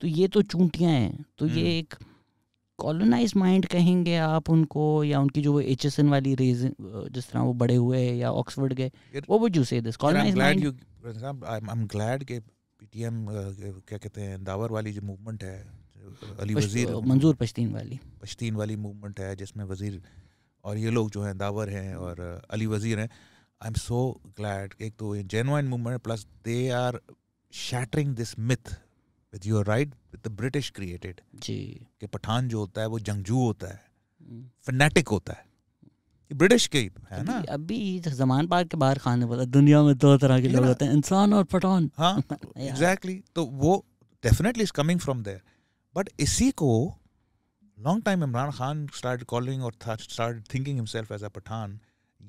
तो ये तो चूंटियाँ हैं, तो ये एक कॉलोनाइज माइंड कहेंगे आप उनको, या उनकी जो वो एच एस एन वाली रीजन जिस तरह वो बड़े हुए या ऑक्सफोर्ड गए, वो would you say this colonize mind. I am glad कि पीटीएम क्या कहते हैं दावर वाली जो मूवमेंट है, अली वजीर मंजूर पश्तीन वाली पश्तीन वाली मूवमेंट है जिसमें वजीर और ये लोग जो हैं दावर हैं और अली वजीर हैं. I am so glad. एक तो जेन्युइन मूवमेंट है, plus they are shattering this myth with your right the British created जी कि पठान जो होता है वो जंगजू होता है, फनेटिक होता है, ये ब्रिटिश के है ना. अभी जमान पार के बाहर खाने वाला दुनिया में दो तरह के लोग होते हैं, इंसान और पठान. हाँ एग्जैक्टली. तो वो definitely is coming from there, but इसी को long time Imran Khan start calling और start thinking himself as a Pathan.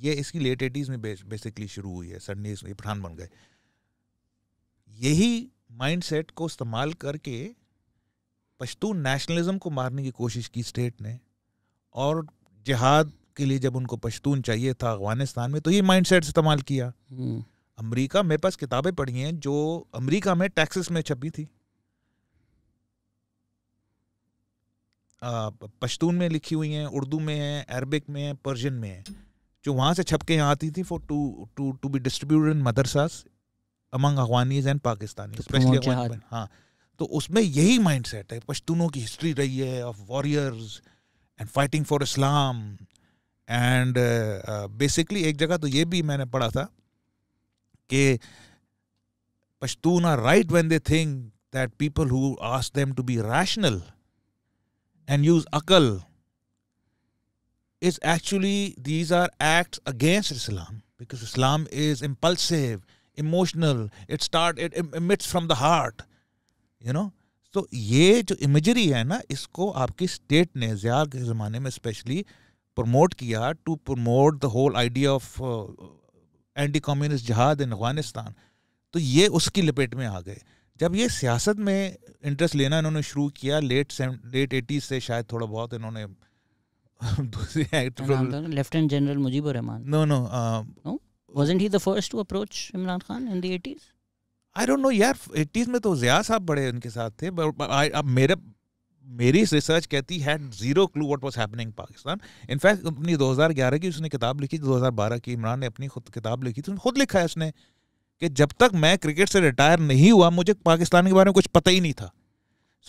ये इसकी लेट एटीज़ में बेसिकली शुरू हुई है, सडनली ये पठान बन गए. यही माइंडसेट को इस्तेमाल करके पश्तून नेशनलिज्म को मारने की कोशिश की स्टेट ने, और जिहाद के लिए जब उनको पश्तून चाहिए था अफगानिस्तान में तो ये माइंडसेट इस्तेमाल किया. अमेरिका मेरे पास किताबें पढ़ी हैं जो अमेरिका में टेक्सास में छपी थी, पश्तून में लिखी हुई हैं, उर्दू में हैं, अरबिक में हैं, पर्शियन में हैं, जो वहाँ से छप के यहाँ आती थी for to to to be distributed in madrasas among Afghanis and Pakistanis, especially Afghanis. हाँ, तो उसमें यही माइंडसेट है. पश्तूनों की हिस्ट्री रही है of warriors and fighting for Islam and basically. एक जगह तो ये भी मैंने पढ़ा था कि Pashtun are right when they think that people who ask them to be rational and use अकल is actually these are acts against Islam, because Islam is impulsive, emotional, it start it emits from the heart, you know. तो ये जो imagery है ना, इसको आपकी state ने ज़िया के ज़माने में स्पेशली प्रमोट किया to promote the whole idea of anti communist jihad in Afghanistan. तो ये उसकी लपेट में आ गए. जब ये सियासत में इंटरेस्ट लेना इन्होंने शुरू किया लेट लेट एटीज़ से, शायद थोड़ा बहुत इन्होंने दूसरे lieutenant general Mujibur Rahman, no no Wasn't he the first to approach Imran Khan in the eighties? I don't know यार. eighties में तो ज़िया साहब बड़े उनके साथ थे, but I अब मेरे मेरी रिसर्च कहती है zero clue what was happening in Pakistan. In fact अपनी दो हज़ार ग्यारह की उसने किताब लिखी, दो हज़ार बारह की इमरान ने अपनी खुद किताब लिखी थी, खुद लिखा है उसने कि जब तक मैं क्रिकेट से रिटायर नहीं हुआ मुझे पाकिस्तान के बारे में कुछ पता ही नहीं था.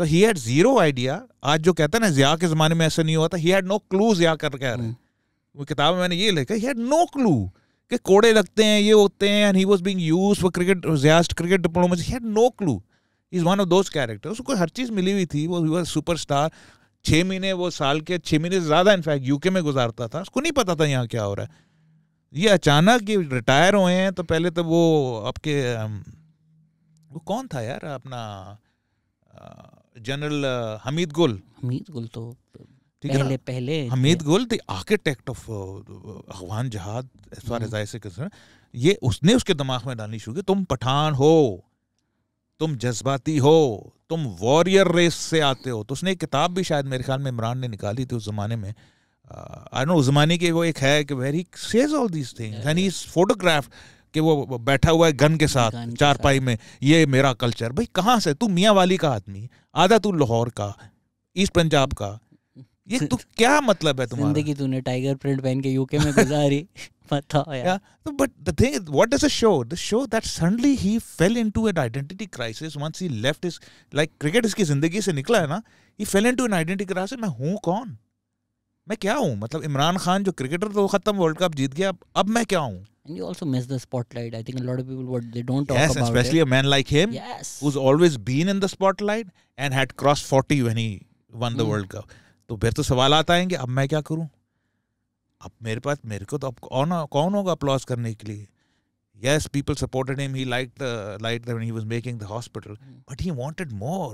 So he had zero idea. आज जो कहता है ना ज़िया के ज़माने में ऐसा नहीं हुआ था, he had no clue. Zia कर कह रहे हैं वो किताब में मैंने ये लिखा, he had no clue कि कोड़े लगते हैं, ये होते हैं, and he was being used for cricket ज़ियास्ट cricket diplomacy. He had no clue. He is one of those characters. उसको हर चीज़ मिली हुई थी. वो ही वाज सुपरस्टार. छः महीने वो साल के छः महीने से ज़्यादा इनफैक्ट यूके में गुजारता था. उसको नहीं पता था यहाँ क्या हो रहा है. ये अचानक ये रिटायर हुए हैं तो पहले तो वो आपके वो कौन था यार अपना जनरल हमीद गुल. हमीद गुल तो पहले पहले Hamid Gul the architect of Afghan जहाद as far as I say concern. ये उसने उसके दिमाग में डालनी शुरू की, तुम पठान हो, तुम जज्बाती हो, तुम वॉरियर रेस से आते हो. तो उसने एक किताब भी शायद मेरे ख्याल में इमरान ने निकाली थी उस ज़माने में, आई नो उस ज़माने की वो एक है कि where he says all these things and he is photographed कि वो बैठा हुआ है गन के साथ चारपाई में, ये मेरा कल्चर. भाई कहाँ से तू मियाँ वाली का आदमी, आधा तू लाहौर का, ईस्ट पंजाब का, ये तो क्या मतलब है तुम्हारा? जिंदगी तूने टाइगर प्रिंट पहन के यूके में गुजारी, पता यार. तो but the thing is what does it show? The show that suddenly he fell into an identity crisis once he left is like cricket इसकी जिंदगी से निकला है ना, he fell into an identity crisis. मैं हूँ कौन, मैं क्या हूँ, मतलब इमरान खान जो क्रिकेटर तो खत्म, वर्ल्ड कप जीत गया, अब मैं क्या हूँ? And you also miss the spotlight. I think a lot of people what they don't talk yes, about. Yes, especially it. a man like him, yes, who's always been in the spotlight and had crossed forty when he won the hmm. World Cup. तो फिर तो सवाल आता है कि अब मैं क्या करूं? अब मेरे पास मेरे को तो अब कौन कौन होगा अप्लॉज करने के लिए? Yes, people supported him. He liked the liked when he was making the hospital, hmm. but he wanted more,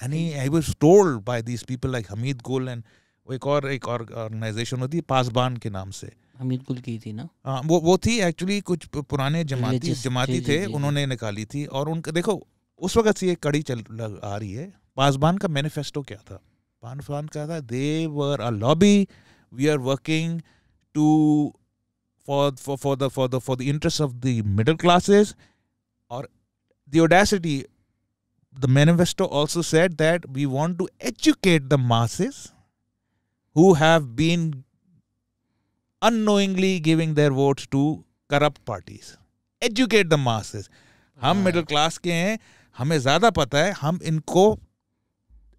and he he was told by these people like Hamid Gul and एक और एक और organisation होती है पासबान के नाम से, हमीद गुल की थी ना, आ, वो वो थी एक्चुअली कुछ पुराने जमाती जमाती थे, उन्होंने निकाली थी और उनका देखो उस वक्त से ये कड़ी चल लग आ रही है। पासबान का मैनिफेस्टो क्या था? पासबान का था they were a lobby, we are working to for for for the for the for the interest of the middle classes. और the audacity, the manifesto also said that we want to educate the masses who have been unknowingly giving their votes to corrupt parties. Educate the masses. हम middle class के हैं, हमें ज़्यादा पता है, हम इनको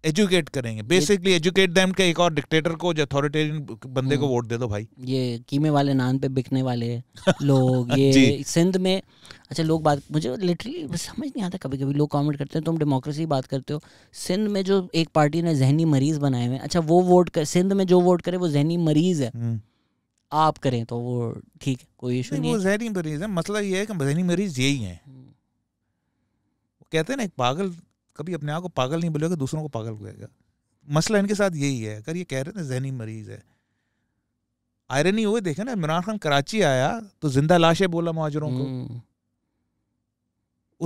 एजुकेट करेंगे। बेसिकली एजुकेट दैम के एक और डिक्टेटर को, जो अथॉरिटेरियन बंदे को वोट दे दो भाई। ये कीमे वाले नान पे बिकने वाले लोग, ये सिंध में अच्छा लोग बात, मुझे लिटरली समझ नहीं आता, कभी कभी लोग कमेंट करते हैं तुम डेमोक्रेसी बात करते हो, सिंध में जो एक पार्टी ने जहनी मरीज बनाए हुए हैं, अच्छा वो वोट कर, सिंध में जो वोट करे वो जहनी मरीज है, आप करें तो वो ठीक है, कोई इशू नहीं, वो जहनी मरीज है। मसला ये है कि जहनी मरीज यही है, कहते हैं ना एक पागल कभी अपने आप को पागल नहीं बोलेगा, दूसरों को पागल कहेगा। मसला इनके साथ यही है। अगर ये कह रहे थे जहनी मरीज है, आयरनी हुए देखे ना, इमरान खान कराची आया तो जिंदा लाशें बोला मुहाजिरों को,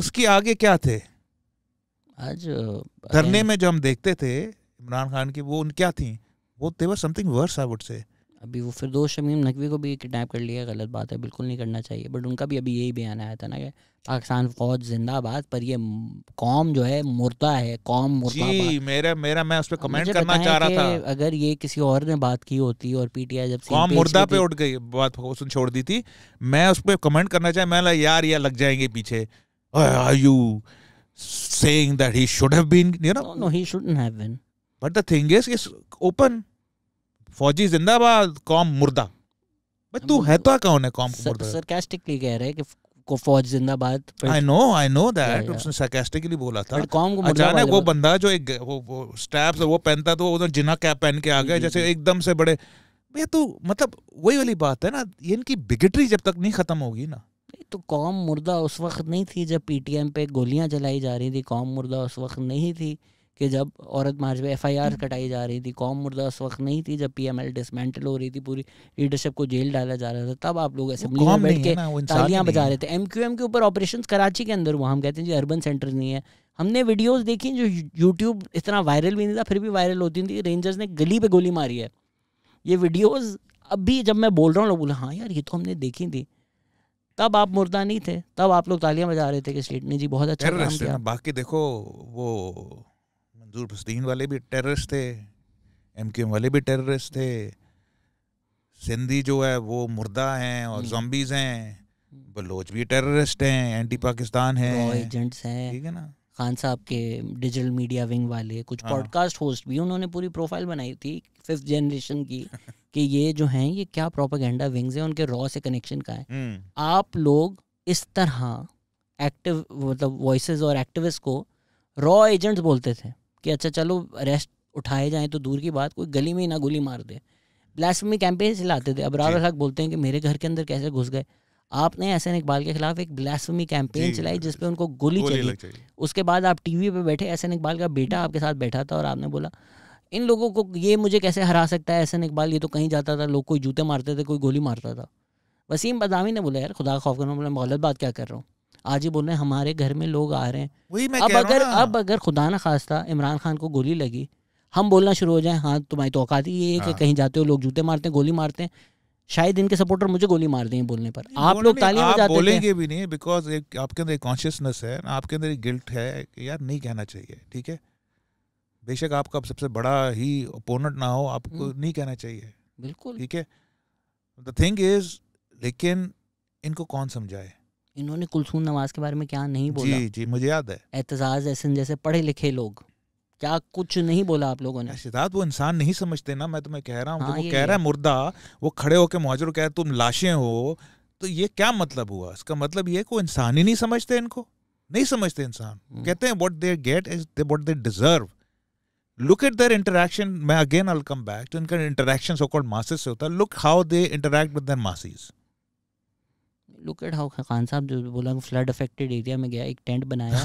उसके आगे क्या थे आज धरने में जो हम देखते थे इमरान खान के, वो उन क्या थी, वो they were something worse I would say. अभी वो फिरदौस शमीम नकवी को भी किडनैप कर लिया, गलत बात है, बिल्कुल नहीं करना चाहिए, बट उनका भी अभी यही बयान आया था ना कि पाकिस्तान फौज जिंदाबाद, पर ये कौम जो है मुर्दा है, कौम मुर्दा जी। मेरा मेरा मैं उस पे कमेंट करना चाह रहा था, अगर ये किसी और ने बात की होती और पीटीआई जब कौम मुर्दा पे उठ गई बात उसने छोड़ दी थी, मैं उस पर कमेंट करना चाह, मैं यार ये लग जाएंगे पीछे, are you saying that he should have been, you know, no he shouldn't have been, but the thing is it's open, फौजी जिंदाबाद, कौम मुर्दा। बट तू है तो कौन है कौम को मुर्दा? सरकास्टिकली कह रहे हैं कि फौज जिंदाबाद। I know I know that, उसने सरकास्टिकली बोला था। कौम को मुर्दा अचानक वो बंदा जो एक वो, वो स्ट्रैप्स वो पहनता तो उधर जिन्ना कैप पहन के आ गया जैसे एकदम से बड़े भैया, तू मतलब वही वाली बात है ना, ये इनकी बिगटरी जब तक नहीं खत्म होगी ना। तो कौम मुर्दा उस वक्त नहीं थी जब पीटीएम पे गोलियां जलाई जा रही थी, कौम मुर्दा उस वक्त नहीं थी कि जब औरत मार्च पे एफआईआर कटाई जा रही थी, कौम मुर्दा उस वक्त नहीं थी जब पीएमएल डिसमेंटल हो रही थी, पूरी लीडरशिप को जेल डाला जा रहा था, तब आप लोग असेंबली में बैठ के तालियां बजा रहे थे। एमक्यूएम के ऊपर ऑपरेशंस कराची के अंदर, वहाँ हम कहते हैं जी अर्बन सेंटर नहीं है, हमने वीडियोस देखी जो यूट्यूब इतना वायरल भी नहीं था फिर भी वायरल होती थी, रेंजर्स ने गली पे गोली मारी है, ये वीडियोज़ अभी जब मैं बोल रहा हूँ लोग बोला हाँ यार ये तो हमने देखी थी, तब आप मुर्दा नहीं थे, तब आप लोग तालियां बजा रहे थे कि स्टेट ने जी बहुत अच्छा काम किया। बाकी देखो वो मंजूर पश्तीन वाले भी टेररिस्ट थे, एमक्यूएम वाले भी टेररिस्ट थे, सिंधी जो है वो मुर्दा हैं और ज़ॉम्बीज हैं, बलोच भी टेररिस्ट हैं, एंटी पाकिस्तान हैं, एजेंट्स हैं, ठीक है ना। खान साहब के डिजिटल मीडिया विंग वाले कुछ पॉडकास्ट होस्ट भी, उन्होंने पूरी प्रोफाइल बनाई थी फिफ्थ जनरेशन की कि ये जो हैं ये क्या प्रोपेगेंडा विंग्स हैं, उनके रॉ से कनेक्शन का है। आप लोग इस तरह एक्टिव मतलब वॉइसेस और एक्टिविस्ट को रॉ एजेंट्स बोलते थे कि अच्छा चलो अरेस्ट उठाए जाएं तो दूर की बात, कोई गली में ही ना गोली मार दे, ब्लास्फेमी कैंपेन चलाते थे। अबरार हक बोलते हैं कि मेरे घर के अंदर कैसे घुस गए, आपने एहसन इकबाल के खिलाफ एक ब्लास्फेमी कैंपेन चलाई जिसपे उनको गोली चली, उसके बाद आप टीवी पे बैठे, एहसन इकबाल का बेटा आपके साथ बैठा था और आपने बोला इन लोगों को ये मुझे कैसे हरा सकता है एहसन इकबाल, ये तो कहीं जाता था, लोग कोई जूते मारते थे, कोई गोली मारता था। वसीम बदामी ने बोला यार खुदा खौफ करना, बोला मैं गलत बात क्या कर रहा हूँ, आज ही बोल रहे हैं हमारे घर में लोग आ रहे हैं, अब अगर अब अगर खुदा ना खास्ता इमरान खान को गोली लगी, हम बोलना शुरू हो जाए हाँ तुम्हारी तो औकात ही ये है कि कहीं जाते हो लोग जूते मारते हैं, गोली मारते हैं, शायद इनके सपोर्टर मुझे गोली मार दें बोलने पर, आप लोग तालियां बजाते हैं। बोलेंगे भी नहीं बिकॉज एक आपके अंदर कॉन्शियसनेस है, आपके अंदर गिल्ट है यार नहीं कहना चाहिए, ठीक है, बेशक आपका सबसे बड़ा ही ओपोनेंट ना हो, आपको नहीं कहना चाहिए, बिल्कुल ठीक है। द थिंग इज लेकिन इनको कौन समझाए, इन्होंने कुलसूम नवाज के बारे में क्या नहीं बोला। जी जी मुझे याद है, एतजाज ऐसे जैसे पढ़े लिखे लोग क्या कुछ नहीं बोला आप लोगों ने? सिद्धार्थ, वो इंसान नहीं समझते ना, मैं तुम्हें कह रहा हूँ। हाँ, वो कह रहा है मुर्दा, वो खड़े होकर मुहाजिर कह रहे तुम लाशें हो, तो ये क्या मतलब हुआ? इसका मतलब ये को इंसान ही नहीं समझते, इनको नहीं समझते इंसान। कहते हैं what they get is what they deserve. Look at their interaction. मैं again I will come back to इनका इंटरेक्शन सो कॉल्ड मासेस से होता है। Look how they interact with their masses. Look at how Khan साहब जो बोला flood affected area में गया, एक टेंट बनाया,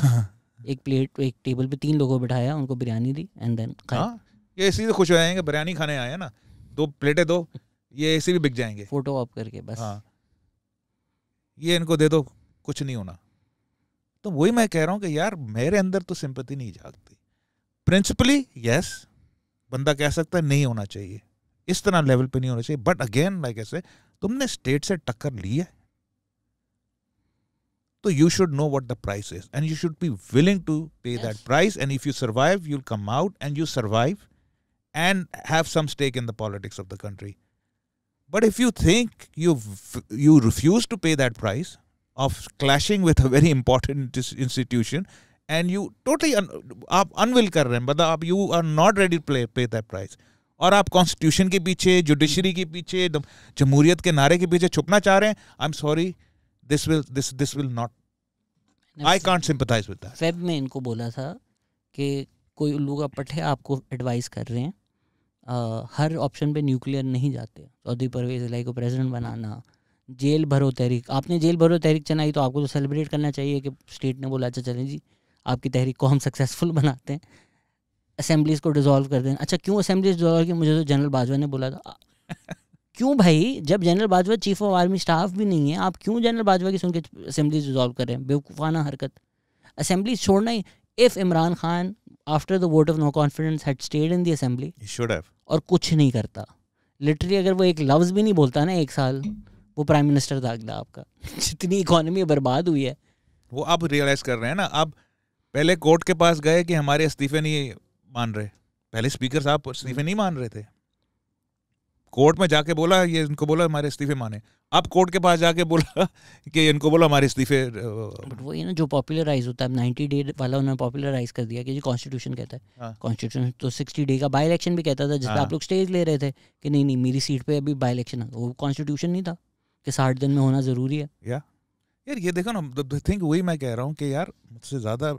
एक प्लेट एक टेबल पे तीन लोगों बिठाया, उनको बिरयानी दी एंड देन खाया। हां, ये इसी से खुश हो जाएंगे, बिरयानी खाने आए हैं ना, दो प्लेटें दो, ये ऐसे भी बिक जाएंगे, फोटो ऑफ करके बस। हां, ये इनको दे दो, कुछ नहीं होना। तो वही मैं कह रहा हूँ कि यार मेरे अंदर तो सिंपैथी नहीं जागती। प्रिंसिपली यस, बंदा कह सकता है नहीं होना चाहिए, इस तरह लेवल पे नहीं होना चाहिए, बट अगेन लाइक ऐसे तुमने स्टेट से टक्कर ली है तो you should know what the price is and you should be willing to pay that price. And if you survive you'll come out and you survive and have some stake in the politics of the country. But if you think you you refuse to pay that price of clashing with a very important institution and you totally un, आप unwill कर रहे हैं, मतलब आप you are not ready to pay, pay that price, और आप constitution के पीछे, judiciary के पीछे, जमहूरियत के नारे के पीछे छुपना चाह रहे हैं, I'm sorry, this will this this will not, I can't sympathize with that. Feb में इनको बोला था कि कोई उल्लू का पट्टे आपको एडवाइस कर रहे हैं, Uh, हर ऑप्शन पे न्यूक्लियर नहीं जाते। चौधरी परवेज अली को प्रेसिडेंट बनाना, जेल भरो तहरीक, आपने जेल भरो तहरीक चलाई तो आपको तो सेलिब्रेट करना चाहिए कि स्टेट ने बोला अच्छा चलें जी आपकी तहरीक को हम सक्सेसफुल बनाते हैं, असेंबलीज को डिसॉल्व कर दें। अच्छा क्यों असेंबलीज डिसॉल्व की, मुझे तो जनरल बाजवा ने बोला था। क्यों भाई, जब general Bajwa chief of army staff भी नहीं है, आप क्यों जनरल बाजवा की सुन के असेंबलीज डिसॉल्व कर रहे हैं? बेवकूफ़ाना हरकत। असेंबलीज छोड़ना ही, if Imran Khan after the vote of no confidence had stayed in the assembly और कुछ नहीं करता, लिटरली अगर वो एक लफ्ज़ भी नहीं बोलता ना एक साल, वो प्राइम मिनिस्टर था अगला आपका। जितनी इकोनॉमी बर्बाद हुई है वो आप रियलाइज़ कर रहे हैं ना। आप पहले कोर्ट के पास गए कि हमारे इस्तीफे नहीं मान रहे, पहले स्पीकर साहब इस्तीफे नहीं मान रहे थे, कोर्ट में जाके बोला, ये इनको बोला हमारे इस्तीफे माने, अब कोर्ट के पास जाके बोला कि इनको बोला हमारे इस्तीफे। बट वो ये ना जो पॉपुलराइज होता है, नाइन्टी डे वाला उन्होंने पॉपुलराइज कर दिया कि जी कॉन्स्टिट्यूशन कहता है। कॉन्स्टिट्यूशन तो सिक्सटी डे का बाई इलेक्शन भी कहता था, जिसमें आप लोग स्टेज ले रहे थे कि नहीं नहीं मेरी सीट पे अभी बाई इलेक्शन है, वो कॉन्स्टिट्यूशन नहीं था कि साठ दिन में होना जरूरी है। या यार ये देखो ना थिंक, वही मैं कह रहा हूँ कि यार मुझसे ज़्यादा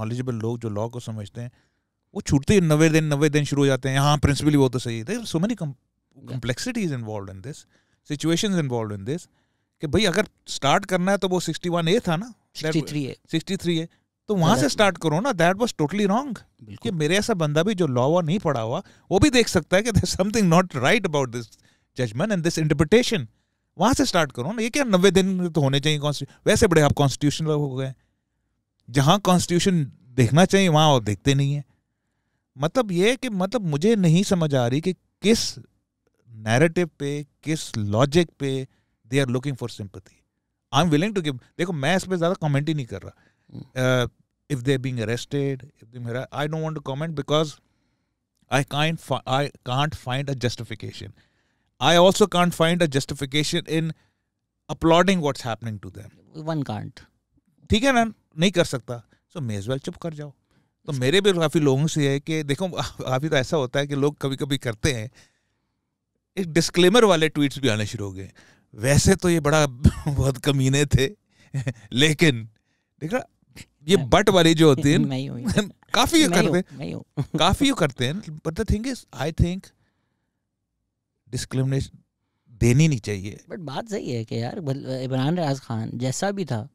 नॉलेजेबल लोग जो लॉ को समझते हैं वो छूटते ही नवे दिन नवे दिन शुरू हो जाते हैं। हाँ प्रिंसिपली वो तो सही है, so many complexities involved in this, situations involved in this, कि भाई अगर start करना है तो वो सिक्सटी वन ए था ना, सिक्सटी थ्री ए तो वहाँ से start करो ना। that was totally wrong। कि मेरे ऐसा बंदा भी जो law वो नहीं पढ़ा हुआ वो भी देख सकता है कि there's something not right about this judgment and this interpretation, वहाँ से start करो ना। ये क्या नब्बे दिन तो होने चाहिए, वैसे बड़े आप constitution लोग हो गए, जहाँ constitution देखना चाहिए वहाँ वो देखते नहीं है। मतलब ये कि मतलब मुझे नहीं समझ आ रही कि किस नैरेटिव पे, किस लॉजिक पे they are looking for sympathy. I am willing to give, देखो मैं इस पर ज़्यादा कमेंट ही नहीं कर रहा, if they being arrested, I don't want to comment because I can't I can't find a justification. I also can't find a justification in uploading what's happening to them. One can't, ठीक है ना, नहीं कर सकता, सो may as well चुप कर जाओ। तो मेरे भी काफ़ी लोगों से है कि देखो काफ़ी तो ऐसा होता है कि लोग कभी कभी करते हैं, एक डिस्क्लेमर वाले ट्वीट्स भी आने शुरू हो गए, वैसे तो ये बड़ा बहुत कमीने थे लेकिन देख रहा ये बट वाली जो होती है काफ़ी करते हैं, काफ़ी करते हैं। But the thing is I think discrimination देनी नहीं चाहिए। बट बात सही है कि यार इमरान राज खान जैसा भी था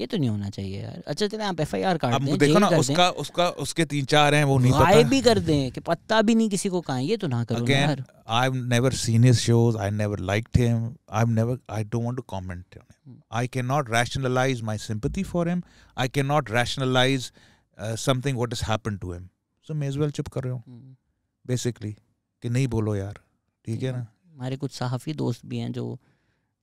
ये तो नहीं होना चाहिए यार। अच्छा चले आप एफ आई आर काट दें, देखो ना उसका उसका उसके तीन चार हैं वो नहीं पता, गायब भी कर दें कि पता भी नहीं किसी को कहाँ, ये तो ना करो यार। I have never seen his shows, I never liked him, I have never, I don't want to comment on him, I can not rationalise my sympathy for him, I can not rationalise something what has happened to him, so may as well चुप कर रहे हो basically कि नहीं बोलो यार, ठीक है ना। हमारे कुछ सहाफ़ी दोस्त भी हैं जो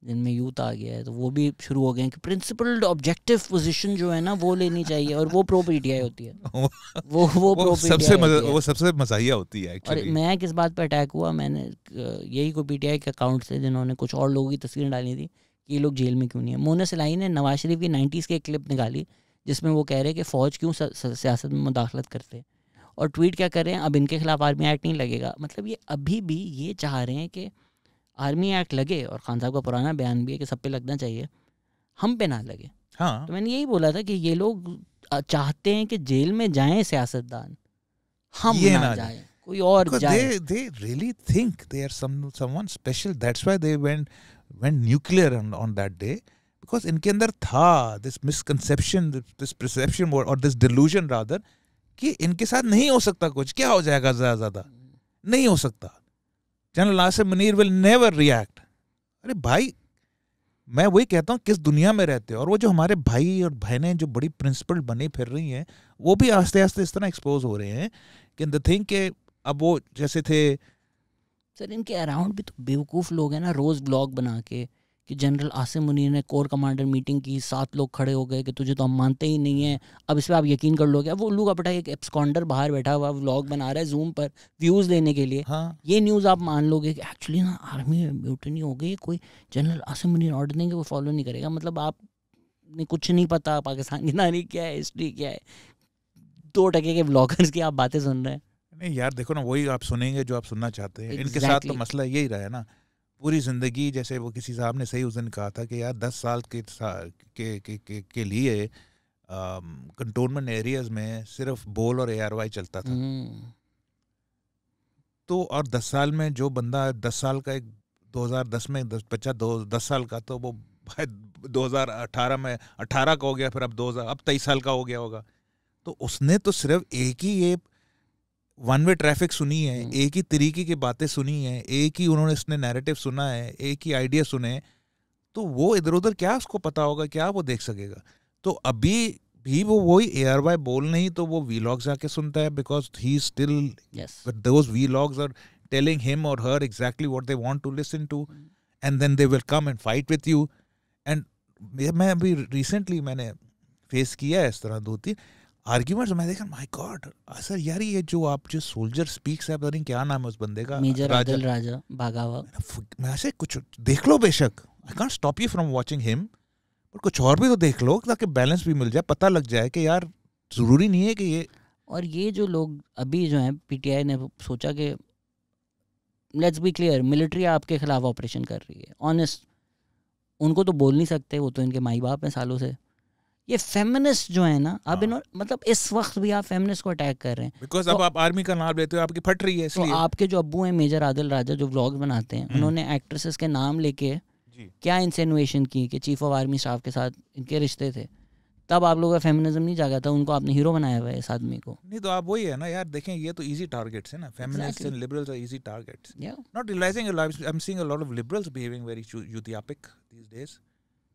जिनमें यूथ आ गया है तो वो भी शुरू हो गए हैं कि प्रिंसिपल्ड ऑब्जेक्टिव पोजीशन जो है ना वो लेनी चाहिए, और वो प्रो पीटीआई होती है। वो वो प्रो सबसे वो सबसे मज़ाहिया होती है एक्चुअली। और मैं किस बात पे अटैक हुआ, मैंने यही को पीटीआई के अकाउंट से जिन्होंने कुछ और लोगों की तस्वीरें डाली थी कि ये लोग जेल में क्यों नहीं है। मोना सिलाई ने नवाज शरीफ की नाइन्टीज़ की एक क्लिप निकाली जिसमें वो कह रहे कि फ़ौज क्यों सियासत में मुदाखलत करते हैं, और ट्वीट क्या कर रहे हैं, अब इनके खिलाफ आर्मी एक्ट नहीं लगेगा। मतलब ये अभी भी ये चाह रहे हैं कि आर्मी एक्ट लगे, और खान साहब का पुराना बयान भी है कि सब पे लगना चाहिए, हम पे ना लगे। हाँ, तो मैंने यही बोला था कि ये लोग चाहते हैं कि जेल में जाएं सियासतदान, हम ये ना, ना जाएं, कोई और जाए। they, they really think they are some, someone special. That's why they went, went nuclear on, on that day. Because इनके अंदर था this misconception, this perception or this delusion rather, कि इनके साथ नहीं हो सकता कुछ, क्या हो जाएगा ज़्यादा ज़्यादा, नहीं हो सकता। General Asim Munir will never react. अरे भाई, मैं वही कहता हूँ किस दुनिया में रहते हो। और वो जो हमारे भाई और बहनें जो बड़ी प्रिंसिपल बनी फिर रही हैं, वो भी आस्ते आस्ते इस तरह एक्सपोज हो रहे हैं कि द थिंग के अब वो जैसे थे। सर, इनके अराउंड भी तो बेवकूफ़ लोग हैं ना, रोज़ ब्लॉग बना के कि जनरल आसिम मुनीर ने कोर कमांडर मीटिंग की, सात लोग खड़े हो गए कि तुझे तो हम मानते ही नहीं है, अब इस पर आप यकीन कर लोगे। अब वो उल्लू का पटा एक एब्सकॉन्डर बाहर बैठा हुआ व्लॉग बना रहा है जूम पर व्यूज़ लेने के लिए। हाँ, ये न्यूज़ आप मान लोगे कि एक्चुअली ना आर्मी में म्यूटनी हो गई, कोई जनरल आसिम मुनीर ऑर्डर देंगे वो फॉलो नहीं करेगा। मतलब आपने कुछ नहीं पता पाकिस्तान की नारी क्या है, हिस्ट्री क्या है, दो टके के ब्लॉगर्स की आप बातें सुन रहे हैं। नहीं यार, देखो ना, वही आप सुनेंगे जो आप सुनना चाहते हैं। इनके साथ तो मसला यही रहा है ना पूरी ज़िंदगी। जैसे वो किसी साहब ने सही उस दिन कहा था कि यार दस साल के के के, के, के लिए कंटोनमेंट एरियाज़ में सिर्फ बोल और एआरवाई चलता था। तो और दस साल में जो बंदा दस साल का, एक दो हज़ार दस में बच्चा दो दस साल का, तो वो दो हज़ार अठारह में अठारह का हो गया, फिर अब दो हज़ार अब तेईस साल का हो गया होगा। तो उसने तो सिर्फ एक ही ये वन वे ट्रैफिक सुनी है, एक ही तरीके की बातें सुनी है, एक ही उन्होंने इसने नैरेटिव सुना है, एक ही आइडिया सुने। तो वो इधर उधर क्या उसको पता होगा, क्या वो देख सकेगा। तो अभी भी वो वही ए आर वाई बोल नहीं, तो वो वीलॉग्स आके सुनता है, because he still those vlogs are telling him और her exactly what they want to listen to, and then they will come and fight with you. And मैं अभी रिसेंटली मैंने फेस किया है इस तरह दो तीन आर्ग्यूमेंट्स। मैं देखा, माय गॉड सर, यार ये जो आप जो सोल्जर स्पीक्स है, पता नहीं क्या नाम है उस बंदे का, मेजर अदल राजा बागावा, मैं ऐसे कुछ देख लो। बेशक I can't stop you from watching him, पर कुछ और भी तो देख लो ताकि बैलेंस भी मिल जाए, पता लग जाए कि यार ज़रूरी नहीं है कि ये। और ये जो लोग अभी जो हैं, पीटीआई ने सोचा कि लेट्स बी क्लियर, मिलिट्री आपके खिलाफ ऑपरेशन कर रही है, ऑनेस्ट। उनको तो बोल नहीं सकते, वो तो इनके माई बाप हैं सालों से। ये फेमिनिस्ट जो है ना, अब इन मतलब इस वक्त भी आप फेमिनिस्ट को अटैक कर रहे हैं, बिकॉज अब आप आर्मी का नाम लेते हो, आपकी फट रही है इसलिए। तो आपके जो अब्बू हैं मेजर आदिल राजा, जो व्लॉग बनाते हैं, उन्होंने एक्ट्रेसेस के नाम लेके क्या इंसिनुएशन की कि चीफ ऑफ आर्मी स्टाफ के साथ इनके रिश्ते थे। तब आप लोगों का फेमिनिज्म नहीं जागा था, उनको आपने हीरो बनाया हुआ है इस आदमी को। नहीं तो आप वही है ना यार, देखें ये तो इजी टारगेट्स है ना, feminist and liberals are easy targets. Not realising I am seeing a lot of liberals behaving very utopic these days,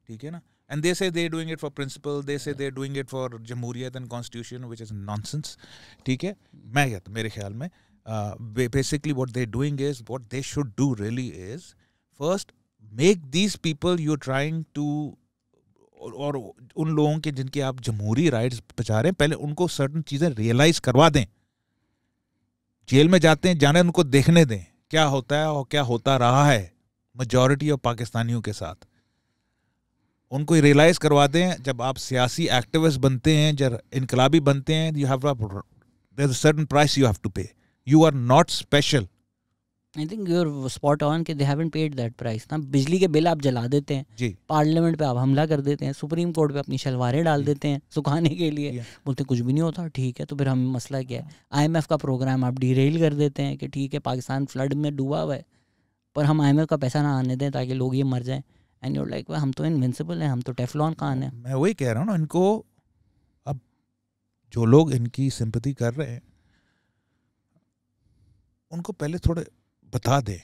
ठीक है ना। And they say they're doing it for principle. They say they're doing it for jamhuriyat and constitution, which is nonsense. ठीक है, मैं कहता हूँ मेरे ख्याल में basically what they're doing is what they should do really is first make these people you're trying to और उन लोगों के जिनके आप जमहूरी rights बचा रहे हैं, पहले उनको certain चीज़ें realize करवा दें। जेल में जाते हैं जाने उनको देखने दें क्या होता है और क्या होता रहा है majority of पाकिस्तानियों के साथ। उनको रियलाइज़ करवा दें, जब आप सियासी एक्टिविस्ट बनते हैं, जब इनकलाबी बनते हैं, you have there is a certain price you have to pay, you are not special. I think you are spot on कि they haven't paid that price ना। बिजली के बिल आप जला देते हैं जी, पार्लियामेंट पे आप हमला कर देते हैं, सुप्रीम कोर्ट पे अपनी शलवारें डाल देते हैं सुखाने के लिए, बोलते कुछ भी नहीं होता, ठीक है तो फिर हमें मसला क्या है। आई एम एफ का प्रोग्राम आप डीरेल कर देते हैं कि ठीक है पाकिस्तान फ्लड में डूबा हुआ है पर हम आई एम एफ का पैसा ना आने दें ताकि लोग ये मर जाएँ। And you're like, well, हम तो invincible हैं, हम तो टेफलॉन खान हैं। मैं वही कह रहा हूँ ना, इनको अब जो लोग इनकी सिंपैथी कर रहे हैं उनको पहले थोड़े बता दें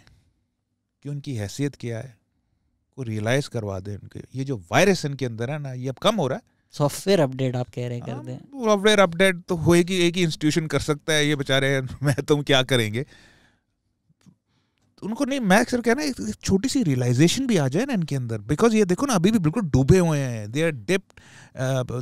कि उनकी हैसियत क्या है, को रियलाइज़ करवा दें उनके। ये जो वायरस इनके अंदर है ना, ये अब कम हो रहा है। सॉफ्टवेयर अपडेट आप कह रहे हैं कर दें। सॉफ्टवेयर अपडेट तो होएगी, एक ही इंस्टीट्यूशन कर सकता है, ये बेचारे मैं तुम क्या करेंगे उनको। नहीं, मैं अक्सर कहना एक छोटी सी रियलाइजेशन भी आ जाए ना इनके अंदर, बिकॉज ये देखो ना अभी भी बिल्कुल डूबे हुए हैं। They are dipped,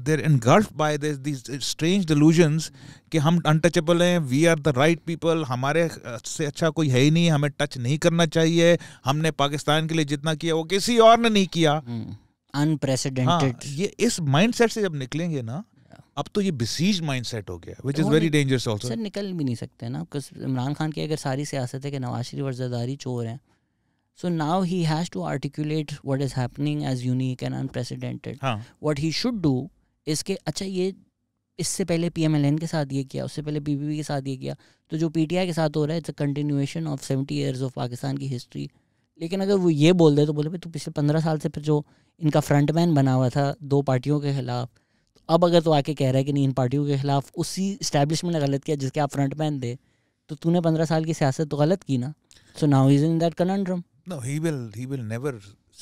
they are engulfed by this strange delusions कि हम अनटचेबल हैं, we are the right people, हमारे से अच्छा कोई है ही नहीं, हमें टच नहीं करना चाहिए, हमने पाकिस्तान के लिए जितना किया वो किसी और ने नहीं किया, अनप्रेसिडेंटेड। हाँ, ये इस माइंड सेट से जब निकलेंगे ना, अब तो ये besieged mindset हो गया, which is very dangerous also. सर निकल भी नहीं सकते ना, because इमरान खान की अगर सारी सियासत है कि नवाज शरीफ और जरदारी चोर हैं, so now he has to articulate what is happening as unique and unprecedented. हाँ. What he should do is कि अच्छा ये इससे पहले पीएमएलएन के साथ ये किया, उससे पहले पीपीपी के साथ ये किया, तो जो पीटीआई के साथ हो रहा है it's a continuation of seventy years of Pakistan की हिस्ट्री. लेकिन अगर वो ये बोल दे तो बोले भाई तू पिछले पंद्रह साल से फिर जो इनका फ्रंटमैन बना हुआ था दो पार्टियों के खिलाफ, तो अब अगर तो आके कह रहा है कि नहीं इन पार्टियों के खिलाफ उसी इस्टेब्लिशमेंट ने गलत किया जिसके आप फ्रंटमैन दे, तो तूने पंद्रह साल की सियासत तो गलत की ना. So now is in that conundrum. No, he will. He will never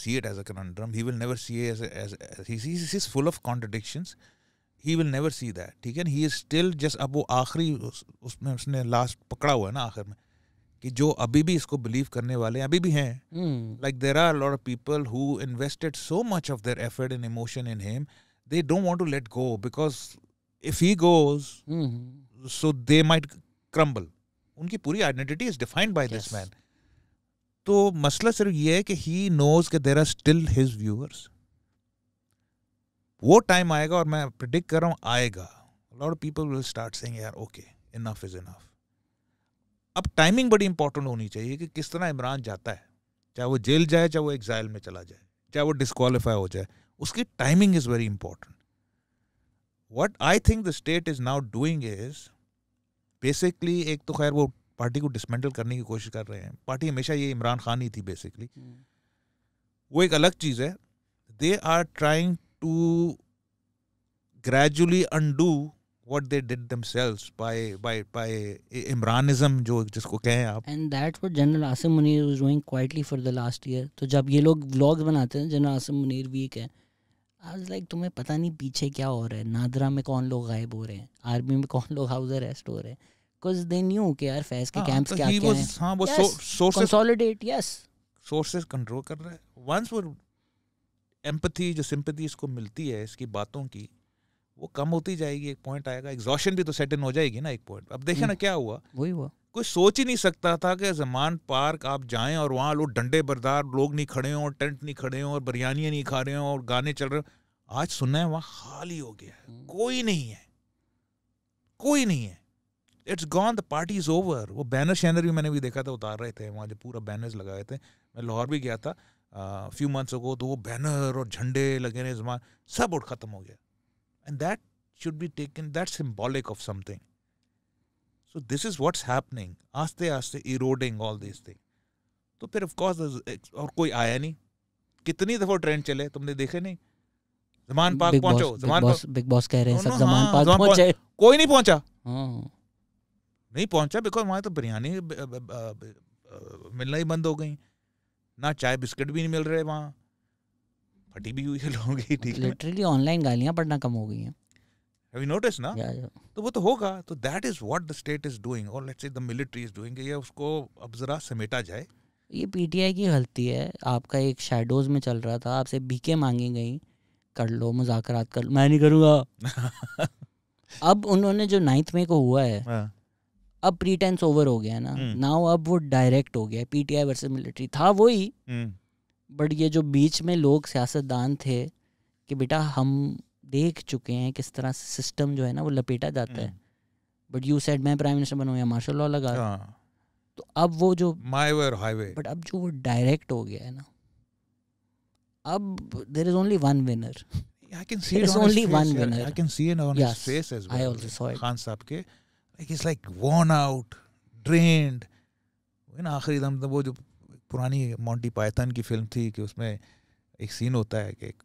see it as a conundrum. He will never see it as, a, as, as he sees. He's full of contradictions. He will never see that. ठीक है? He is still just अब वो आखिरी उस, उसमें उसने last पकड़ा हुआ है ना आखिर में कि जो अभी भी इसको believe करने वाले अभी भी हैं. Mm. Like there are a lot of people who invested so much of their effort and emotion in him. They don't want to let go because if he goes, mm. so they might crumble. उनकी पूरी identity is defined by yes. this man. तो मसला सिर्फ ये है कि he knows कि there are still his viewers. वो टाइम आएगा और मैं प्रेडिक्ट कर रहा हूँ आएगा. Lot of people will start saying यार ओके इनफ इज इनफ. अब टाइमिंग बड़ी इंपॉर्टेंट होनी चाहिए कि किस तरह इमरान जाता है, चाहे वो जेल जाए, चाहे वो एग्जाइल में चला जाए, चाहे वो डिस्क्वालीफाई हो जाए, उसकी timing is very important. What I think the state is now doing is basically एक तो खैर वो पार्टी को डिसमेंटल करने की कोशिश कर रहे हैं. पार्टी हमेशा ये इमरान खान ही थी बेसिकली, वो एक अलग चीज़ है. They are trying to gradually undo what they did themselves by by by Imranism जो जिसको कहें आप. And that's what general Asim Munir was doing quietly for the last year. तो जब ये लोग व्लॉग्स बनाते हैं जनरल आसिम मुनीर वीक है, आज लाइक तुम्हें पता नहीं पीछे क्या हो रहा है, नादरा में कौन लोग गायब हो रहे हैं, आर्मी में कौन लोग हाउस अरेस्ट हो रहे हैं, because they knew कि यार फैज के कैंप्स क्या क्या हैं. हाँ वो sources consolidate yes sources control कर रहा है. वंस वो एम्पैथी जो सिंपैथी इसको मिलती है इसकी बातों की वो कम होती जाएगी. एक पॉइंट आएगा एग्जॉशन भी तो सेट इन हो जाएगी ना एक पॉइंट. अब देखे ना क्या हुआ, वही हुआ. कोई सोच ही नहीं सकता था कि जमान पार्क आप जाएं और वहाँ लोग डंडे बरदार लोग नहीं खड़े हों, टेंट नहीं खड़े हों और बिरयानियाँ नहीं खा रहे हों और गाने चल रहे हों. आज सुना है वहाँ खाली हो गया है, कोई नहीं है, कोई नहीं है. It's gone, the party is over. वो बैनर शैनर भी मैंने भी देखा था उतार रहे थे वहाँ, जो पूरा बैनर्स लगाए थे. मैं लाहौर भी गया था फ्यू मंथ्स अगो, तो वो बैनर और झंडे लगे ने जमा सब उठ खत्म हो गया. And that should be taken, that symbolic of something. So this is what's happening, आस्ते आस्ते इरोडिंग ऑल दिस थिंग. तो फिर ऑफकोर्स और कोई आया नहीं. कितनी दफ़ा ट्रेंड चले तुमने देखे नहीं? जमान पार्क पहुँचो, जमान पार्क, बिग बॉस कह रहे हैं सब जमान पार्क पहुँचे, कोई नहीं पहुँचा, नहीं पहुंचा. बिकॉज वहाँ तो बिरयानी मिलना ही बंद हो गई ना, चाय बिस्किट भी नहीं मिल रहे, वहाँ फटी भी हुई लोग. लिटरली ऑनलाइन गालियाँ पढ़ना कम हो गई हैं, हैव यू नोटिस ना? yeah, yeah. तो वो तो होगा. तो that is what the state is doing और let's say the military is doing. ये उसको अब ज़रा समेटा जाए. ये पीटीआई की गलती है. आपका एक शेडोज़ में चल रहा था, आपसे भीखे मांगी गई, कर लो मुज़ाकरात कर लो, मैं नहीं करूँगा. अब उन्होंने जो नाइन्थ मई को हुआ है, अब प्रीटेंस ओवर हो गया ना नाउ. अब वो डायरेक्ट हो गया. पीटीआई वर्सेस मिलिट्री था वही, बट ये जो बीच में लोग सियासतदान थे कि बेटा हम देख चुके हैं किस तरह सिस्टम जो है ना वो लपेटा जाता है, बट यू सेड मैं प्राइम मिनिस्टर बनूँ या मार्शल लॉ लगा. तो अब वो जो माय वे और हाईवे, बट अब जो वो डायरेक्ट हो गया है ना, अब there is only one winner. I can see it, only one winner. I can see in on his face as well. I also saw it. Khan साहब के Like he's like worn out, drained. ना आखिरी दम तो वो जो पुरानी Monty Python की फिल्म थी कि उसमें एक सीन होता है कि एक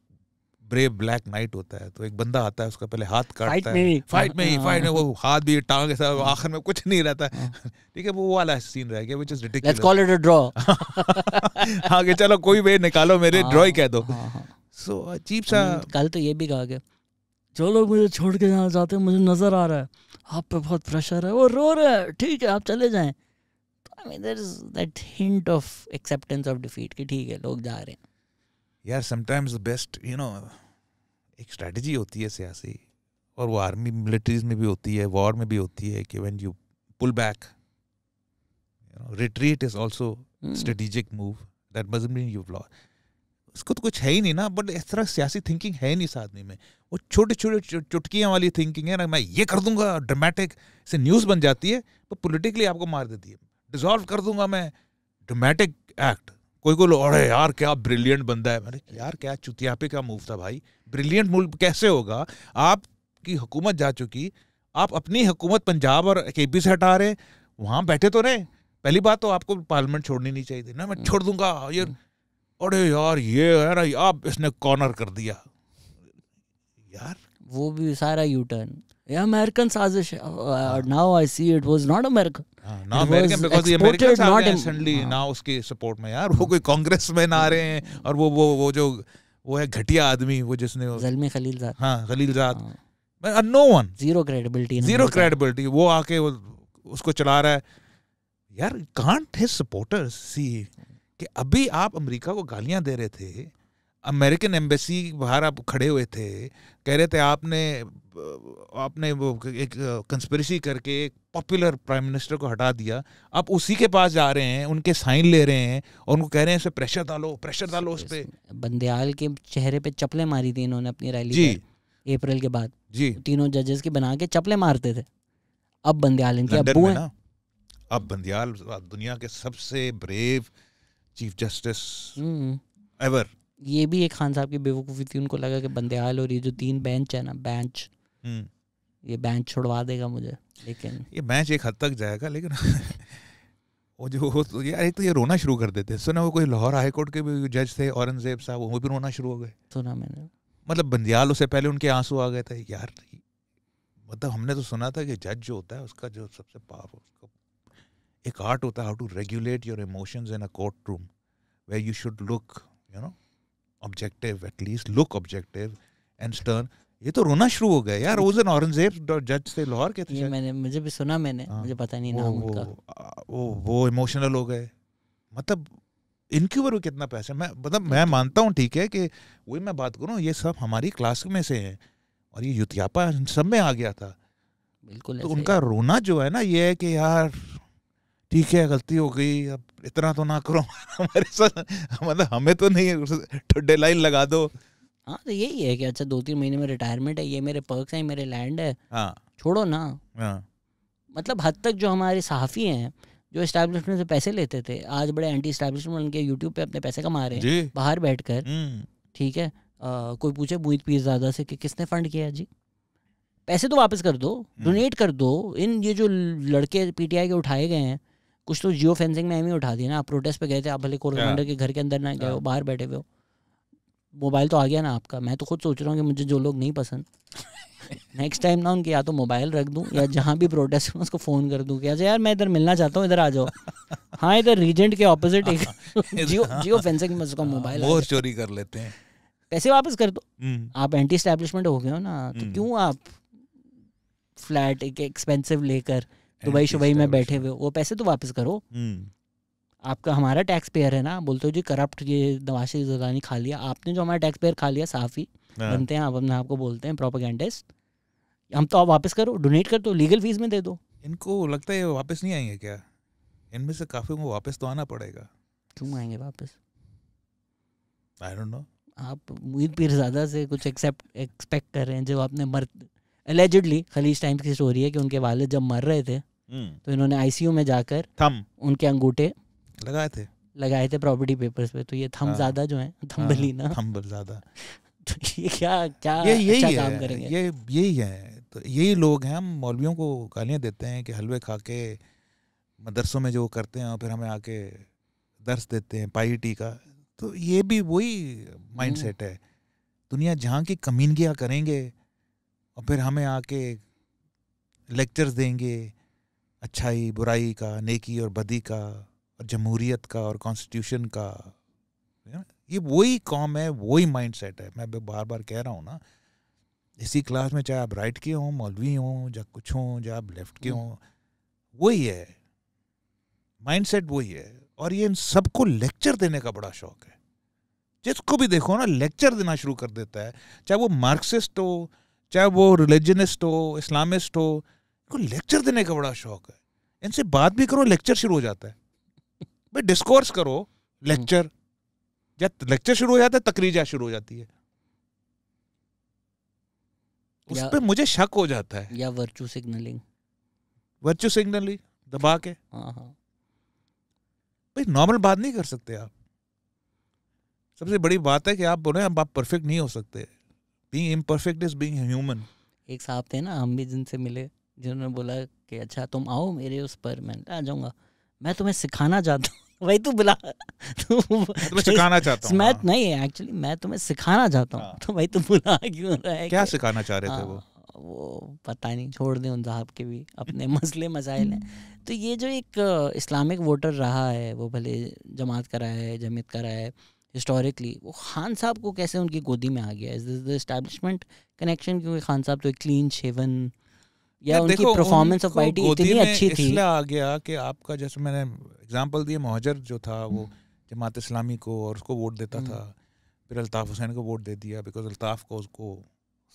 ब्रेव ब्लैक नाइट होता है, तो एक बंदा आता है उसका पहले हाथ काटता है, फाइट में ही फाइट में वो हाथ भी टांग के साथ, आखिर में कुछ नहीं रहता है. ठीक है, वो वाला सीन रह गया which is ridiculous. Let's call it a draw. हाँ कि चलो कोई वे निकालो, मेरे ड्रॉ ही कह दो. So अजीब सा. कल तो ये भी कहा गया, जो लोग मुझे छोड़ के यहाँ जाते हैं, मुझे नज़र आ रहा है आप पे बहुत प्रेशर है, वो रो रहे हैं, ठीक है आप चले जाएं. तो I mean there is that hint of acceptance of defeat कि ठीक है लोग जा रहे हैं. यार sometimes the best you know एक स्ट्रेटजी होती है सियासी, और वो आर्मी मिलिट्रीज में भी होती है, वॉर में भी होती है, कि when you pull back retreat is also strategic move. That doesn't mean you lost. उसको तो कुछ है ही नहीं ना, बट इस तरह सियासी थिंकिंग है नहीं इस आदमी में। वो छोटे छोटे चुटकियाँ वाली थिंकिंग है ना, मैं ये कर दूंगा, ड्रामेटिक से न्यूज़ बन जाती है तो पॉलिटिकली आपको मार देती है, डिसॉल्व कर दूंगा मैं, ड्रामेटिक एक्ट। कोई कोई लोग अरे यार क्या ब्रिलियंट बंदा है, अरे यार क्या चुतिया पे क्या मूव था भाई, ब्रिलियंट मूव कैसे होगा? आपकी हुकूमत जा चुकी, आप अपनी हुकूमत पंजाब और केपी से हटा रहे, वहाँ बैठे तो रहे। पहली बात तो आपको पार्लियामेंट छोड़नी नहीं चाहिए थी ना, मैं छोड़ दूंगा ये, अरे यार ये है ना आप इसने कॉर्नर कर दिया यार, वो भी सारा यू टर्न। या अमेरिकन साजिश, now I see it was not American, now American because the American not instantly now उसके सपोर्ट में। यार वो कोई कांग्रेस में ना आ रहे हैं, और वो वो वो जो वो है घटिया आदमी, वो जिसने ज़ल्मी खलीलजाद, हां Khalilzad, no one, zero credibility, zero credibility, वो आके उसको चला रहा है। यार कांट हिज सपोर्टर्स सी कि अभी आप अमेरिका को गालियां दे रहे थे, अमेरिकन एम्बेसी बाहर आप खड़े हुए थे, कह रहे थे आपने आपने वो एक कंस्पिरेसी करके एक पॉपुलर प्राइम मिनिस्टर को हटा दिया। आप उसी के पास जा रहे हैं, उनके साइन ले रहे हैं और उनको कह रहे हैं इसे प्रेशर डालो, प्रेशर डालो उस पर। बंदयाल के चेहरे पे चपले मारी थी इन्होंने अपनी रैली में अप्रैल के बाद, जी तीनों जजेस के बना के चपले मारते थे। अब बंदयाल इनके अब्बू हैं, अब बंदयाल दुनिया के सबसे ब्रेव चीफ जस्टिस एवर। ये भी एक खान साहब की बेवकूफ़ी थी, उनको लगा कि बंदयाल और ये जो तीन बेंच है ना, बेंच ये बेंच छुड़वा देगा मुझे, लेकिन ये बेंच एक हद तक जाएगा, लेकिन वो जो हो तो यार एक तो ये रोना शुरू कर देते। सुना वो कोई लाहौर हाई कोर्ट के भी जज थे औरंगजेब साहब, वो भी रोना शुरू हो गए, सुना मैंने। मतलब बंदयाल उससे पहले उनके आंसू आ गए थे यार। मतलब हमने तो सुना था कि जज जो होता है उसका जो सबसे पावर, उसका एक आर्ट होता है, how to regulate your emotions in a court room where you should look you know objective, at least look objective and stern. ये तो रोना शुरू हो गया यार। वो जन औरंगजेब जज थे लाहौर के, ये मैंने मुझे भी सुना मैंने, मुझे पता नहीं नाम उनका। वो वो इमोशनल हो गए। मतलब इनके ऊपर कितना पैसा, मैं मतलब मैं मानता हूँ ठीक है कि वही मैं बात करूँ, ये सब हमारी क्लास में से हैं और ये युतियापा इन सब में आ गया था बिल्कुल। तो उनका रोना जो है ना, ये है कि यार ठीक है गलती हो गई, अब इतना तो ना करो हमारे साथ, मतलब हमें तो नहीं डेडलाइन लगा दो। हाँ तो यही है कि अच्छा दो तीन महीने में रिटायरमेंट है, ये मेरे पर्क्स हैं, मेरे लैंड है, हाँ छोड़ो ना। हाँ मतलब हद तक जो हमारे सहाफ़ी हैं जो इस्टेब्लिशमेंट से पैसे लेते थे, आज बड़े एंटी इस्टेब्लिशमेंट के यूट्यूब पे अपने पैसे कमा रहे हैं बाहर बैठ कर। ठीक है, आ, कोई पूछे मुहित पीरजादा से कि किसने फंड किया जी, पैसे तो वापस कर दो, डोनेट कर दो। इन ये जो लड़के पीटीआई के उठाए गए हैं, कुछ तो जियो फेंसिंग में ही उठा दिया ना। आप प्रोटेस्ट पे गए थे, आप भले कोर कमांडर के घर के अंदर ना गए हो, बाहर बैठे हुए हो, मोबाइल तो आ गया ना आपका। मैं तो खुद सोच रहा हूँ कि मुझे जो लोग नहीं पसंद नेक्स्ट टाइम ना उनके या तो मोबाइल रख दूँ या जहाँ भी प्रोटेस्ट हो उसको फ़ोन कर दूँ कि अच्छा यार मैं इधर मिलना चाहता हूँ, इधर आ जाओ। हाँ इधर रीजेंट के ऑपोजिट एक जियो जियो फेंसिंग में उसका मोबाइल और चोरी कर लेते हैं, पैसे वापस कर दो। आप एंटी एस्टैब्लिशमेंट हो गए हो ना, तो क्यों आप फ्लैट एक एक्सपेंसिव लेकर दुबई शुबई में बैठे हुए, वो पैसे तो वापस करो। आपका हमारा टैक्स पेयर है ना, बोलते हो जी करप्ट ये नवाज शरीफ ज़रदारी खा लिया, आपने जो हमारा टैक्स पेयर खा लिया। साफ़ी बनते हैं आप, अपने आपको बोलते हैं प्रोपेगेंडिस्ट। हम तो आप वापस करो, डोनेट कर दो, लीगल फीस में दे दो। इनको लगता है वापस नहीं आएंगे क्या? इनमें से काफ़ी को वापस तो आना पड़ेगा। क्यों आएंगे वापस? I don't know. आप मुहित पीरजादा से कुछ एक्सेप्ट एक्सपेक्ट कर रहे हैं? जब आपने मर एलिजिडली खलीज टाइम्स की स्टोरी है कि उनके वालिद जब मर रहे थे तो इन्होंने आईसीयू में जाकर थम उनके अंगूठे लगाए थे लगाए थे प्रॉपर्टी पेपर्स पे। तो ये थम ज़्यादा जो है, थम्बलीना, थम्बल ज़्यादा, तो ये क्या क्या ये यही अच्छा काम करेंगे? ये यही है, तो यही लोग हैं। हम मौलवियों को गालियाँ देते हैं कि हलवे खा के मदरसों में जो करते हैं और फिर हमें आके दर्स देते हैं पाई टी का। तो ये भी वही माइंड सेट है, दुनिया जहाँ की कमीनगियाँ करेंगे और फिर हमें आके लेक्चर्स देंगे अच्छाई बुराई का, नेकी और बदी का, और जमहूरियत का और कॉन्स्टिट्यूशन का। ये वही कॉम है, वही माइंड सेट है। मैं बार बार कह रहा हूँ ना, इसी क्लास में चाहे आप राइट के हों, मौलवी हों, या कुछ हों, या आप लेफ्ट के हों, वही है माइंड सेट, वही है। और ये इन सबको लेक्चर देने का बड़ा शौक है। जिसको भी देखो ना लेक्चर देना शुरू कर देता है, चाहे वो मार्क्सिस्ट हो, चाहे वो रिलीजनिस्ट हो, इस्लामिस्ट हो, को लेक्चर देने का बड़ा शौक है। इनसे बात भी करो लेक्चर शुरू हो जाता है। भाई डिस्कोर्स करो, लेक्चर। जब लेक्चर शुरू हो जाता है तकरीजा शुरू हो जाती है, उस पे मुझे शक हो जाता है। या वर्चू सिग्नलिंग, वर्चू सिग्नलिंग दबा के भाई नॉर्मल बात नहीं कर सकते आप। सबसे बड़ी बात है कि आप बोले आप परफेक्ट नहीं हो सकते, being imperfect is being human. एक साहब थे ना, हम भी जिनसे मिले, जिन्होंने बोला कि अच्छा तुम आओ मेरे उस पर, मैं आ जाऊंगा, मैं तुम्हें सिखाना चाहता हूँ। वही तू बुला तू तुम्हें सिखाना चाहता हूँ मैं नहीं, एक्चुअली मैं तुम्हें सिखाना चाहता हूँ। तो भाई तू बुला क्यों रहा है? क्या सिखाना चाह रहे थे वो? वो पता नहीं, छोड़ दें उन साहब के भी अपने मसले मसाइल हैं। तो ये जो एक इस्लामिक वोटर रहा है, वो भले जमात का रहा है, जमीयत का रहा है हिस्टोरिकली, वो खान साहब को कैसे उनकी गोदी में आ गया? Is this the establishment connection? क्योंकि खान साहब तो एक क्लीन शेवन, या उनकी परफॉर्मेंस ऑफ पार्टी इतनी अच्छी थी, इसलिए आ गया कि आपका, जैसे मैंने एग्जांपल दिया, मोहजर जो था वो जमात इस्लामी को और उसको वोट देता था, फिर अल्ताफ़ हुसैन को वोट दे दिया बिकॉज अल्ताफ़ को उसको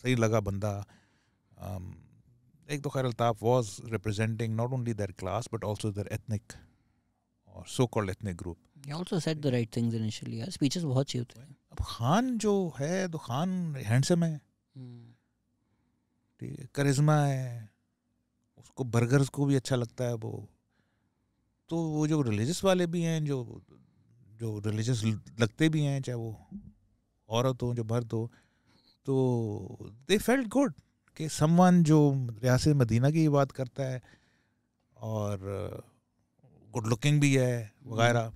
सही लगा बंदा। Um, एक तो खैर Altaf was representing not only their class but also their ethnic और so called ethnic group. He also said the right things initially, यार स्पीचेस बहुत अच्छी होते हैं। अब खान जो है, तो खान हैंडसम है, ठीक है, करिश्मा है, उसको बर्गर्स को भी अच्छा लगता है वो। तो वो जो रिलीजियस वाले भी हैं, जो जो रिलीजियस लगते भी हैं, चाहे वो औरत हो जो मर्द हो, तो दे फेल्ट गुड कि समवन जो रियासत मदीना की बात करता है और गुड लुकिंग भी है वगैरह।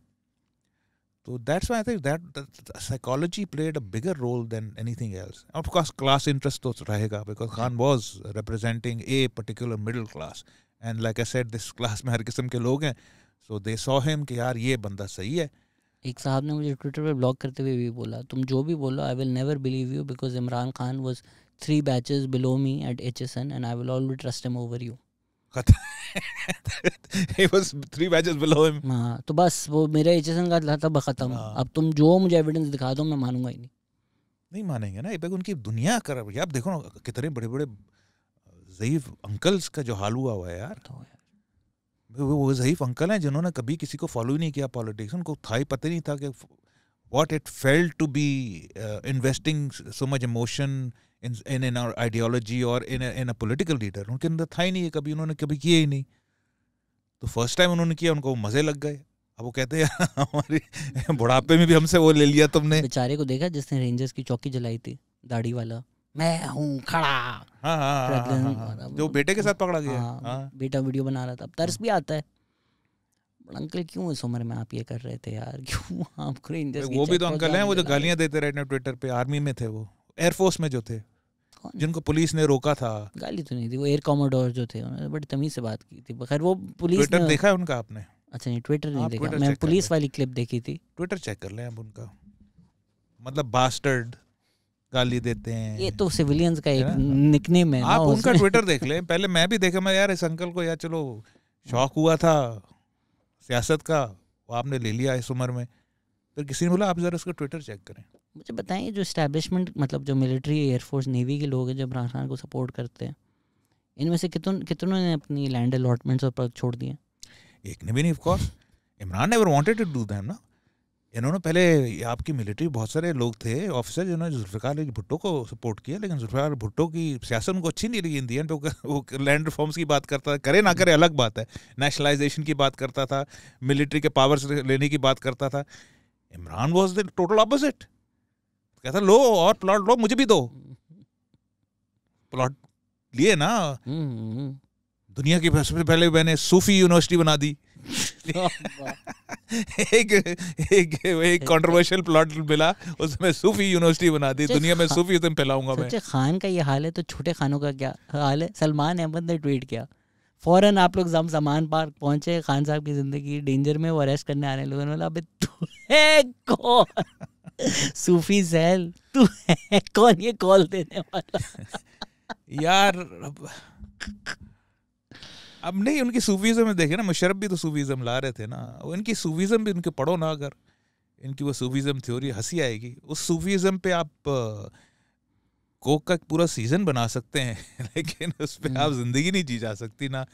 तो that's why I think that psychology played a bigger role than anything else. Of course class interest तो रहेगा because Khan was representing a particular middle class and like I said this class में हर किस्म के लोग हैं, सो दे सॉ हिम कि यार ये बंदा सही है। एक साहब ने मुझे ट्विटर पर ब्लॉक करते हुए भी बोला, तुम जो भी बोलो I will never believe you because Imran Khan was three batches below me at H S N and I will always trust him over you. He was three batches below him. हाँ, तो बस वो मेरा H S N का था तब ख़त्म। अब तुम जो मुझे एविडेंस दिखा दो मैं मानूंगा ही नहीं। नहीं मानेंगे ना, एक बार उनकी दुनिया कर। आप देखो ना कितने बड़े बड़े ज़ईफ़ अंकल्स का जो हाल हुआ हुआ है यार। वो ज़ईफ़ अंकल हैं जिन्होंने कभी किसी को फॉलो ही नहीं किया पॉलिटिक्स, उनको था ही पता नहीं था कि what it felt to be uh, investing so much emotion in in, in our ideology or in a, in a political leader. उनके अंदर था ही नहीं, कभी उन्होंने कभी किया ही नहीं। तो फर्स्ट टाइम उन्होंने किया, उनको मज़े लग गए। अब वो कहते हैं हमारी बुढ़ापे में भी हमसे वो ले लिया तुमने। बेचारे को देखा जिसने रेंजर्स की चौकी जलाई थी, दाढ़ी वाला, मैं हूँ खड़ा। हाँ हाँ, हाँ, हाँ, हाँ, हाँ, हाँ जो बेटे के साथ पकड़ा गया। हाँ, हाँ। बेटा वीडियो बना रहा था। अब तरस भी आता है, अंकल क्यों इस उम्र में आप ये कर रहे थे यार, क्यों आप? वो भी तो अंकल हैं वो जो गालियां देते रहते हैं ट्विटर पे। आर्मी में थे वो, एयरफोर्स में जो थे, जिनको पुलिस ने रोका था। गाली तो नहीं थी, वो एयर कॉमोडोर जो थे उन्होंने बड़ी तमीज से बात की थी। खैर वो पुलिस ने, ट्विटर देखा है उनका आपने? अच्छा नहीं, ट्विटर नहीं देखा, मैं पुलिस वाली क्लिप देखी थी। ट्विटर चेक कर लें आप उनका, मतलब बास्टर्ड गाली देते हैं, ये तो सिविलियंस का एक निकनेम है। आप उनका ट्विटर देख लें। पहले मैं भी देखा, मैं यार इस अंकल को यार चलो शौक हुआ था सियासत का, वो आपने ले लिया इस उम्र में। फिर किसी ने बोला आप ज़रा इसका ट्विटर चेक करें। मुझे बताएं जो इस्टेब्लिशमेंट, मतलब जो मिलिट्री एयरफोर्स नेवी के लोग हैं जो इमरान खान को सपोर्ट करते हैं, इनमें से कितन, कितनों ने अपनी लैंड अलॉटमेंट्स और पर छोड़ दिए? एक ने भी नहीं। Of course Imran never wanted to do them ना। इन्होंने पहले, आपकी मिलिट्री बहुत सारे लोग थे ऑफिसर जिन्होंने जुल्फ़िकार अली भुट्टो को सपोर्ट किया, लेकिन जुल्फ़िकार अली भुट्टो की सियासत उनको अच्छी नहीं लगी। इंडियन तो वो लैंड रिफॉर्म्स की बात करता था, करे ना करे अलग बात है, नेशनलाइजेशन की बात करता था, मिलिट्री के पावर्स लेने की बात करता था। Imran was the total opposite, कहता लो और प्लॉट लो, मुझे भी दो प्लॉट। लिए ना दुनिया की सबसे पहले मैंने सूफी यूनिवर्सिटी बना दी। एक एक एक कंट्रोवर्शियल प्लॉट मिला, उसमें सूफी यूनिवर्सिटी बना दी, दुनिया में सूफी तुम फैलाऊंगा मैं। सच्चे खान का ये हाल है तो छोटे खानों का क्या हाल है? सलमान अहमद ने ट्वीट किया, फौरन आप लोग जमान पार्क पहुंचे, खान साहब की जिंदगी डेंजर में, वो अरेस्ट करने आने लोगों ने बोला अबे तू है कौन? सूफी जैल तू है कौन ये कॉल देने वाला? यार अब नहीं, उनकी सूफीज़म में देखे ना, मुशर्रफ भी तो सूफीज़म ला रहे थे ना, वो इनकी सूफीज़म भी उनके पढ़ो ना, अगर इनकी वो सूफीज़म थ्योरी हंसी आएगी। उस सूफीज़म पे आप कोक का पूरा सीज़न बना सकते हैं लेकिन उस पर आप ज़िंदगी नहीं जी जा सकती ना।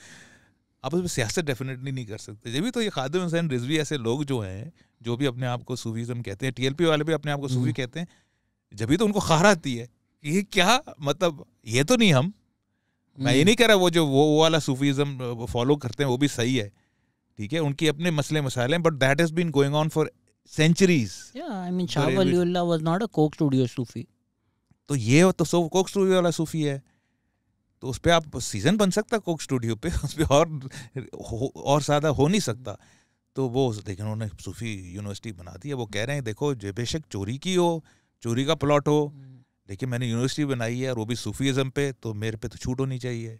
आप उसमें सियासत डेफिनेटली नहीं कर सकते। जब भी तो ये खादिम हुसैन रिजवी ऐसे लोग जो हैं, जो भी अपने आप को सूफीज़म कहते हैं, टीएलपी वाले भी अपने आप को सूफी कहते हैं, जब भी तो उनको खार आती है कि ये क्या मतलब, ये तो नहीं हम, मैं ये नहीं कह रहा वो जो वो वाला सूफीज़म फॉलो करते हैं वो भी सही है, ठीक है, उनके अपने मसले मसाले हैं, but that has been going on for centuries. या I mean Shah Waliullah was not a Coke Studio Sufi, तो ये तो सो कोक स्टूडियो वाला सूफी है, तो उस पर आप सीजन बन सकता कोक स्टूडियो पे, उस पर और और ज़्यादा हो नहीं सकता। तो वो लेकिन उन्होंने सूफी यूनिवर्सिटी बना दी है। वो कह रहे हैं देखो जो बेशक चोरी की हो, चोरी का प्लॉट हो, लेकिन मैंने यूनिवर्सिटी बनाई है और वो भी सूफीज़म पे, तो मेरे पे तो छूट होनी चाहिए,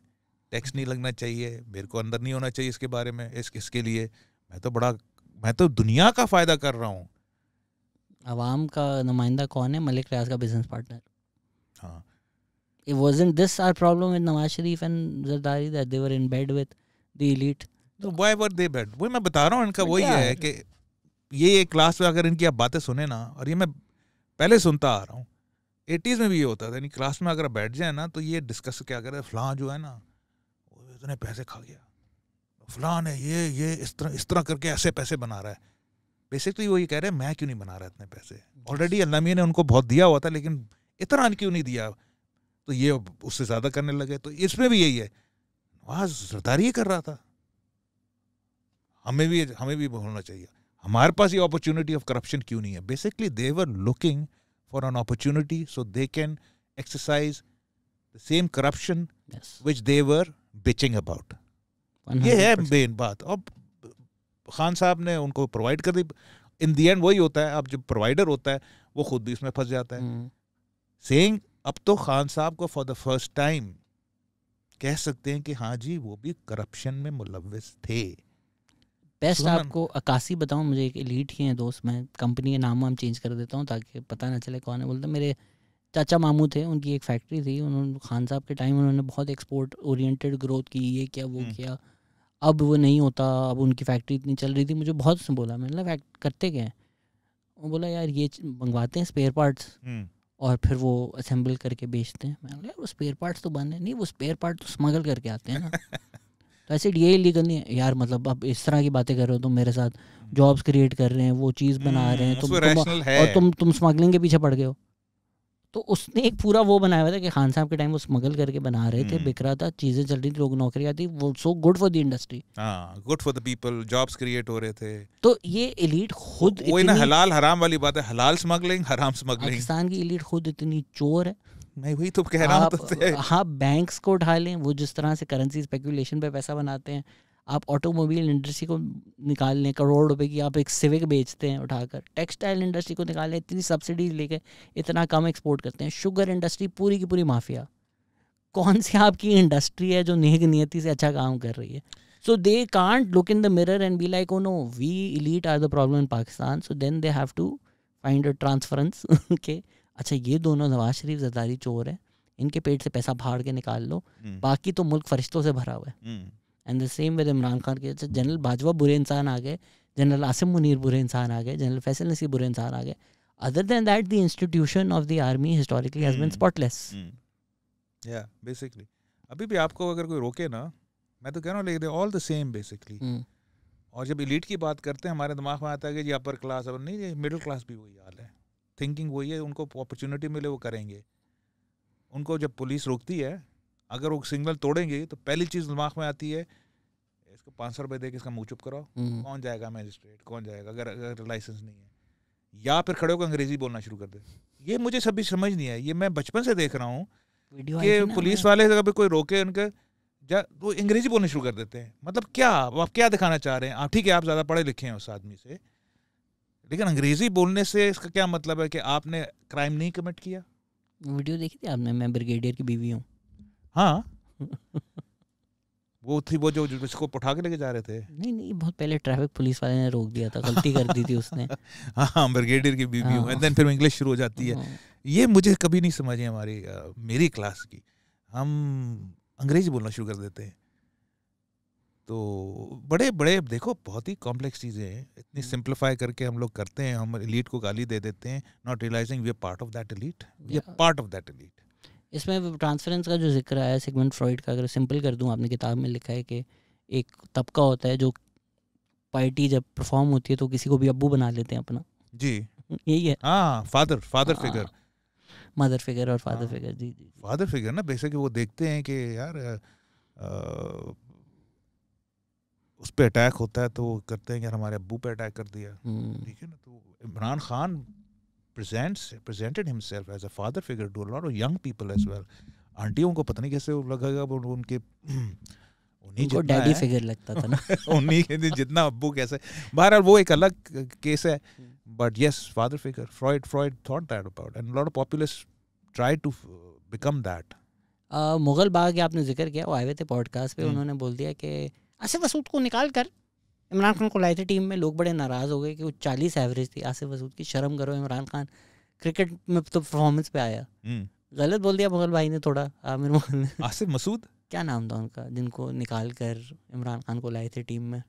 टैक्स नहीं लगना चाहिए, मेरे को अंदर नहीं होना चाहिए इसके बारे में, इस इसके लिए मैं तो बड़ा, मैं तो दुनिया का फ़ायदा कर रहा हूँ। आवाम का नुमाइंदा कौन है? मलिक रियाज का बिजनेस पार्टनर। हाँ, it wasn't this our problem with Nawaz Sharif and Zardari that they were in bed with the elite? So why were they bed? वो मैं बता रहा हूँ, इनका वही है कि ये क्लास में अगर इनकी आप बातें सुने ना, और ये मैं पहले सुनता आ रहा हूँ, एटीज़ में भी ये होता था, यानी क्लास में अगर बैठ जाए ना तो ये डिस्कस क्या कर रहे हैं, फलां जो है ना वो इतने पैसे खा गया, फलां है ये ये इस तरह इस तरह करके ऐसे पैसे बना रहा है। बेसिकली वो ये कह रहे हैं मैं क्यों नहीं बना रहा इतने पैसे, ऑलरेडी अल्लामिया ने उनको बहुत दिया हुआ था, लेकिन इतना क्यों नहीं दिया, तो ये उससे ज़्यादा करने लगे। तो इसमें भी यही है, नवाज सरदारी कर रहा था, हमें भी हमें भी बोलना चाहिए, हमारे पास ये अपॉर्चुनिटी ऑफ करप्शन क्यों नहीं है। Basically they were looking for an opportunity so they can exercise the same corruption which they were bitching about. ये है मेन बात। अब खान साहब ने उनको प्रोवाइड कर दी, इन दी एंड वही होता है, अब जो प्रोवाइडर होता है वो खुद भी इसमें फंस जाता है। सेइंग अब तो खान साहब को फॉर द फर्स्ट टाइम कह सकते हैं कि हाँ जी वो भी करप्शन में मुलविस थे। बेस्ट so आपको अकासी बताऊँ, मुझे एक एलीट ही हैं दोस्त, मैं कंपनी के नाम वाम चेंज कर देता हूँ ताकि पता ना चले कौन है। बोलते मेरे चाचा मामू थे, उनकी एक फैक्ट्री थी, उन्होंने खान साहब के टाइम उन्होंने बहुत एक्सपोर्ट ओरिएंटेड ग्रोथ की, ये क्या वो किया, अब वो नहीं होता, अब उनकी फैक्ट्री इतनी चल रही थी। मुझे बहुत उसने बोला, मैंने बोला करते क्या हैं, वो बोला यार ये मंगवाते हैं स्पेयर पार्ट्स और फिर वो असेंबल करके बेचते हैं। मैंने यार वो स्पेयर पार्ट्स तो बंद है, नहीं वो स्पेयर पार्ट तो स्मगल करके आते हैं ना। तो ऐसे ये इलीगल नहीं है यार, मतलब अब इस तरह की बातें कर रहे हो तुम, तो मेरे साथ जॉब्स क्रिएट कर रहे हैं, वो चीज़ बना रहे हैं तुम, तुम है। और तुम तुम स्मगलिंग के पीछे पड़ गए हो। तो उसने एक पूरा वो बनाया हुआ था कि खान साहब के टाइम वो स्मगल करके बना रहे थे, बिक रहा था, चीज़ें चल रही थी, लोग नौकरियाँ थी, वो so good for the industry, good for the people, jobs create हो रहे थे। तो ये एलीट खुद वो इतना हलाल हराम वाली बात है, हलाल स्मगलिंग, हराम स्मगलिंग, पाकिस्तान की एलीट खुद इतनी चोर है। मैं वही तो कह रहा हूँ, आप बैंक्स को उठा लें, वो जिस तरह से करेंसी स्पेकुलेशन पे पैसा बनाते हैं, आप ऑटोमोबाइल इंडस्ट्री को निकाल लें, करोड़ रुपए की आप एक सिविक बेचते हैं उठाकर, टेक्सटाइल इंडस्ट्री को निकालें, इतनी सब्सिडीज लेके इतना कम एक्सपोर्ट करते हैं, शुगर इंडस्ट्री पूरी की पूरी माफिया। कौन सी आपकी इंडस्ट्री है जो नेक नियति से अच्छा काम कर रही है? So they can't look in the mirror and be like oh no we elite are the problem in Pakistan, so then they have to find a transference के अच्छा ये दोनों नवाज शरीफ जरदारी चोर है, इनके पेट से पैसा फाड़ के निकाल लो, बाकी तो मुल्क फरिश्तों से भरा हुआ है। And the same with Imran Khan के जनरल बाजवा बुरे इंसान आ गए, जनरल आसिम मुनीर बुरे इंसान आ गए, जनरल फैसल नसीब बुरे इंसान आ गए। Other than that the institution of the army historically has been spotless. या बेसिकली अभी भी आपको अगर कोई रोके ना, मैं तो कह रहा हूँ लेकिन ऑल द सेम बेसिकली। और जब एलीट की बात करते हैं हमारे दिमाग में आता है कि ये अपर क्लास, अब नहीं मिडिल क्लास भी वही हाल है, थिंकिंग वही है, उनको अपॉर्चुनिटी मिले वो करेंगे। उनको जब पुलिस रोकती है, अगर वो सिग्नल तोड़ेंगे तो पहली चीज़ दिमाग में आती है इसको पाँच सौ रुपये दे के इसका मुँह चुप कराओ, कौन जाएगा मजिस्ट्रेट, कौन जाएगा अगर अगर लाइसेंस नहीं है, या फिर खड़े होकर अंग्रेजी बोलना शुरू कर दे। ये मुझे सभी समझ नहीं है, ये मैं बचपन से देख रहा हूँ कि पुलिस वाले अगर कोई रोके उनके जा वो अंग्रेजी बोलना शुरू कर देते हैं। मतलब क्या आप क्या दिखाना चाह रहे हैं आप? ठीक है आप ज़्यादा पढ़े लिखे हैं उस आदमी से, लेकिन अंग्रेजी बोलने से इसका क्या मतलब है कि आपने क्राइम नहीं कमिट किया? वीडियो देखी थी आपने, मैं ब्रिगेडियर की बीवी हूँ। हाँ वो थी वो जो जिसको उठा के लेके जा रहे थे। नहीं नहीं बहुत पहले ट्रैफिक पुलिस वाले ने रोक दिया था, गलती कर दी थी उसने। हाँ ब्रिगेडियर की बीवी हूँ एंड देन फिर इंग्लिश शुरू हो जाती है। ये मुझे कभी नहीं समझी हमारी आ, मेरी क्लास की, हम अंग्रेजी बोलना शुरू कर देते हैं। तो बड़े बड़े देखो बहुत ही कॉम्प्लेक्स चीज़ें हैं, इतनी सिंप्लीफाई करके हम लोग करते हैं, हम एलीट को गाली दे देते हैं, not realising we are part of that elite, we are part of that elite. इसमें ट्रांसफरेंस का जो जिक्र आया सिगमंड फ्रॉइड का, अगर सिंपल कर दूं, आपने किताब में लिखा है कि एक तबका होता है जो पार्टी जब परफॉर्म होती है तो किसी को भी अब्बू बना लेते हैं अपना, जी यही है हाँ, father father figure, mother figure और फादर फिगर, जी जी फादर फिगर ना बेशक वो देखते हैं कि यार आ, उस पे अटैक होता है तो करते हैं कि हमारे अब्बू पे अटैक कर दिया, ठीक है ना। तो Imran Khan presents presented himself as a father figure to a lot of young people as well. आंटियों को पता नहीं कैसे लगेगा उनके उनको डैडी फिगर लगता था ना उन्हीं के जितना अब्बू कैसे, बहरहाल वो एक अलग केस है। But yes, father figure. Freud, Freud thought that about, and a lot of populists tried to become that. Uh, Mughal Bagh आपने जिक्र किया, वो आए हुए थे पॉडकास्ट पे, उन्होंने बोल दिया कि आसिफ वसूद को निकाल कर इमरान खान को लाए थे टीम में, लोग बड़े नाराज हो गए कि वो चालीस एवरेज थी आसिफ वसूद की, शर्म करो इमरान खान क्रिकेट में तो परफॉर्मेंस पे आया। गलत बोल दिया मुगल भाई ने थोड़ा, आमिर मुगल ने। आसिफ मसूद क्या नाम था उनका जिनको निकाल कर इमरान खान को लाए थे टीम में?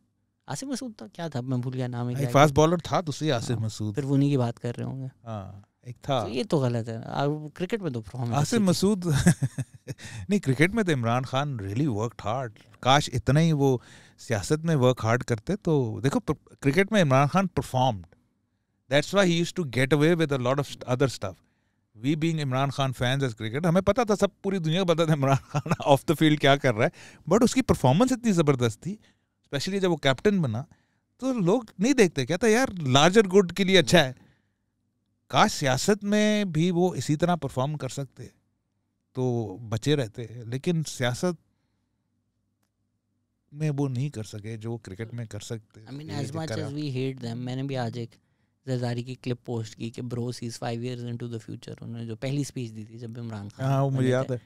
आसिफ मसूद था क्या था, मैं भूल गया नाम, एक फास्ट बॉलर था दूसरी आसिफ मसूद, फिर उन्हीं की बात कर रहे होंगे एक था। तो ये तो गलत है, क्रिकेट में तो परफॉर्मेंस आसिफ मसूद नहीं, क्रिकेट में तो Imran Khan really work hard, काश इतना ही वो सियासत में वर्क हार्ड करते। तो देखो क्रिकेट में Imran Khan performed, that's why he used to get away with a lot of other stuff. We being Imran Khan fans as cricket, हमें पता था, सब पूरी दुनिया को पता था Imran Khan of the field क्या कर रहा है, बट उसकी परफॉर्मेंस इतनी ज़बरदस्त थी, स्पेशली जब वो कैप्टन बना तो लोग नहीं देखते, कहता यार लार्जर गुड के लिए अच्छा है। काश सियासत में भी वो इसी तरह परफॉर्म कर सकते तो बचे रहते, लेकिन सियासत में वो नहीं कर सके जो क्रिकेट में कर सकते। I mean, as much as we hate them, मैंने भी आज एक ज़रदारी की क्लिप पोस्ट की कि bro sees five years into the future, उन्होंने जो पहली स्पीच दी थी जब इमरान खान, हाँ वो मुझे याद है,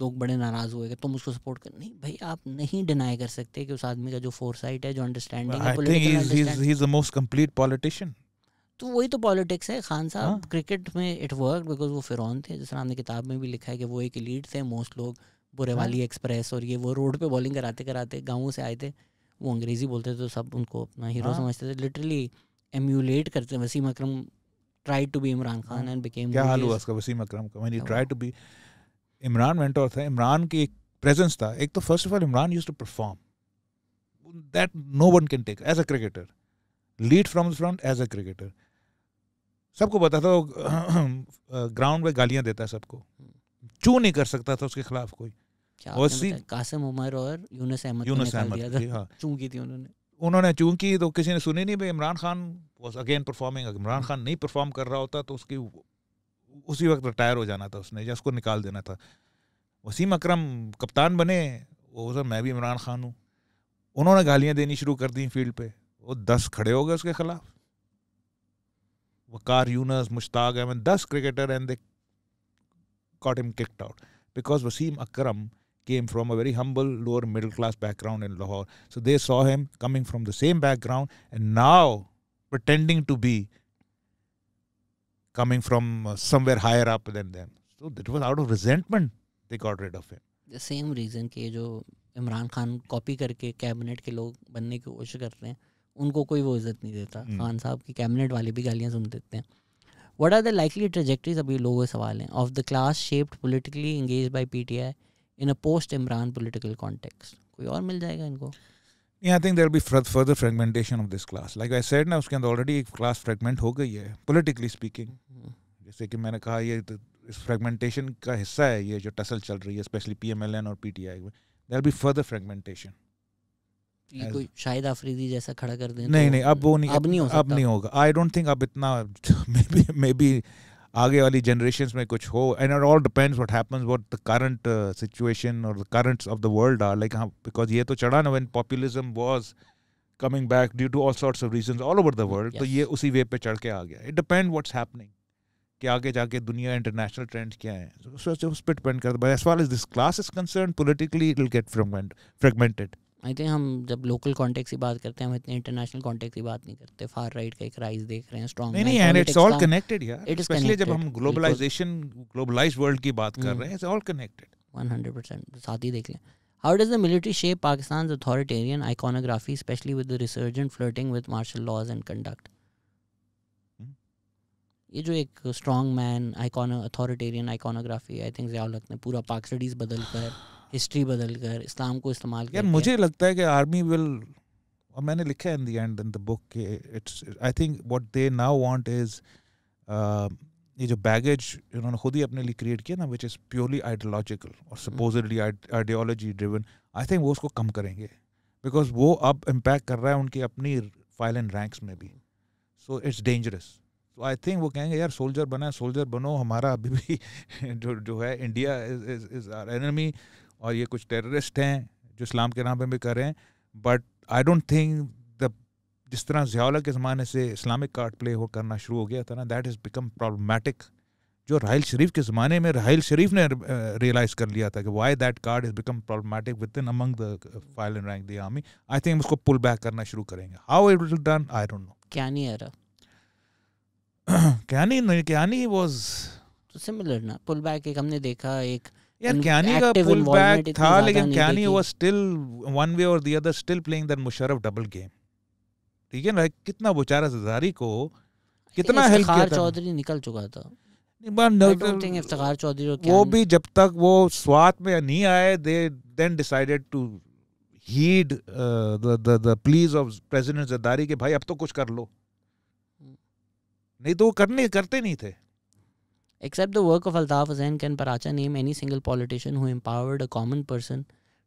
लोग बड़े नाराज हुए कि तुम उसको सपोर्ट कर, नहीं भाई आप नहीं डिनाई कर सकते कि उस आदमी का जो फोरसाइट है, जो अंडरस्टैंडिंग है, he is the most complete politician. तो वही तो पॉलिटिक्स है खान साहब, हाँ? क्रिकेट में इट वर्क बिकॉज वो फिरौन थे, जिस तरह हमने किताब में भी लिखा है कि वो एक एलीट थे, मोस्ट लोग बुरेवाली हाँ? एक्सप्रेस और ये वो रोड पे बॉलिंग कराते कराते गाँवों से आए थे, वो अंग्रेजी बोलते थे तो सब उनको अपना हीरो समझते थे, लिटरली एम्यूलेट करते। Wasim Akram tried to be Imran Khan and became, क्या हाल हुआ उसका वसीम अकरम का when he tried to be Imran, mentor था इमरान की, एक प्रेजेंस था एक तो first of all Imran used to perform that no one can take as a cricketer, lead from front as a cricketer, सबको पता था वो ग्राउंड में गालियां देता है सबको, चू नहीं कर सकता था उसके खिलाफ कोई। कासिम उमर और यूनुस अहमद, यूनुस अहमद चू की थी उन्होंने, उन्होंने चू की तो किसी ने सुनी नहीं भाई। Imran Khan was again performing, Imran Khan नहीं परफॉर्म कर रहा होता तो उसकी उसी वक्त रिटायर हो जाना था उसने, या उसको निकाल देना था। वसीम अकरम कप्तान बने, वो सर मैं भी इमरान खान हूँ, उन्होंने गालियाँ देनी शुरू कर दी फील्ड पे, वो दस खड़े हो गए उसके खिलाफ, वकार यूनस, मुश्ताक अहमद, दस cricketer, and they caught him kicked out because Wasim Akram came from a very humble lower middle class background in Lahore, so they saw him coming from the same background and now pretending to be coming from uh, somewhere higher up than them, so it was out of resentment they got rid of him, the same reason ke jo Imran Khan copy karke cabinet ke log banne ki koshish kar rahe hain, unko koi wo izzat nahi deta, hmm. Khan sahab ki cabinet wale bhi galiyan sun dete hain. What are the likely trajectories, abhi logo sawal hain, of the class shaped politically engaged by P T I in a post Imran political context? Koi aur mil jayega inko? Yeah, I think there will be further fragmentation of this class. Like I said, ना उसके अंदर already एक class fragment हो गई है politically speaking. Mm-hmm. जैसे कि मैंने कहा ये इस fragmentation का हिस्सा है, ये जो tussle चल रही है especially P M L N और P T I में, there will be further fragmentation. ये कोई शायद आफरीदी जैसा खड़ा कर दें, नहीं नहीं अब वो नहीं, अब नहीं हो सकता, अब नहीं होगा। I don't think अब इतना maybe maybe आगे वाली generations में कुछ हो, and it all depends what happens, what the current uh, situation or the currents of the world are like, because ये तो चढ़ा ना when populism was coming back due to all sorts of reasons all over the world, तो ये उसी wave पे चढ़ के आ गया। It depends what's happening कि आगे जाके दुनिया international trends क्या हैं, so उस पर depend करता है। But as far as this class is concerned, politically it will get fragmented. I think हम जब local context की बात करते हैं, हम इतने international context की बात नहीं करते, far right का एक rise देख रहे हैं strong, नहीं नहीं, and it's all connected यार, especially जब हम globalization, globalized world की बात कर रहे हैं, it's all connected one hundred percent। साथ ही देख लें how does the military shape Pakistan's authoritarian iconography, especially with the resurgent flirting with martial laws and conduct? ये जो एक strong man icon authoritarian iconography, I think Zia-ul-Haq ने पूरा पाक स्टडीज बदल कर हिस्ट्री बदल कर इस्लाम को इस्तेमाल कर। मुझे लगता है कि आर्मी विल, और मैंने लिखा है in the end in the book कि it's I think what they now want is ये जो बैगेज इन्होंने खुद ही अपने लिए क्रिएट किया ना, विच इज़ प्योरली आइडियोलॉजिकल और supposedly ideology driven, I think वो उसको कम करेंगे बिकॉज वो अब इम्पैक्ट कर रहा है उनकी अपनी फाइल एंड रैंक्स में भी। So it's dangerous. So I think वो कहेंगे यार सोल्जर बना, सोल्जर बनो, हमारा अभी भी जो जो है India is is our enemy और ये कुछ टेररिस्ट हैं जो इस्लाम के नाम पर भी कर रहे हैं। But I don't think the जिस तरह ज़ियाउल-हक़ के ज़माने से इस्लामिक कार्ड प्ले हो करना शुरू हो गया था ना, दैट इज़ बिकम प्रॉब्लमैटिक। जो राहल शरीफ के ज़माने में राहल शरीफ ने रियलाइज़ कर लिया था कि why that card is become problematic with in among the file and rank the army. I think उसको पुल बैक करना शुरू करेंगे। How it will done I don't know. क्या नहीं आ रहा, क्या नहीं, क्या नहीं वाज सिमिलर ना पुल बैक। एक हमने देखा एक यार क्यानी का पुल बैक था, लेकिन क्यानी वो स्टिल वन वे और the other still playing that Musharraf double game. ठीक है ना, कितना बेचारा ज़रदारी को कितना हेल्प किया था। चौधरी निकल चुका था, वो भी जब तक वो स्वात में नहीं आए they then decided to heed the the pleas of president Zardari के भाई अब तो कुछ कर लो, नहीं तो वो करने करते नहीं थे। Except the work of Altaf Hussain, can Paracha name any single politician who empowered a common person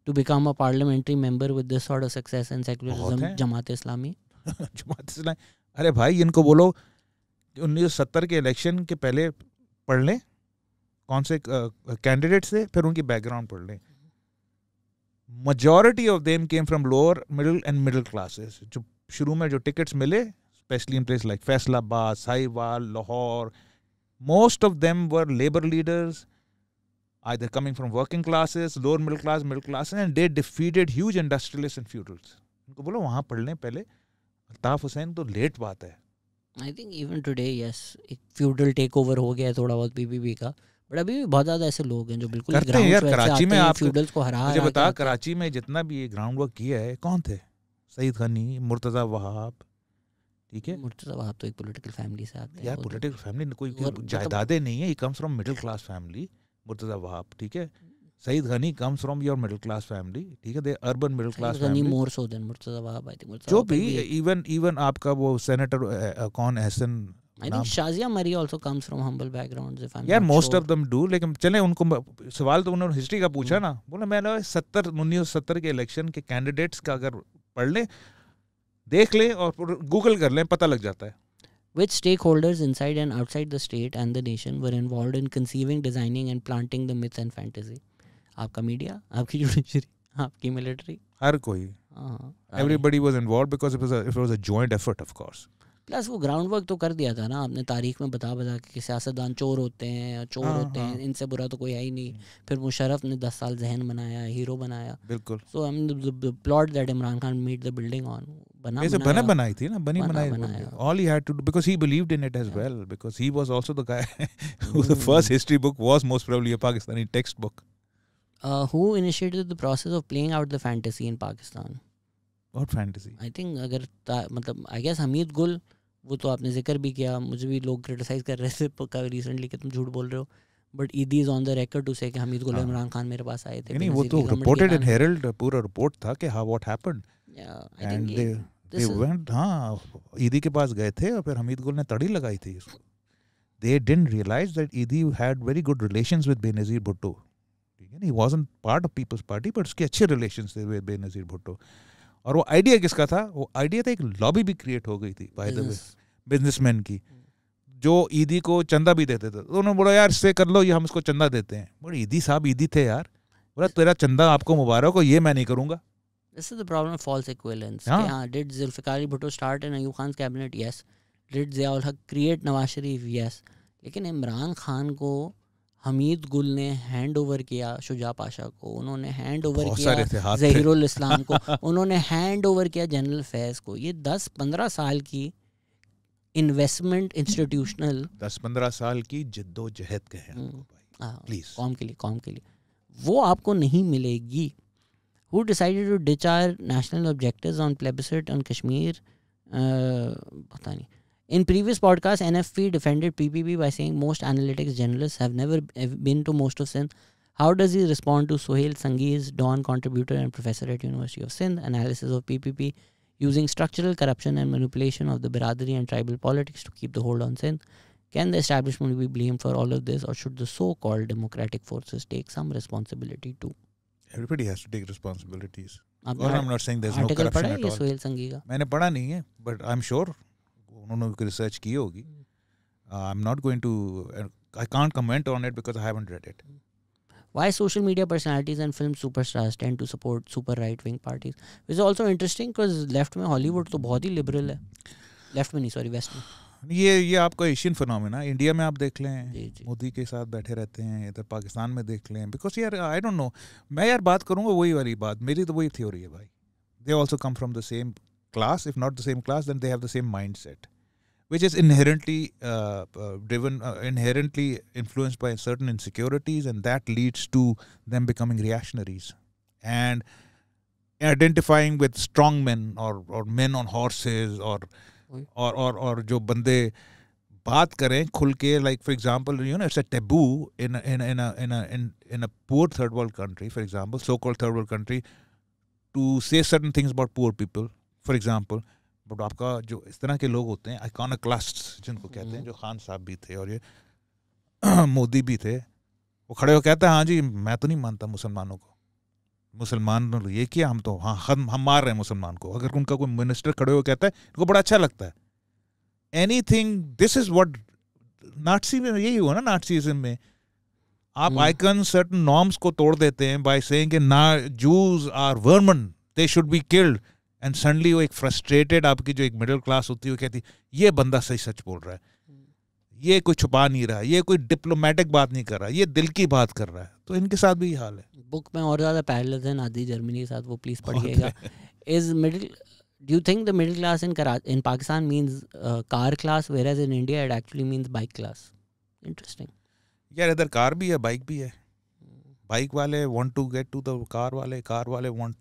to become a parliamentary member with this sort of success and secularism? Jamaat-e-Islami. Jamaat-e-Islami. अरे भाई इनको बोलो उन्नीस सौ सत्तर के election के पहले पढ़ लें कौन से कैंडिडेट्स थे, फिर उनकी बैकग्राउंड पढ़ लें। Majority of them came from lower middle and middle classes. जो शुरू में जो टिकट्स मिले specially in place like Faisalabad, Sahiwal, Lahore, most of them were labor leaders either coming from working classes, lower middle class, middle class, and they defeated huge industrialists and feudals. उनको बोलो वहाँ पढ़ लें पहले। अल्ताफ हुसैन तो लेट बात है। I think even today yes एक feudal takeover हो गया है थोड़ा बहुत पीपीपी का, बट अभी भी बहुत ज़्यादा ऐसे लोग हैं जो बिल्कुल करते हैं यार। कराची में आप feudals को हरा, मुझे बता कराची में जितना भी ये ग्राउंड वर्क किया है कौन थे? सईद गनी, मुर्तज़ा वहाब, ठीक है। मुर्तज़ा वहाब तो एक पॉलिटिकल फैमिली से आते हैं यार, पॉलिटिकल फैमिली कोई जायदादें नहीं है, he comes from middle class family Murtaza Wahab, ठीक है। Saeed Ghani comes from your middle class family, ठीक है, the urban middle class family more so than Murtaza Wahab. I think जो भी इवन इवन आपका वो सेनेटर कौन एहसन, आई think Shazia Marri also comes from humble backgrounds if I am यार मोस्ट ऑफ देम डू। लेकिन चले उनको सवाल तो उन्होंने हिस्ट्री का पूछा ना, बोला मैंने सत्तर उन्नीस सौ सत्तर के इलेक्शन के कैंडिडेट्स का अगर पढ़ लें, देख लें और गूगल कर लें, पता लग जाता है। Which stakeholders inside and outside the state and the nation were involved in conceiving, designing and planting the myths and fantasy? आपका मीडिया, आपकी जुडिशरी, आपकी मिलिट्री, हर कोई। Everybody was involved because it was a, it was a joint effort of course. Plus वो ground work तो कर दिया था ना आपने तारीख में बता बता के कि सियासतदान चोर होते हैं, चोर होते हैं, इनसे बुरा तो कोई है ही नहीं। फिर मुशर्रफ ने दस साल जहन बनाया, हीरो बनाया, बिल्कुल। So I plot that Imran Khan made the building on बना ऐसे बना बनाई थी ना, बनी बनाई। All he had to do because he believed in it as well, because he was also the guy who the first history book was most probably a Pakistani text book. Who initiated the process of playing out the fantasy in Pakistan? और fantasy I think अगर मतलब I guess Hamid गुल, वो तो आपने जिक्र भी किया, मुझे भी लोग क्रिटिसाइज़ कर रहे थे रिसेंटली कि तुम झूठ बोल रहे हो, but Eidi is on the record to say कि हमीद गुल इमरान खान मेरे पास आए थे। नहीं वो तो रिपोर्टेड इन हेरल्ड, पूरा रिपोर्ट था कि how what happened and they they went. हां ईदी के पास गए थे और फिर हमीद गुल ने तड़ी लगाई थी इसको। They didn't realise that Eidi had very good relations with Benazir Bhutto, ठीक है ना। He wasn't part of peoples Party but उसके अच्छे रिलेशंस थे विद बेनज़ीर भुट्टो। और वो आइडिया किसका था? वो आइडिया था, एक लॉबी भी क्रिएट हो गई थी बाय द वे बिजनेसमैन की जो ईदी को चंदा भी देते थे। तो उन्होंने बोला यार इससे कर लो, ये हम इसको चंदा देते हैं। बोले ईदी साहब ईदी थे यार, बोला तेरा चंदा आपको मुबारक हो, ये मैं नहीं करूँगा। This is the problem of false equivalence. हां did Zulfikar Ali Bhutto start in Ayub Khan cabinet? Yes. Did Ziaul Haq create Nawaz Sharif? Yes. लेकिन इमरान खान को हमीद गुल ने हैंड ओवर किया, शुजा पाशा को उन्होंने हैंड ओवर किया, ज़हीरुल इस्लाम को उन्होंने हैंड ओवर किया, जनरल फैज़ को। ये दस पंद्रह साल की इन्वेस्टमेंट इंस्टीट्यूशनल, दस पंद्रह साल की जद्दोजहद कहें प्लीज कौम के लिए, कौम के लिए वो आपको नहीं मिलेगी। Who decided to ditch our national objectives on plebiscite on Kashmir? पता नहीं। In previous podcast, N F P defended P P P by saying most analytics journalists have never been to most of Sindh, How does he respond to Sohail Sanghi's Don contributor and professor at University of Sindh analysis of P P P using structural corruption and manipulation of the Biradari and tribal politics to keep the hold on Sindh? Can the establishment be blamed for all of this, or should the so-called democratic forces take some responsibility too? Everybody has to take responsibilities. Or I'm not saying there's no corruption at all. Sohail Sanghi का मैंने पढ़ा नहीं है, but I'm sure उन्होंने research की होगी. I'm not going to, I can't comment on it because I haven't read it. Why social media personalities and film superstars tend to support super right-wing parties? Which is also interesting because left में Hollywood तो बहुत ही liberal है. Left में नहीं, sorry, West में. ये ये आपका Asian phenomenon है. India में आप देख लें, मोदी के साथ बैठे रहते हैं. इधर पाकिस्तान में देख लें. Because यार I don't know. मैं यार बात करूँगा वही वाली बात. मेरी तो वही theory है भाई. They also come from the same class. If not the same class, then they have the same mindset, which is inherently uh, uh, driven, uh, inherently influenced by certain insecurities, and that leads to them becoming reactionaries and identifying with strong men or or men on horses or or or or जो बंदे बात करें खुल के, like for example, you know, it's a taboo in a, in a, in a, in a, in in a poor third world country, for example, so-called third world country, to say certain things about poor people, for example. But आपका जो इस तरह के लोग होते हैं आइकॉनोक्लास्ट्स जिनको कहते हैं, जो खान साहब भी थे और ये मोदी भी थे, वो खड़े हो कहते हैं हाँ जी मैं तो नहीं मानता मुसलमानों को, मुसलमानों ने ये किया, हम तो हाँ हम हम मार रहे हैं मुसलमान को. अगर उनका कोई मिनिस्टर खड़े हो कहता है इनको बड़ा अच्छा लगता है. Anything, this is what Nazi में यही हुआ ना, नाटसीज़म में आप आइकन सर्टन नॉर्म्स को तोड़ देते हैं बाय सेइंग ना Jews are vermin, they should be killed. And suddenly वो एक फ्रस्ट्रेटेड आपकी जो एक मिडिल क्लास होती है वो कहती ये बंदा सही सच बोल रहा है, ये कोई छुपा नहीं रहा, ये कोई डिप्लोमेटिक बात नहीं कर रहा, ये दिल की बात कर रहा है. तो इनके साथ भी हाल है. बुक में और ज़्यादा पैरेलल्स हैं नाजी जर्मनी के साथ, वो प्लीज़ पढ़िएगा. Is middle do you think the middle class in in Pakistan means car class, whereas in India it actually means bike class? Interesting यार, इधर कार भी है बाइक भी है. बाइक वाले want to get to the car वाले, car वाले want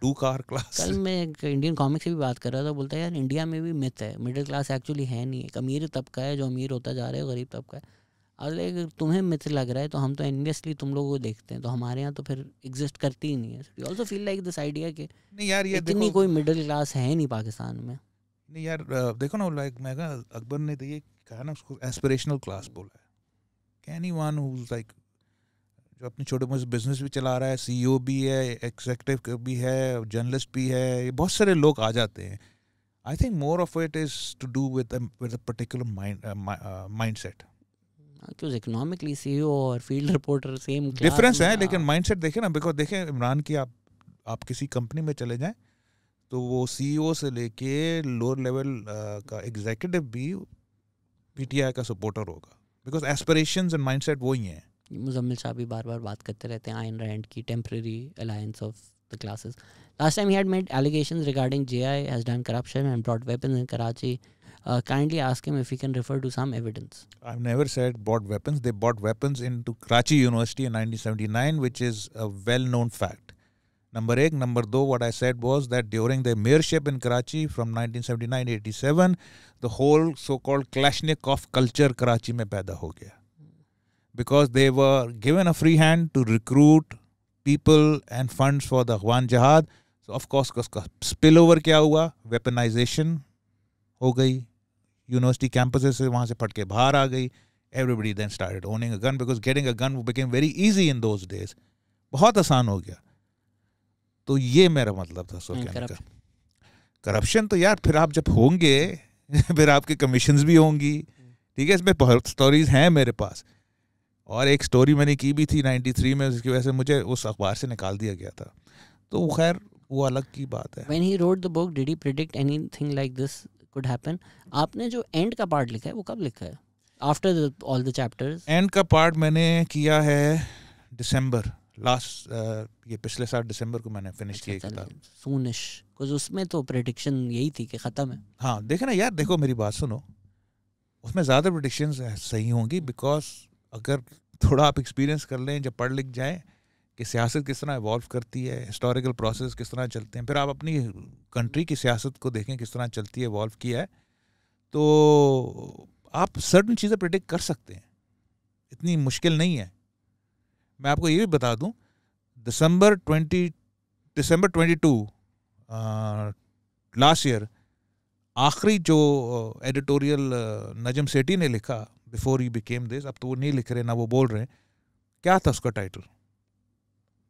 to car class. कल मैं एक इंडियन कॉमिक से भी बात कर रहा था, बोलता है यार इंडिया में भी मिथ है, मिडिल क्लास एक्चुअली है नहीं, एक अमीर तबका है जो अमीर होता जा रहा है, गरीब तबका है. अगर तुम्हें मिथ लग रहा है तो हम तो एनवियसली तुम लोगों को देखते हैं, तो हमारे यहाँ तो फिर एग्जिस्ट करती ही नहीं है. You also feel like this idea कि नहीं यार ये देखो कोई मिडिल क्लास है नहीं पाकिस्तान में. नहीं यार देखो ना, लाइक मैं अकबर ने तो ये कहा ना, उसको एस्पिरेशनल क्लास बोला है. कैनी वन हु इज लाइक जो अपने छोटे मोटे बिजनेस भी चला रहा है, सीईओ भी है, एग्जीक्यूटिव भी है, जर्नलिस्ट भी है, ये बहुत सारे लोग आ जाते हैं. I think more of it is to do with with a particular mindset. क्योंकि इकोनॉमिकली सीईओ और फील्ड रिपोर्टर सेम डिफरेंस है, लेकिन माइंडसेट देखें ना. बिकॉज देखें इमरान की, आप आप किसी कंपनी में चले जाएँ तो वो सीईओ से लेके लोअर लेवल का एग्जीक्यूटिव भी पीटीआई का सपोर्टर होगा, बिकॉज एस्पिरेशंस एंड माइंडसेट वही हैं. मुजम्मिल साहब भी बार बार बात करते रहते हैं आयन रैंड की temporary alliance of the classes. Last time he had made allegations regarding J I has done corruption and brought weapons in Karachi. Kindly ask him if he can refer to some evidence. I have never said brought weapons. They brought weapons into Karachi university in nineteen seventy nine, which is a well known fact. Number एक. Number दो, what I said was that during the mayorship in Karachi from nineteen seventy nine eighty seven the whole so called Kalashnikov culture Karachi में पैदा हो गया. Because they were given a free hand to recruit people and funds for the Afghan Jihad, so of course, उसका spillover क्या हुआ? Weaponization हो गई. University campuses से वहाँ से फट के बाहर आ गई. Everybody then started owning a gun because getting a gun became very easy in those days. बहुत आसान हो गया. तो ये मेरा मतलब था सो क्या करप्शन. करप्शन तो यार फिर आप जब होंगे फिर आपके कमीशंस भी होंगी, ठीक है. इसमें बहुत स्टोरीज हैं मेरे पास, और एक स्टोरी मैंने की भी थी नाइनटी थ्री में, उसकी वजह से मुझे उस अखबार से निकाल दिया गया था. तो खैर वो अलग की बात है. When he wrote the book, did he predict anything like this could happen? आपने जो एंड का पार्ट लिखा है वो कब लिखा है? After the, all the chapters. End का पार्ट मैंने किया है दिसंबर लास्ट, ये पिछले साल दिसंबर को मैंने फिनिश किया किताब. सूनिश कुछ उसमें तो प्रेडिक्शन यही थी कि ख़त्म है. हाँ देखे ना यार, देखो मेरी बात सुनो, उसमें ज़्यादा प्रडिक्शन सही होंगी बिकॉज अगर थोड़ा आप एक्सपीरियंस कर लें, जब पढ़ लिख जाएं कि सियासत किस तरह इवॉल्व करती है, हिस्टोरिकल प्रोसेस किस तरह चलते हैं, फिर आप अपनी कंट्री की सियासत को देखें किस तरह चलती है, इवॉल्व किया है, तो आप सर्टन चीज़ें प्रेडिक्ट कर सकते हैं. इतनी मुश्किल नहीं है. मैं आपको ये भी बता दूं, दिसंबर ट्वेंटी दिसंबर ट्वेंटी टू लास्ट ईयर आखिरी जो एडिटोरियल नजम सेठी ने लिखा बिफोर यू बिकेम दिस, अब तो वो नहीं लिख रहे ना वो बोल रहे हैं, क्या था उसका टाइटल?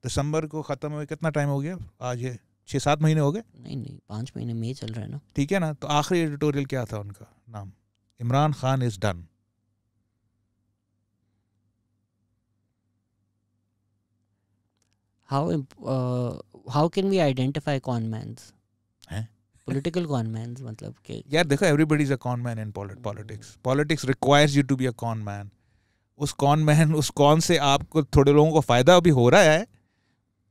दिसंबर को ख़त्म हुए कितना टाइम हो गया, आज है छः सात महीने हो गए, नहीं नहीं पाँच महीने में ही चल रहा है ना, ठीक है ना। तो आखिरी एडिटोरियल क्या था उनका? नाम Imran Khan is done. How how can we identify con mans, political con mans? मतलब कि यार देखो, everybody is a con man in politics. Politics requires you to be a con man. उस कॉन मैन उस कॉन से आपको थोड़े लोगों को फ़ायदा भी हो रहा है,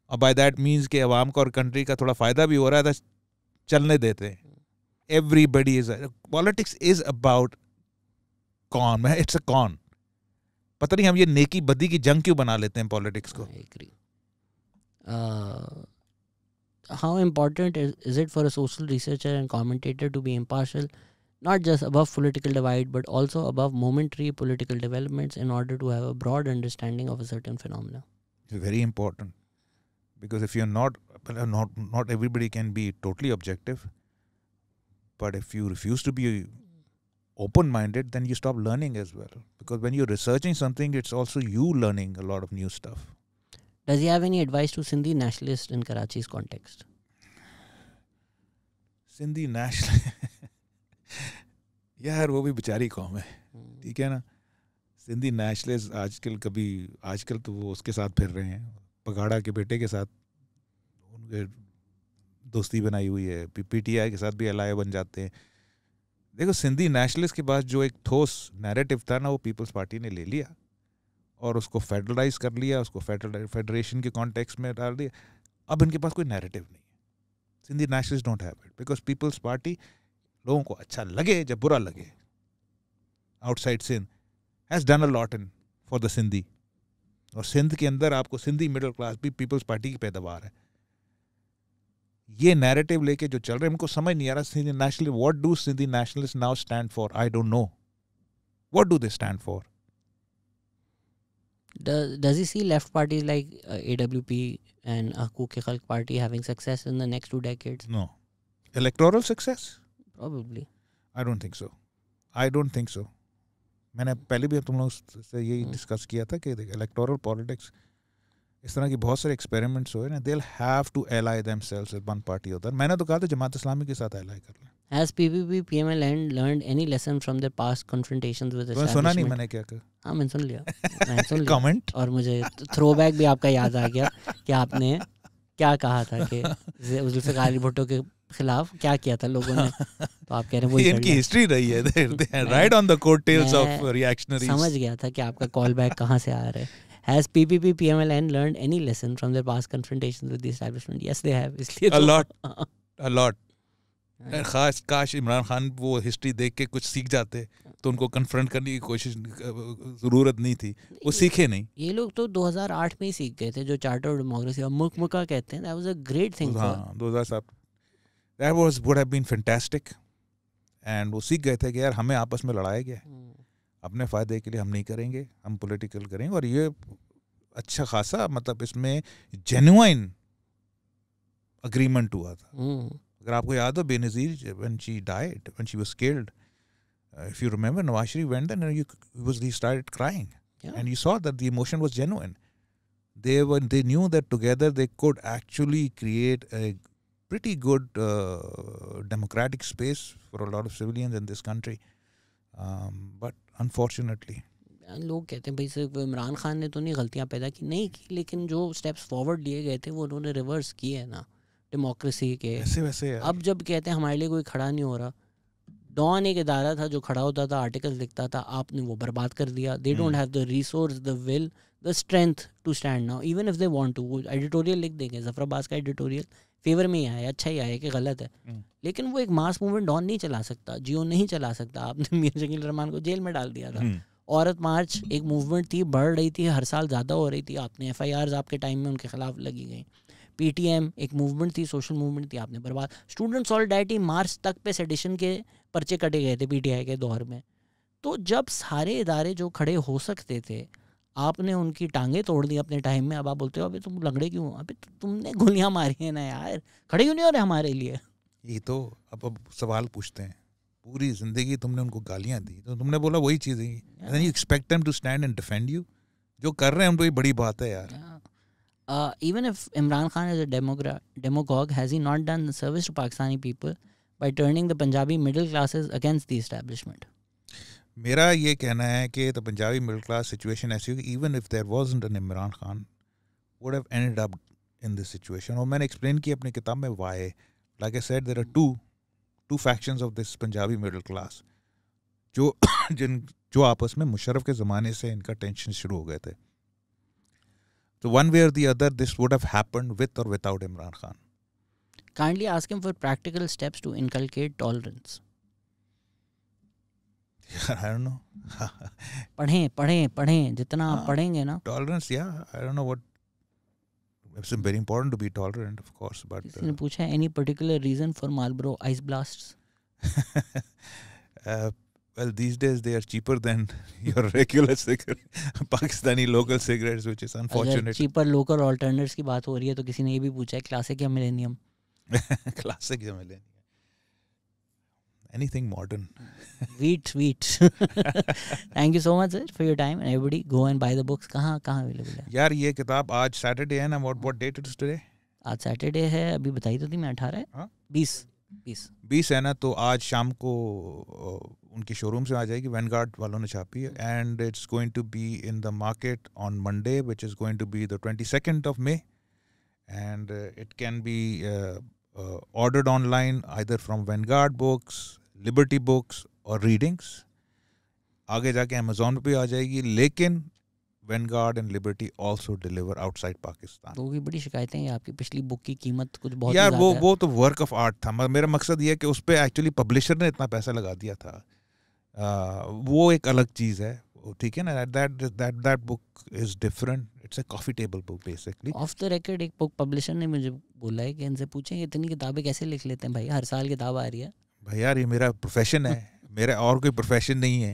और बाय दैट मीन्स कि अवाम का और कंट्री का थोड़ा फ़ायदा भी हो रहा है, तो चलने देते हैं। Everybody is, politics is about con man, it's a con. पता नहीं हम ये नेकी बदी की जंग क्यों बना लेते हैं पॉलिटिक्स को। How important is, is it for a social researcher and commentator to be impartial, not just above political divide but also above momentary political developments in order to have a broad understanding of a certain phenomena? It's very important, because if you're not, not, not everybody can be totally objective, but if you refuse to be open-minded, then you stop learning as well. Because when you're researching something, it's also you learning a lot of new stuff. Does he have any advice to Sindhi nationalists in Karachi's context? Sindhi nationalist यार वो भी बेचारी कौम है, ठीक है ना। Sindhi nationalist आजकल कभी आजकल तो वो उसके साथ फिर रहे हैं, पगाड़ा के बेटे के साथ उनके दोस्ती बनाई हुई है, पीटीआई के साथ भी अलाय बन जाते हैं। देखो सिंधी नेशनलिस्ट के पास जो एक ठोस नैरेटिव था ना, वो पीपल्स पार्टी ने ले लिया और उसको फेडरलाइज कर लिया, उसको फेडरेशन के कॉन्टेक्स्ट में डाल दिया। अब इनके पास कोई नैरेटिव नहीं है। Sindhi nationalist don't have it, because peoples party लोगों को अच्छा लगे जब बुरा लगे। Outside Sindh has done a lot in for the Sindhi, और सिंध के अंदर आपको सिंधी मिडिल क्लास भी पीपल्स पार्टी की पैदावार है। ये नैरेटिव लेके जो चल रहे हैं, उनको समझ नहीं आ रहा Sindhi nationalist, what do Sindhi nationalist now stand for? I don't know what do they stand for. Does, does he see left parties like uh, A W P and Haqqooq-e-Khalq party having success in the next two decades? No. Electoral success? Probably. I don't think so. I don't think so. मैंने पहले भी तुम लोग से यही discuss किया था कि electoral politics, इस तरह के बहुत सारे experiments हुए ना, they'll have to ally themselves with one party or the other. मैंने तो कहा था जमात इस्लामी के साथ ally कर लें। Has P P P P M L and learned any lesson from their past confrontations with establishment? सुना नहीं मैंने क्या कर? हाँ मैंने सुन लिया, मैंने सुन लिया। Comment? और मुझे throwback भी आपका याद आ गया कि आपने क्या कहा था कि ज़ुल्फ़िकार अली भुट्टो के खिलाफ क्या किया था लोगों ने, तो आप कह रहे हैं वो इनकी हिस्ट्री रही है, right on the coattails of reactionaries। समझ गया था कि आपका कॉल बैक कहाँ से आ रहा है। Has P P P P M L N learned any lesson from their past confrontations with the establishment? Yes, they have. इसलिए a lot, a lot. खास काश इमरान खान वो हिस्ट्री देख के कुछ सीख जाते, तो उनको कन्फ्रंट करने की कोशिश ज़रूरत नहीं थी, वो सीखे नहीं। ये लोग तो दो हज़ार आठ में ही सीख गए थे, जो चार्टर ऑफ डेमोक्रेसी और मुक मुका कहते हैं, that was a great thing. हाँ दो हज़ार सात that was would have been fantastic, and वो सीख गए थे कि यार हमें आपस में लड़ाया गया, अपने फ़ायदे के लिए हम नहीं करेंगे, हम पॉलिटिकल करेंगे। और ये अच्छा खासा मतलब इसमें जेन्युइन अग्रीमेंट हुआ था। अगर आपको याद हो Benazir when she died, when she was killed, uh, if you remember, Nawaz Sharif went there and you was he started crying, yeah. And you saw that the emotion was genuine. They were they knew that together they could actually create a pretty good uh, democratic space for a lot of civilians in this country, um, but unfortunately. लोग कहते हैं भाई सिर्फ इमरान खान ने तो नहीं गलतियाँ पैदा की, नहीं की, लेकिन जो स्टेप्स फॉरवर्ड लिए गए थे वो उन्होंने रिवर्स किए ना डेमोक्रेसी के। वैसे वैसे अब जब कहते हैं हमारे लिए कोई खड़ा नहीं हो रहा, डॉन एक इदारा था जो खड़ा होता था, आर्टिकल लिखता था, आपने वो बर्बाद कर दिया। They don't have the resource, the will, the strength to stand now even if they want to. वो एडिटोरियल लिख देंगे, जफर अब्बास का एडिटोरियल फेवर में ही आया, अच्छा ही आया कि गलत है, लेकिन वो एक मास मूवमेंट डॉन नहीं चला सकता, जियो नहीं चला सकता। आपने मीर जकील रहमान को जेल में डाल दिया था। औरत मार्च एक मूवमेंट थी, बढ़ रही थी, हर साल ज़्यादा हो रही थी, आपने एफ आई आर आपके टाइम में उनके खिलाफ लगी गई। पीटीएम एक मूवमेंट थी, सोशल मूवमेंट थी, आपने बर्बाद। स्टूडेंट सॉलिडारिटी मार्च तक पे सेडिशन के पर्चे कटे गए थे पीटीआई के दौर में। तो जब सारे इदारे जो खड़े हो सकते थे आपने उनकी टांगे तोड़ दी अपने टाइम में, अब आप बोलते हो अबे तुम लंगड़े क्यों, अबे तुमने गोलियां मारी हैं ना यार, खड़े क्यों नहीं हो रहे हमारे लिए। ये तो अब अब सवाल पूछते हैं, पूरी जिंदगी तुमने उनको गालियां दी तो तुमने बोला वही चीज़ें, and then you expect them to stand and defend you, जो कर रहे हैं हम तो ये बड़ी बात है यार। Even if Imran Khan as a demagogue has he not done service to Pakistani people by turning the Punjabi middle classes against the establishment. मेरा ये कहना है कि the Punjabi middle class situation ऐसी होगी, even if there wasn't an Imran Khan would have ended up in this situation. और मैंने explain किया अपनी किताब में why, like I said there are two two factions of this Punjabi middle class, जो जिन जो आपस में मुशर्रफ के ज़माने से इनका टेंशन शुरू हो गए थे। तो वन वे और the other this would have happened with और without Imran Khan. Kindly ask him for practical steps to inculcate tolerance. I don't know. पढ़ें पढ़ें पढ़ें जितना आप पढ़ेंगे ना। Tolerance, yeah. I don't know what. It's very important to be tolerant, of course, but. इसने पूछा any particular reason for Marlboro ice blasts? uh, well, these days they are cheaper than your regular cigarette, Pakistani local cigarettes, which is unfortunate. अगर cheaper local alternatives की बात हो रही है तो किसी ने ये भी पूछा है classic या millennium? Classic या millennium. Anything modern. Wheat, wheat. Thank you so much, sir, for your time. And everybody, go and buy the books. कहाँ कहाँ available है? यार ये किताब आज Saturday है ना? What what date is today? आज Saturday है, अभी बताई तो थी मैं अठारह है, बीस बीस बीस है ना, तो आज शाम को उनकी शोरूम से आ जाएगी, वैनगार्ड वालों ने छापी है, and it's going to be in the market on Monday, which is going to be the twenty-second of May, and uh, it can be. Uh, Uh, ordered online either from Vanguard Books, Liberty Books or Readings. आगे जाके Amazon पे आ जाएगी, लेकिन Vanguard and Liberty also deliver outside Pakistan. तो भी बड़ी शिकायतें हैं आपकी पिछली बुक की कीमत कुछ बहुत यार वो है। वो तो वर्क ऑफ आर्ट था, मेरा मकसद ये है कि उस पर एक्चुअली पब्लिशर ने इतना पैसा लगा दिया था, आ, वो एक अलग चीज़ है, ठीक है ना। That that that book is different, it's a coffee table book basically. Off the record एक बुक पब्लिशर ने मुझे बोला है कि इनसे पूछें इतनी किताबें कैसे लिख लेते हैं भाई, हर साल किताब आ रही है। भाई यार ये मेरा प्रोफेशन है, मेरा और कोई प्रोफेशन नहीं है,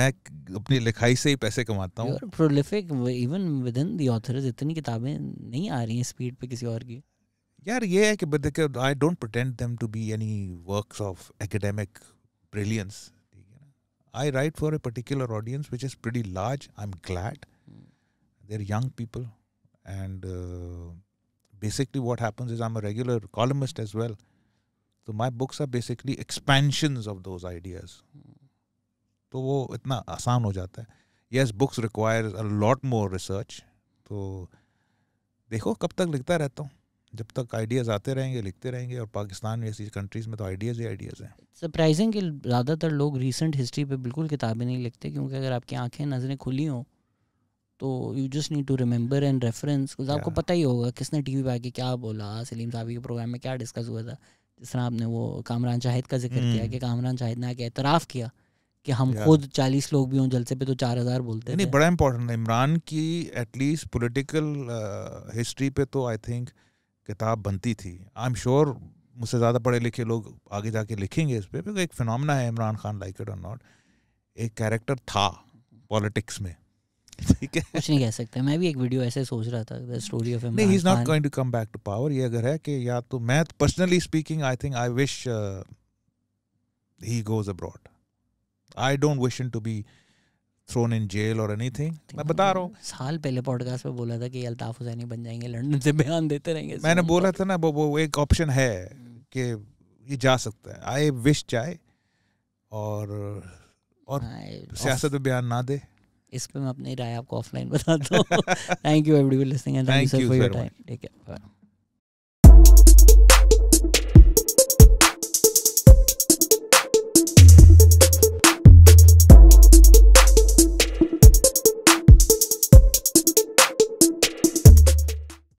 मैं अपनी लिखाई से ही पैसे कमाता हूँ। Prolific even within the authors, इतनी किताबें नहीं आ रही हैं स्पीड पे किसी और की। यार ये है कि I don't pretend them to be any works of academic brilliance. I write for a particular audience which is pretty large. I'm glad they're young people, and uh, basically what happens is I'm a regular columnist as well. So my books are basically expansions of those ideas. तो वो इतना आसान हो जाता है. Yes, books requires a lot more research. तो देखो कब तक लिखता रहता हूँ, जब तक आइडियाज़ आते रहेंगे लिखते रहेंगे। और पाकिस्तान जैसी कंट्रीज़ में तो आइडियाज़ ही आइडियाज़ हैं। सरप्राइजिंग कि ज़्यादातर लोग रीसेंट हिस्ट्री पे बिल्कुल किताबें नहीं लिखते, क्योंकि अगर आपकी आंखें नज़रें खुली हों तो you just need to remember and reference. आपको पता ही होगा किसने टी वी पर आके क्या बोला, सलीम साहब के प्रोग्राम में क्या डिस्कस हुआ था। जिस तरह आपने वो कामरान शाहिद का जिक्र किया कि कामरान शाहिद ने आके एतराफ़ किया कि हम खुद चालीस लोग भी हों जलसे पे तो चार हज़ार बोलते हैं। नहीं, बड़ा इंपॉर्टेंट है इमरान की एटलीस्ट पोलिटिकल हिस्ट्री पे तो आई थिंक किताब बनती थी। आई एम श्योर मुझसे ज़्यादा पढ़े लिखे लोग आगे जाके लिखेंगे इस पर, क्योंकि एक फिनोमेना है इमरान खान, लाइक इट और नॉट, एक कैरेक्टर था पॉलिटिक्स में, ठीक है। कुछ नहीं कह सकते। मैं भी एक वीडियो ऐसे सोच रहा था, the story of Imran Khan. नहीं, he is not going to come back to power. ये अगर है कि या तो मैं personally speaking I think I wish he goes abroad. I don't wish him to be thrown in jail और एनीथिंग। मैं बता रहा हूँ, साल पहले पॉडकास्ट में बोला था कि अल्ताफ हुसैनी बन जाएंगे, लंदन से बयान देते रहेंगे। मैंने बोला था ना वो वो एक ऑप्शन है कि ये जा सकता है। आई विश चाहे और और सियासत में बयान ना दे। इस पे मैं अपनी राय आपको ऑफलाइन बताता हूँ। Thank you everyone listening and thank you for your time. Take care.